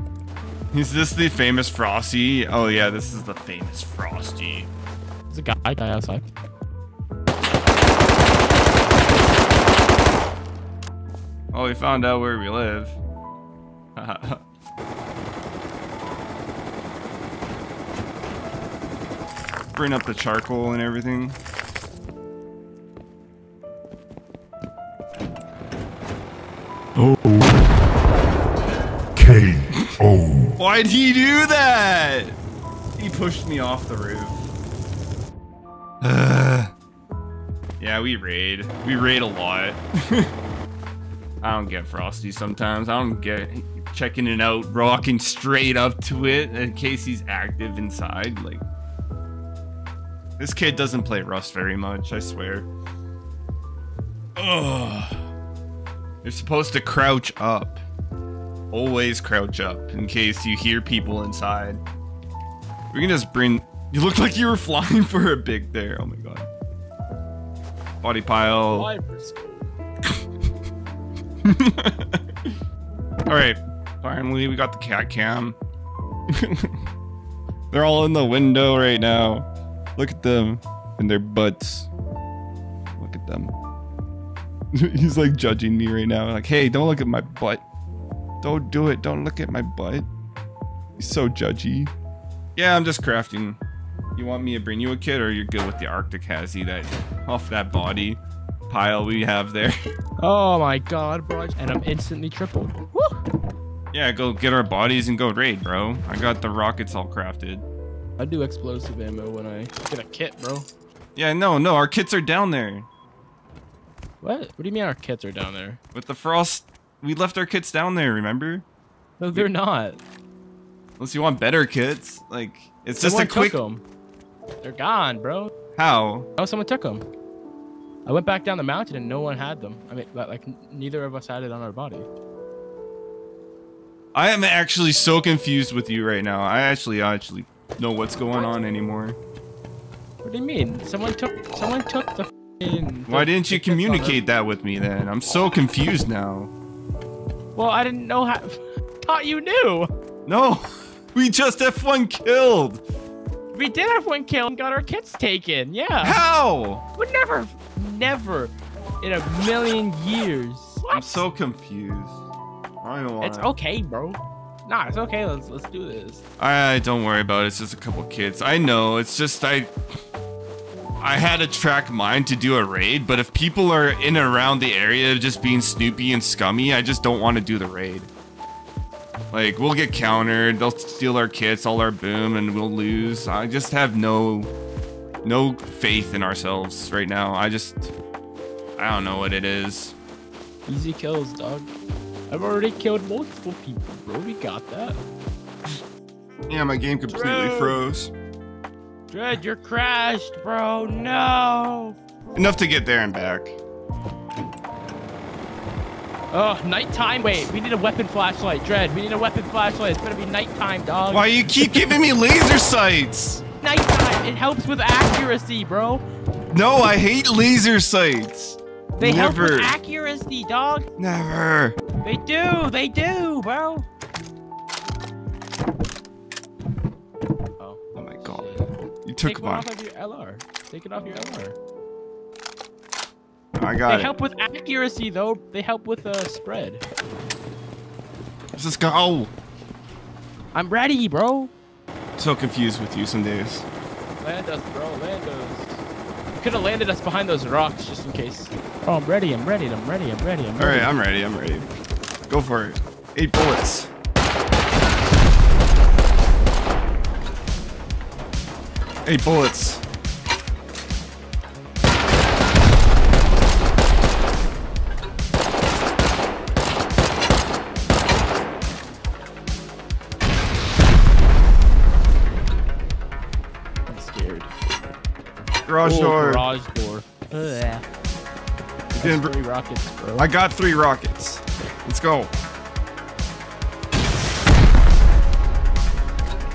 Is this the famous Frosty? Oh yeah, this is the famous Frosty. There's a guy, guy outside. Oh, he found out where we live. Bring up the charcoal and everything. Oh. K O. Why'd he do that? He pushed me off the roof. Uh, yeah, we raid. We raid a lot. I don't get Frosty sometimes. I don't get checking it out, rocking straight up to it in case he's active inside. Like, this kid doesn't play Rust very much, I swear. Ugh. You're supposed to crouch up. Always crouch up in case you hear people inside. We can just bring... You looked like you were flying for a big there. Oh my god. Body pile. Alright, finally we got the cat cam. They're all in the window right now. Look at them and their butts. Look at them. He's like judging me right now. Like, hey, don't look at my butt. Don't do it. Don't look at my butt. He's so judgy. Yeah, I'm just crafting. You want me to bring you a kit or you're good with the Arctic Hazzy that off that body pile we have there. Oh my god, bro. And I'm instantly tripled. Woo! Yeah, go get our bodies and go raid, bro. I got the rockets all crafted. I do explosive ammo when I get a kit, bro. Yeah, no, no, our kits are down there. What? What do you mean our kits are down there? With the frost, we left our kits down there, remember? No, they're we... not. Unless you want better kits. Like, it's someone just a quick... Them. They're gone, bro. How? Oh, someone took them. I went back down the mountain and no one had them. I mean, like, neither of us had it on our body. I am actually so confused with you right now. I actually, I actually know what's going on anymore. What do you mean? Someone took, someone took the f***ing... Why didn't you communicate that with me then? I'm so confused now. Well, I didn't know how... Thought you knew! No! We just F one killed! We did have one kill and got our kits taken, yeah. How? Would never, never in a million years. What? I'm so confused. I don't want It's okay, bro. Nah, it's okay. Let's let's do this. I don't worry about it. It's just a couple kits. I know. It's just I I had to track mine to do a raid, but if people are in and around the area just being snoopy and scummy, I just don't want to do the raid. Like, we'll get countered, they'll steal our kits, all our boom, and we'll lose. I just have no no faith in ourselves right now. I just, I don't know what it is. Easy kills, dog. I've already killed multiple people, bro. We got that. Yeah, my game completely Dread. froze. Dread, you're crashed, bro. No. Enough to get there and back. Oh, nighttime. Wait, we need a weapon flashlight, Dread. We need a weapon flashlight. It's gonna be nighttime, dog. Why you keep giving me laser sights? Nighttime. It helps with accuracy, bro. No, I hate laser sights. They Never. help with accuracy, dog. Never. They do. They do, bro. Oh, oh my god. You took Take one off of your L R. Take it off your L R. I got they it. help with accuracy, though. They help with uh, spread. Let's just go. Oh. I'm ready, bro. So confused with you some days. Land us, bro. Land us. You could have landed us behind those rocks just in case. Oh, I'm ready. I'm ready. I'm ready. I'm ready. I'm ready. All right, I'm ready. I'm ready. Go for it. Eight bullets. Eight bullets. Garage Ooh, door. Garage door. Ugh. Denver. Three rockets, bro. I got three rockets. Let's go.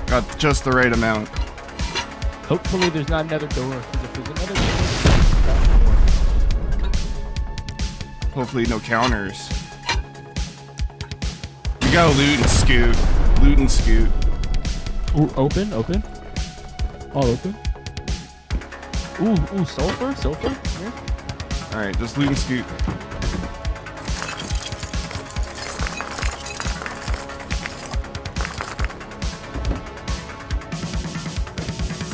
Got just the right amount. Hopefully there's not another door. If there's another door, hopefully no counters. We gotta loot and scoot. Loot and scoot. Ooh, open, open. All open. Ooh, ooh, sulfur, sulfur. Here. All right, just loot and scoot.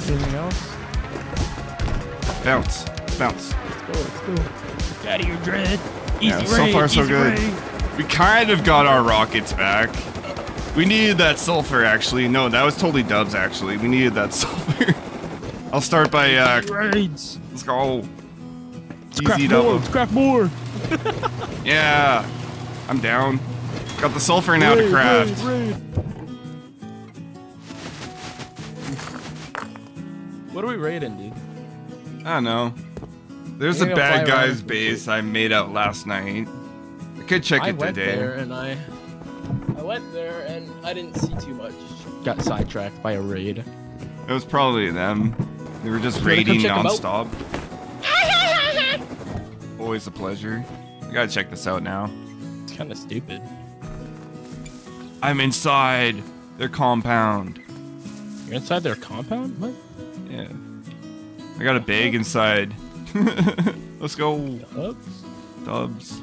Anything else? Bounce, bounce. Let's go, let's go. Get out of your dread. Easy yeah, raid, so far so good. Raid. We kind of got our rockets back. We needed that sulfur, actually. No, that was totally dubs, actually. We needed that sulfur. I'll start by, uh... raids. Let's go. Let's easy double. Let's craft more. Yeah. I'm down. Got the sulfur now raid, to craft. Raid, raid. What are we raiding, dude? I don't know. There's Maybe a bad guy's base I made out last night. I could check I it went today. There and I... I went there and I didn't see too much. Got sidetracked by a raid. It was probably them. They were just raiding nonstop. Always a pleasure. I gotta check this out now. It's kind of stupid. I'm inside their compound. You're inside their compound? What? Yeah. I got a bag inside. Let's go. Dubs. Dubs.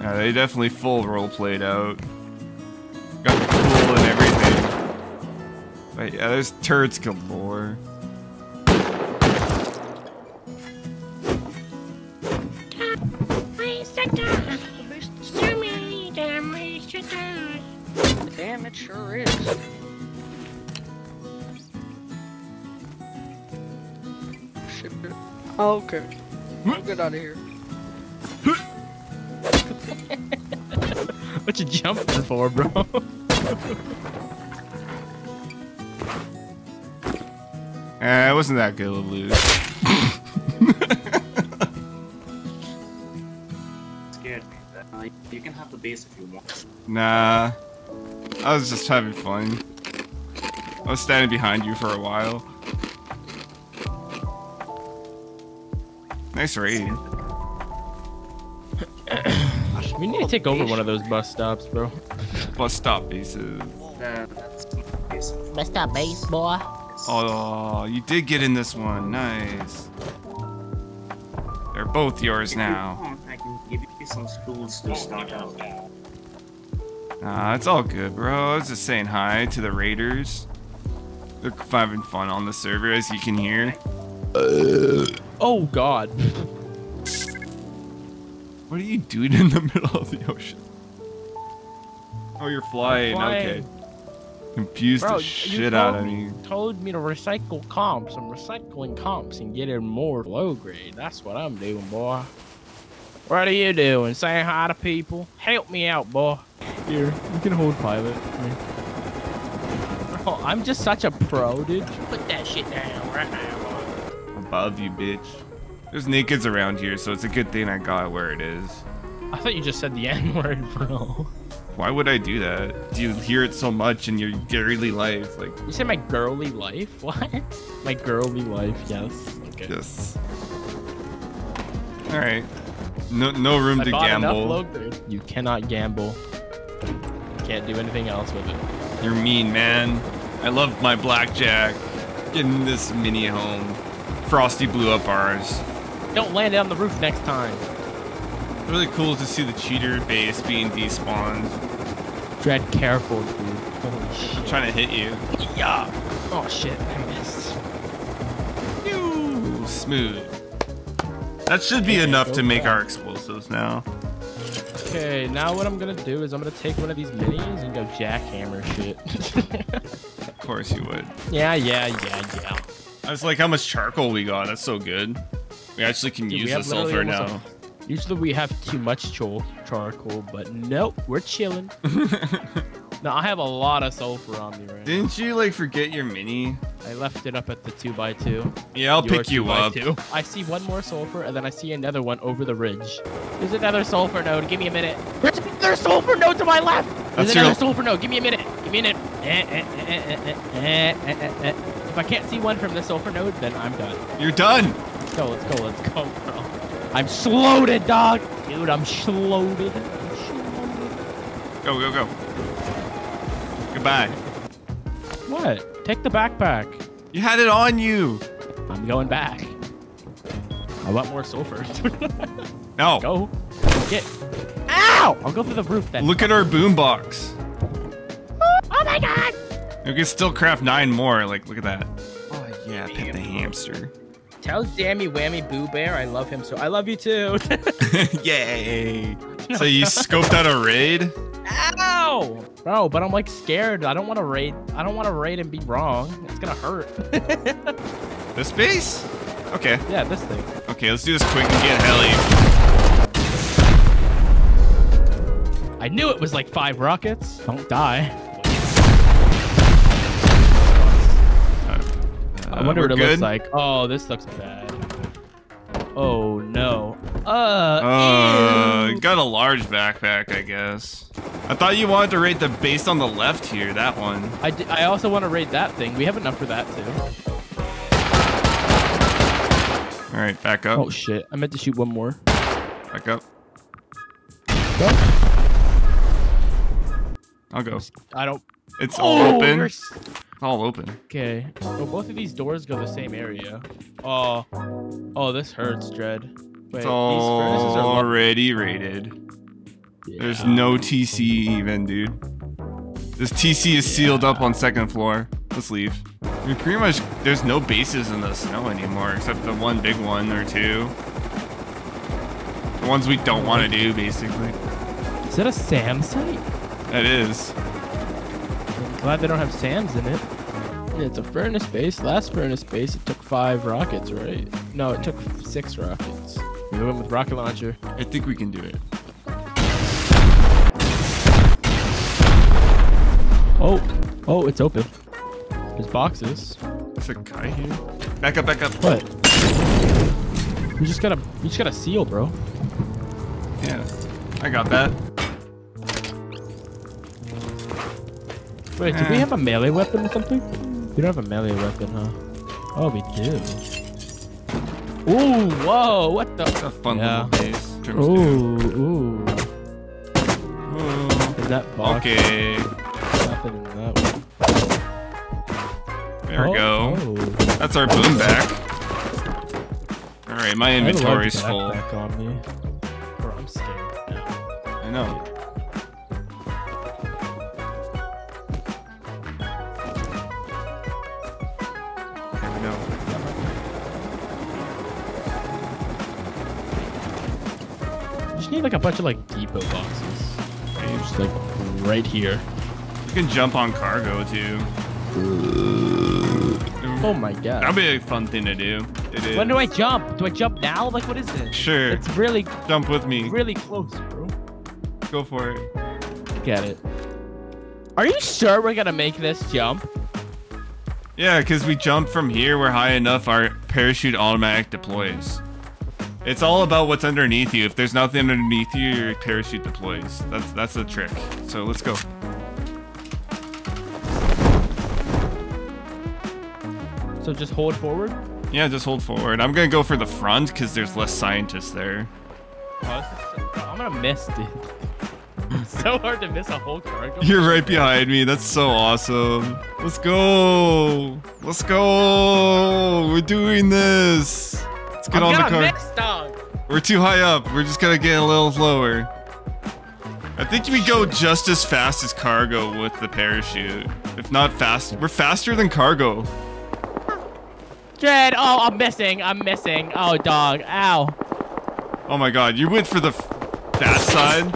Yeah, they definitely full role played out. Got the tool and everything. But yeah, there's turrets galore. Damn, it sure is. Shit. Oh, okay. I'll get out of here. What you jumping for, bro? Eh, it wasn't that good of a loot. Scared me. Uh, you can have the base if you want. Nah. I was just having fun. I was standing behind you for a while. Nice raid. We need to take over one of those bus stops, bro. Bus stop bases. Bus stop base, boy. Oh, you did get in this one. Nice. They're both yours now. I can give you some stools to stock out. Nah, it's all good, bro. I was just saying hi to the raiders. They're having fun on the server, as you can hear. Oh, God. What are you doing in the middle of the ocean? Oh, you're flying. flying. Okay. Confused Bro, the shit out of me. You told me to recycle comps. I'm recycling comps and getting more low grade. That's what I'm doing, boy. What are you doing? Saying hi to people? Help me out, boy. Here, you can hold pilot. Bro, I'm just such a pro, dude. Put that shit down right now, boy. Above you, bitch. There's nakeds around here, so it's a good thing I got where it is. I thought you just said the N-word, bro. Why would I do that? Do you hear it so much in your girly life? Like you said my girly life? What? My girly life, yes. Okay. Yes. Alright. No no room I to gamble. You cannot gamble. You can't do anything else with it. You're mean, man. I love my blackjack. Getting this mini home. Frosty blew up ours. Don't land on the roof next time. Really cool to see the cheater base being despawned. Dread careful, dude. Holy shit. I'm trying to hit you. Yeah. Oh shit, I missed. Ooh, smooth. That should be okay, enough to make back. Our explosives now. Okay, now what I'm gonna do is I'm gonna take one of these minis and go jackhammer shit. Of course you would. Yeah, yeah, yeah, yeah. I was like, how much charcoal we got? That's so good. We actually can Dude, use the sulfur now. A, usually we have too much charcoal, but nope, we're chilling. No, I have a lot of sulfur on me right Didn't now. you, like, forget your mini? I left it up at the two by two. Yeah, I'll Your pick you up. Two. I see one more sulfur, and then I see another one over the ridge. There's another sulfur node. Give me a minute. There's another sulfur node to my left. There's That's another your... sulfur node. Give me a minute. Give me a minute. Eh, eh, eh, eh, eh, eh, eh, eh. If I can't see one from the sulfur node, then I'm done. You're done. Let's go. Let's go. Let's go, bro. I'm sloated, dog. Dude, I'm sloated. I'm sloated. Go, go, go. Goodbye. What? Take the backpack. You had it on you. I'm going back. I want more sulfur. No. Go. Get. Ow! I'll go for the roof then. Look at our boombox. Oh my god! We can still craft nine more. Like, look at that. Oh yeah, Damn. Pet the hamster. Tell Dammy Whammy Boo Bear I love him so. I love you too. Yay! So you scoped out a raid? Ow! Bro, but I'm like scared. I don't want to raid. I don't want to raid and be wrong. It's gonna hurt. This base? Okay. Yeah, this thing. Okay, let's do this quick and get heli. I knew it was like five rockets. Don't die. Uh, I wonder what it good? looks like. Oh, this looks bad. Oh no. Uh. Uh. Got a large backpack, I guess. I thought you wanted to raid the base on the left here, that one. I, d I also want to raid that thing. We have enough for that, too. All right, back up. Oh, shit. I meant to shoot one more. Back up. Go. I'll go. I don't... It's oh, all open. You're... All open. Okay. Well, both of these doors go to the same area. Oh. Oh, this hurts, Dread. Wait, it's all these furnaces are already raided. Yeah. There's no T C even, dude. This T C is sealed yeah. up on second floor. Let's leave. I mean, pretty much, there's no bases in the snow anymore, except the one big one or two. The ones we don't want to do, basically. Is that a SAM site? That is. I'm glad they don't have SAMs in it. It's a furnace base. Last furnace base, it took five rockets, right? No, it took six rockets. We went with rocket launcher. I think we can do it. Oh, oh, it's open. There's boxes. There's a guy here. Back up, back up. What? You just gotta, you just gotta seal, bro. Yeah, I got that. Wait, do eh. we have a melee weapon or something? We don't have a melee weapon, huh? Oh, we do. Ooh, whoa, what the? That's a fun yeah. little base. Ooh, ooh, ooh. Is that box? Okay. That one. There oh, we go. Oh. That's our boom back. All right, my inventory's full. On me. Bro, I'm scared now. I know. There we go. You just need like a bunch of like depot boxes. Okay, just like right here. You can jump on cargo too. Oh my god. That'd be a fun thing to do. It is. When do I jump? Do I jump now? Like, what is this? Sure. It's really. Jump with me. Really close, bro. Go for it. Get it. Are you sure we're gonna make this jump? Yeah, because we jump from here. We're high enough. Our parachute automatic deploys. It's all about what's underneath you. If there's nothing underneath you, your parachute deploys. That's that's the trick. So let's go. So just hold forward? Yeah, just hold forward. I'm gonna go for the front because there's less scientists there. Oh, so, I'm gonna miss, dude. It's so hard to miss a whole cargo. You're right behind me. That's so awesome. Let's go. Let's go. We're doing this. Let's get I'm on the car. Mixed, dog. We're too high up. We're just gonna get a little lower. I think we go just as fast as cargo with the parachute. If not fast, we're faster than cargo. Dread. Oh, I'm missing. I'm missing. Oh, dog. Ow. Oh, my God. You went for the f that side.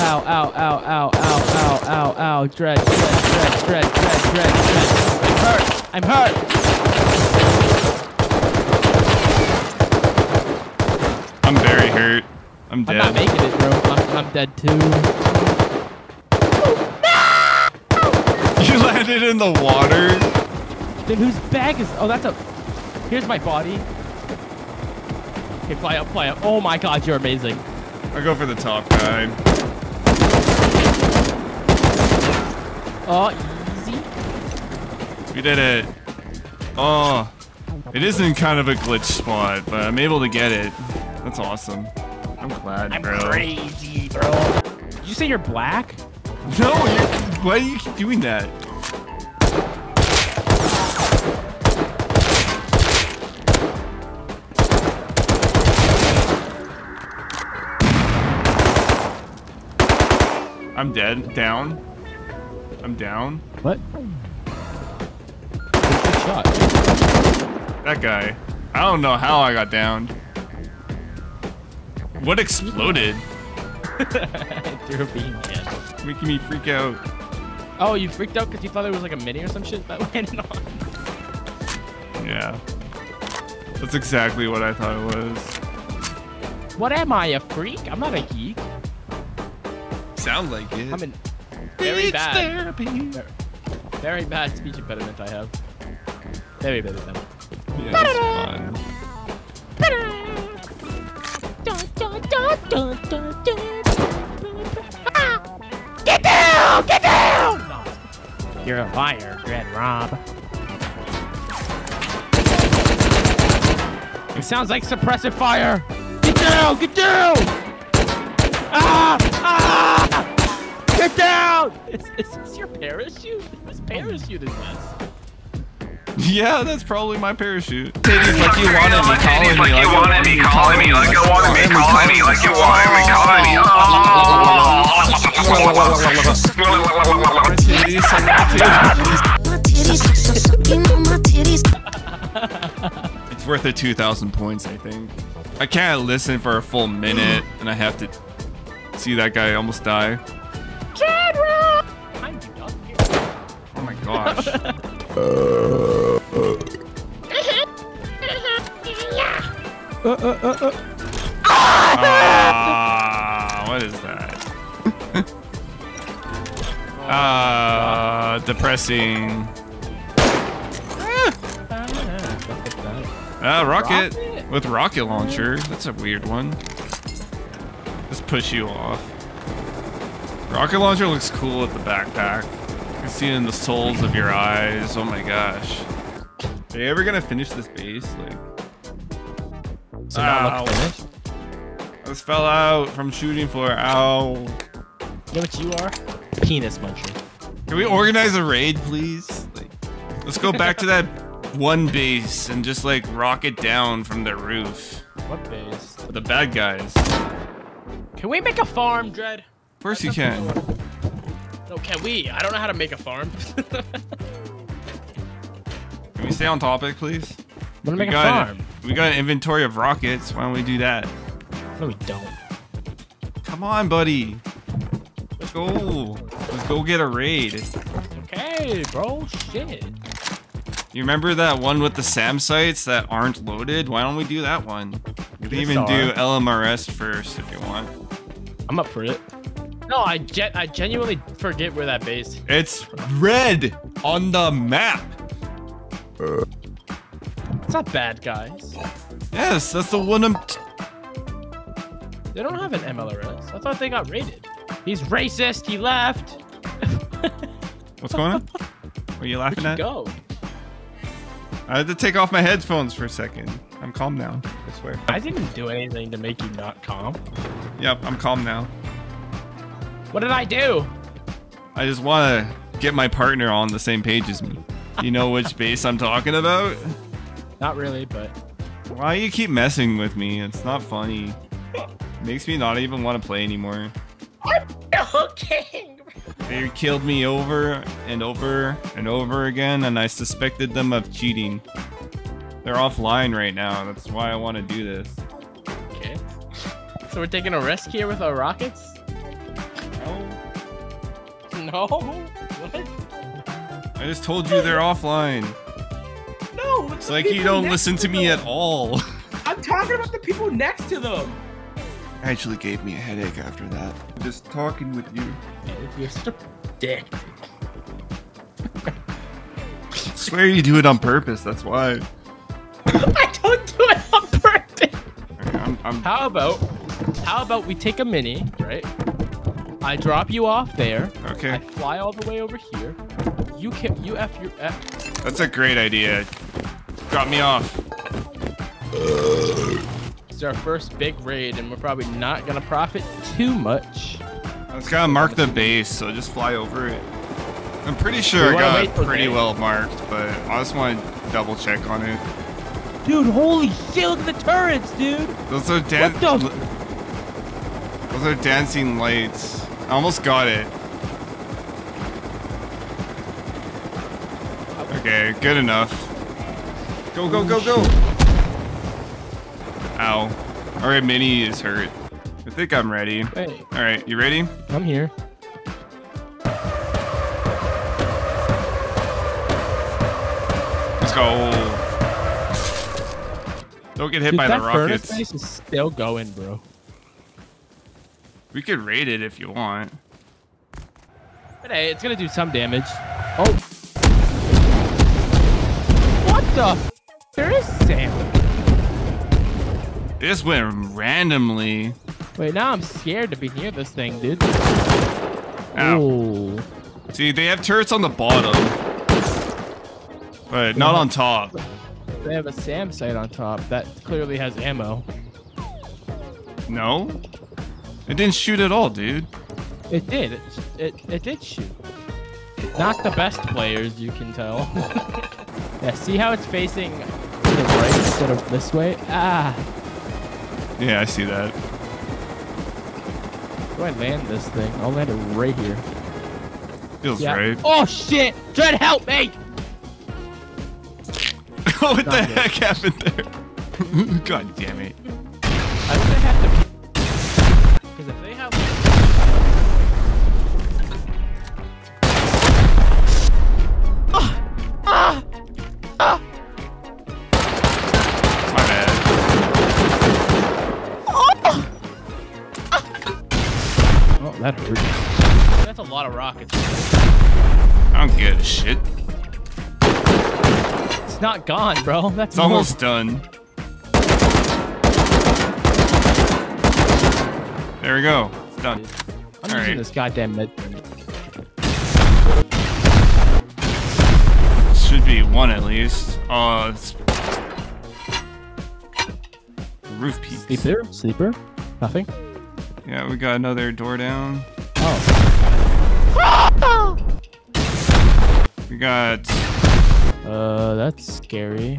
Ow, ow, ow, ow, ow, ow, ow, ow. Dread, dread, dread, dread, dread, dread, dread. I'm hurt. I'm hurt. I'm very hurt. I'm dead. I'm not making it, bro. I'm, I'm dead, too. Oh, no! You landed in the water? Then whose bag is... Oh, that's a... Here's my body. Okay, fly up, fly up. Oh my god, you're amazing. I'll go for the top guy. Oh, easy. We did it. Oh. It is in kind of a glitch spot, but I'm able to get it. That's awesome. I'm glad, I'm bro. I'm crazy, bro. Did you say you're black? No, you're, why do you keep doing that? I'm dead. Down. I'm down. What? Good shot. That guy. I don't know how I got down. What exploded? Through a beam, man. Making me freak out. Oh, you freaked out because you thought there was like a mini or some shit that landed on. Yeah. That's exactly what I thought it was. What am I, a freak? I'm not a geek. Sound like it. I'm in very Beach bad. Therapy. Very, very bad speech impediment I have. Very bad at that. Yeah, that's fun. Get down! Get down! You're a liar, Dread Rob. It sounds like suppressive fire. Get down! Get down! Ah! Ah! Get down! Is, is this your parachute? Whose parachute is this? Yeah, that's probably my parachute. Titty, like you wanted me, calling me, like you wanted me, calling me, like you wanted me, calling me, like you wanted me, calling me. It's worth the two thousand points, I think. I can't listen for a full minute, and I have to see that guy almost die. Oh my gosh. uh. Uh, uh, uh, uh. Ah, what is that? Ah, uh, depressing. Ah, uh, rocket. rocket with rocket launcher. That's a weird one. Just push you off. Rocket launcher looks cool with the backpack. You can see it in the soles of your eyes. Oh my gosh. Are you ever gonna finish this base? Like. So now look finished. I just fell out from shooting floor. Ow. You know what you are? Penis muncher. Can we organize a raid, please? Like, let's go back to that one base and just like rocket down from the roof. What base? The bad guys. Can we make a farm, Dread? Of course you can. Cool. No, can we? I don't know how to make a farm. Can we stay on topic, please? We make got, a farm. We got an inventory of rockets. Why don't we do that? No, we don't. Come on, buddy. Let's go. Let's go get a raid. Okay, bro. Shit. You remember that one with the SAM sites that aren't loaded? Why don't we do that one? You can even do L M R S first if you want. I'm up for it. No, I gen I genuinely forget where that base is. It's red on the map. Uh. It's not bad, guys. Yes, that's the one I'm... T they don't have an M L R S. I thought they got raided. He's racist. He left. What's going on? What are you laughing Where'd you at? Go? I had to take off my headphones for a second. I'm calm now. I swear. I didn't do anything to make you not calm. Yep, I'm calm now. What did I do? I just want to get my partner on the same page as me. You know which base I'm talking about? Not really, but... Why you keep messing with me? It's not funny. Makes me not even want to play anymore. I'm joking! They killed me over and over and over again, and I suspected them of cheating. They're offline right now. That's why I want to do this. Okay. So we're taking a risk here with our rockets? No. No? What? I just told you they're offline. No, it's like you don't listen to me at all. I'm talking about the people next to them. Actually gave me a headache after that. Just talking with you. You're such a dick. swear you do it on purpose, that's why. I don't do it on purpose! I'm, I'm... How about, how about we take a mini, right? I drop you off there. Okay. I fly all the way over here. You can, you F your F. That's a great idea. Drop me off. It's our first big raid, and we're probably not gonna profit too much. I just gotta mark the base, so just fly over it. I'm pretty sure I got it pretty well marked, but I just want to double check on it. Dude, holy shit, look at the turrets, dude! Those are dan- What the- Those are dancing lights. I almost got it. Okay, good enough. Go, go, go, go! Ow. Alright, Minnie is hurt. I think I'm ready. Alright, you ready? I'm here. Let's go. Don't get hit Dude, by the rockets. That furnace is still going, bro. We could raid it if you want. But hey, it's gonna do some damage. Oh. What the? There is sand. This went randomly. Wait, now I'm scared to be near this thing, dude. Ow. Ooh. See, they have turrets on the bottom. But not on top. They have a SAM site on top that clearly has ammo. No? It didn't shoot at all, dude. It did. It, it, it did shoot. Not the best players, you can tell. Yeah, see how it's facing to the right instead of this way? Ah. Yeah, I see that. How do I land this thing? I'll land it right here. Feels yeah. right. Oh, shit! Dread, help me! What the heck happened there? God damn it. I would have to. Because if they have. Ah! Ah! Ah! My bad. Oh! Ah! Oh, that hurt. That's a lot of rockets. I don't give a shit. It's not gone, bro. That's it's almost done. There we go. It's done. I'm All using right. this goddamn med. Should be one at least. Uh, it's... Roof piece. Sleeper? Sleeper? Nothing? Yeah, we got another door down. Oh. We got... Uh, that's scary.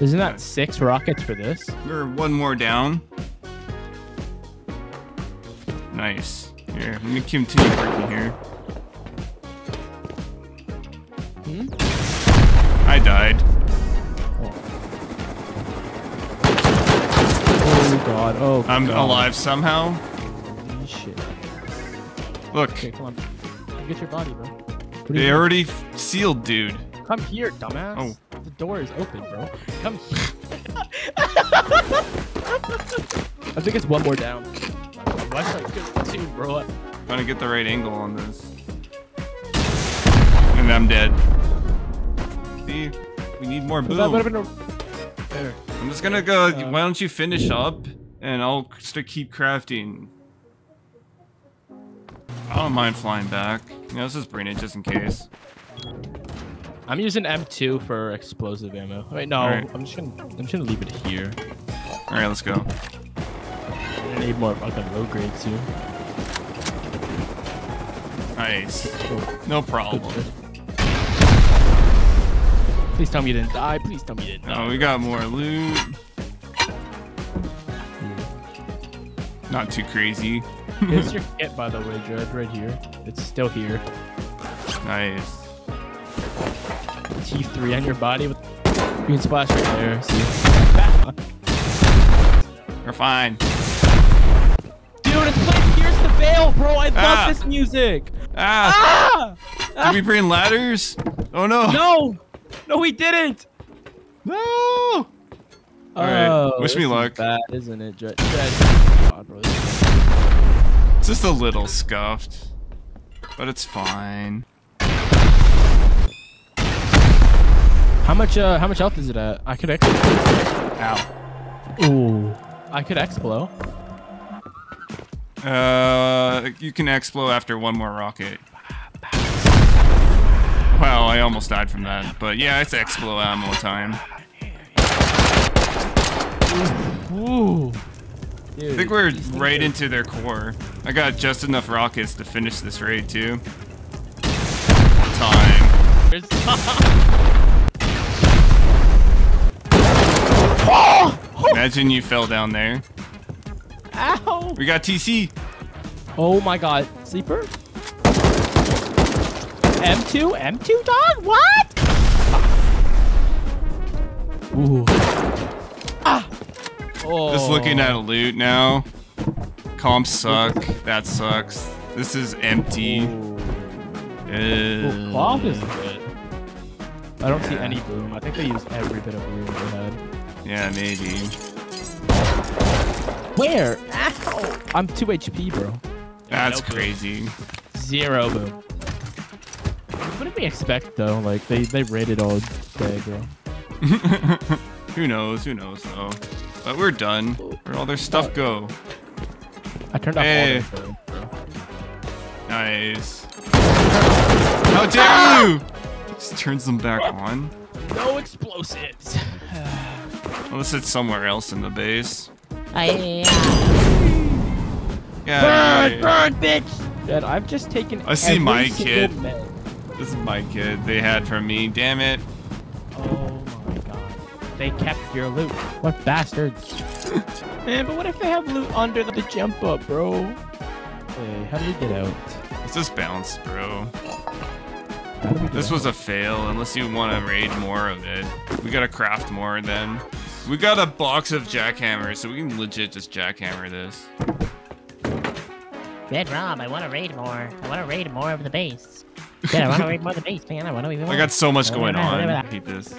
Isn't that six rockets for this? We're one more down. Nice. Here, let me continue working here. Hmm? I died. Oh, oh God. Oh, I'm God. alive somehow. Holy shit. Look. Okay, come on. Get your body, bro. They already sealed, dude. Come here, dumbass. Oh. The door is open, bro. Come here. I think it's one more down. What's like two, bro? I'm trying to get the right angle on this. And I'm dead. See? We need more boom. That would have been a... there. I'm just gonna go, uh, why don't you finish up, and I'll just keep crafting. I don't mind flying back. You know, let's just bring it just in case. I'm using M two for explosive ammo. Wait, no, right. I'm just gonna, I'm just gonna leave it here. All right, let's go. I need more fucking low grade too. Nice. Oh. No problem. Please tell me you didn't die. Please tell me you didn't die. Oh, we got more loot. Hmm. Not too crazy. Here's your kit, by the way, Dread, right here. It's still here. Nice. T three on your body with you can splash right there. See? We're fine. Dude, it's playing Pierce the Veil, bro. I love ah. this music. Ah. ah! Did we bring ladders? Oh no. No! No, we didn't! No! Oh, alright. Wish me luck. Is bad, isn't it? Dread. God, bro. It's just a little scuffed. But it's fine. How much uh how much health is it at? I could actually Ow. Ooh. I could explo. Uh you can explo after one more rocket. Wow, I almost died from that. But yeah, it's explo ammo time. Ooh. Dude, I think we're right into their core. I got just enough rockets to finish this raid too. Time. There's time. Imagine you fell down there. Ow! We got T C. Oh my god. Sleeper? M two? M two dog? What? Ooh. Ah! Oh. Just looking at loot now. Comps suck. That sucks. This is empty. Uh, well, is good. I don't yeah. see any boom. I think they used every bit of boom they had. Yeah, maybe. Where? Ow. I'm two H P, bro. That's yeah, no crazy. Boom. Zero boom. What did we expect though? Like they they raided all day, bro. Who knows? Who knows though? But we're done. Where'd all their stuff go? I turned off hey. all their stuff. Nice. How dare ah! you! Just turns them back on. No explosives. Unless it's somewhere else in the base. I. Yeah. Burn, right. burn, bitch! Dad, I've just taken. I see my kid. Med. This is my kid they had from me. Damn it. They kept your loot. What bastards. Man, but what if they have loot under the jump up, bro? Hey, how do we get out? Let's just bounce, bro. This out? was a fail, unless you want to raid more of it. We gotta craft more then. We got a box of jackhammers, so we can legit just jackhammer this. Dread Rob, I want to raid more. I want to raid more of the base. Yeah, I want to raid more of the base, man. I want to even more. I got so much going on. I hate this.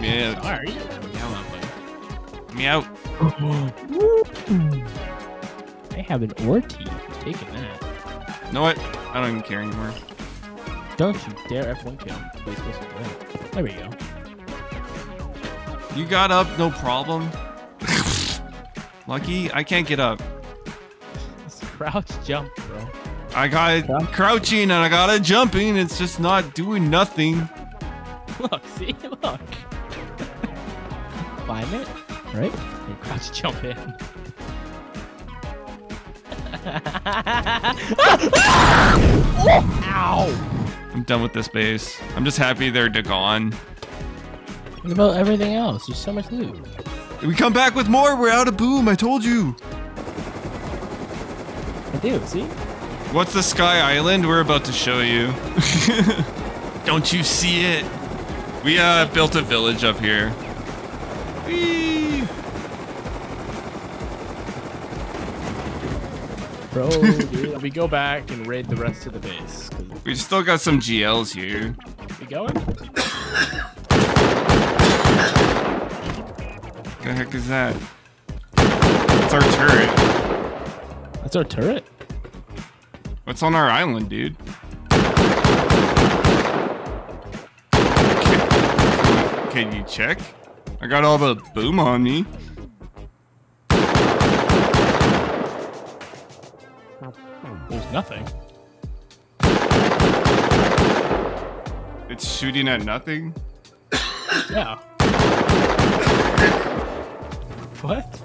Yeah. Sorry. Me out. I have an orty. Taking that. You know what? I don't even care anymore. Don't you dare F one kill. There we go. You got up, no problem. Lucky, I can't get up. It's crouch jump, bro. I got crouch. crouching and I got it jumping. It's just not doing nothing. Look, see, look. Climb it, right? And crouch jump in. Ow! I'm done with this base. I'm just happy they're gone. What about everything else? There's so much loot. We come back with more. We're out of boom. I told you. I do. See? What's the Sky Island? We're about to show you. Don't you see it? We uh, built a village up here. Whee! Bro, dude, we go back and raid the rest of the base. We still got some G Ls here. We going? What the heck is that? That's our turret. That's our turret? What's on our island, dude? Can, can you check? I got all the boom on me. There's nothing. It's shooting at nothing? Yeah. What?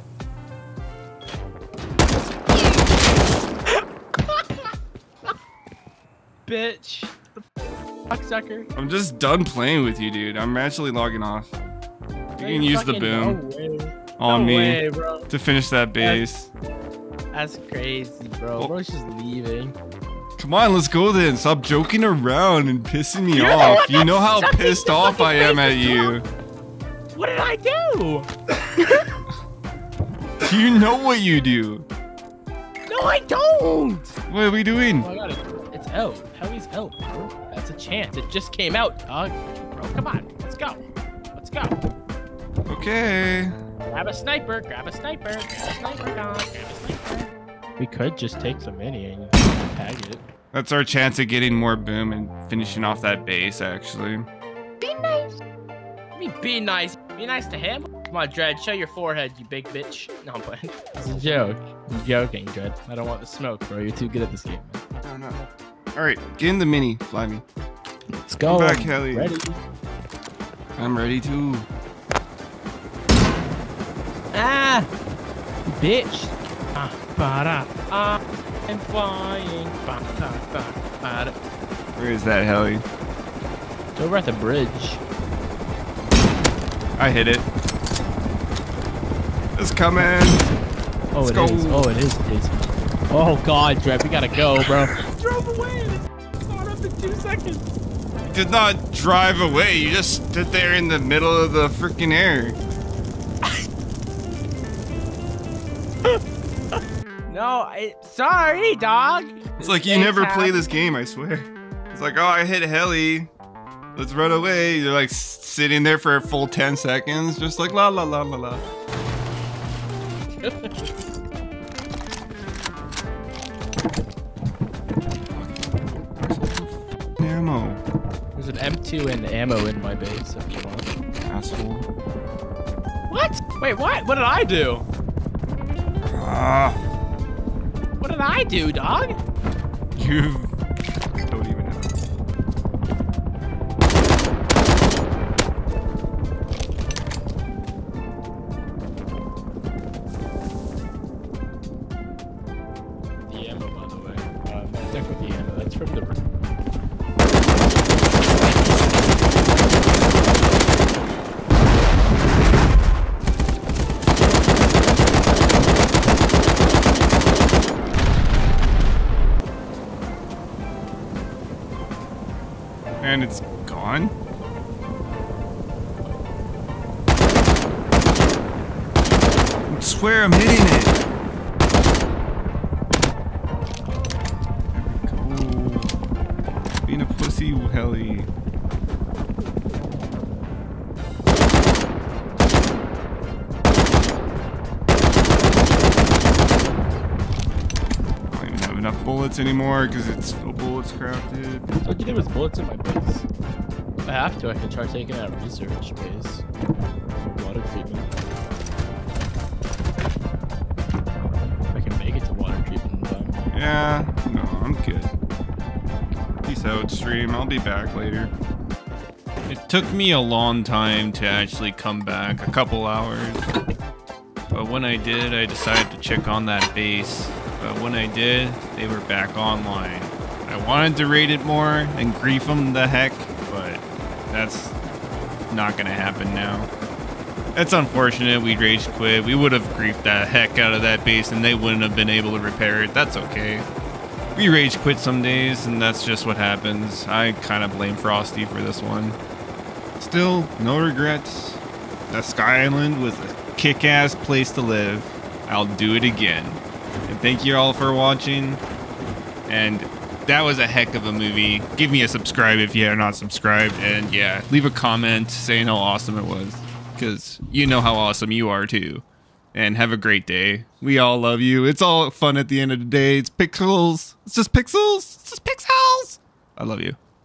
Bitch. Fucksucker. I'm just done playing with you, dude. I'm actually logging off. You can use the boom no on no me way, to finish that base. That's, that's crazy, bro. Well, bro's just leaving. Come on, let's go then. Stop joking around and pissing me You're off. You know how pissed off I am at you. What did I do? You know what you do. No, I don't. What are we doing? Oh, I got it. It's out. How is out, bro? That's a chance. It just came out, dog. Bro, come on. Let's go. Let's go. Okay. Grab a sniper, grab a sniper, grab a sniper, dog, grab a sniper. We could just take the mini and tag it. That's our chance of getting more boom and finishing off that base, actually. Be nice. Let me be nice. Be nice to him. Come on, Dread. Show your forehead, you big bitch. No, I'm playing. It's a joke. I'm joking, Dread. I don't want the smoke, bro. You're too good at this game, man. No, no. All right, get in the mini. Fly me. Let's go. Come back, Kelly. Ready. I'm ready too. Ah, bitch. Ah, ba-da. Ah, I'm flying. Ba-da, ba-da. Where is that, Helly? It's over at the bridge. I hit it. It's coming. Oh, Let's it go. is. Oh, it is. It is. Oh, God, Dread. We gotta go, bro. Drove away. It's not up in two seconds. Did not drive away. You just stood there in the middle of the freaking air. No, I, sorry, dog. It's like you never play this game. I swear. It's like, oh, I hit Helly. Let's run away. You're like sitting there for a full ten seconds, just like la la la la la. Ammo. There's an M two and ammo in my base if you want. Asshole. What? Wait, what? What did I do? Ah. What did I do, dog? You don't even know. The ammo, by the way. Uh, I think with the ammo. That's from the... And it's gone? I swear I'm hitting it. There we go. Being a pussy, Helly. Enough bullets anymore because it's no bullets crafted. All I can do is bullets in my base. If I have to, I can try taking out a research base. Water treatment. If I can make it to water treatment time. Yeah, no, I'm good. Peace out, stream. I'll be back later. It took me a long time to actually come back, a couple hours. But when I did, I decided to check on that base. But when I did, they were back online. I wanted to raid it more and grief them the heck, but that's not gonna happen now. That's unfortunate. We rage quit. We would have griefed the heck out of that base and they wouldn't have been able to repair it. That's okay. We rage quit some days and that's just what happens. I kind of blame Frosty for this one. Still, no regrets. The Sky Island was a kick-ass place to live. I'll do it again. And thank you all for watching. And that was a heck of a movie. Give me a subscribe if you are not subscribed. And yeah, leave a comment saying how awesome it was. Because you know how awesome you are too. And have a great day. We all love you. It's all fun at the end of the day. It's pixels. It's just pixels. It's just pixels. I love you.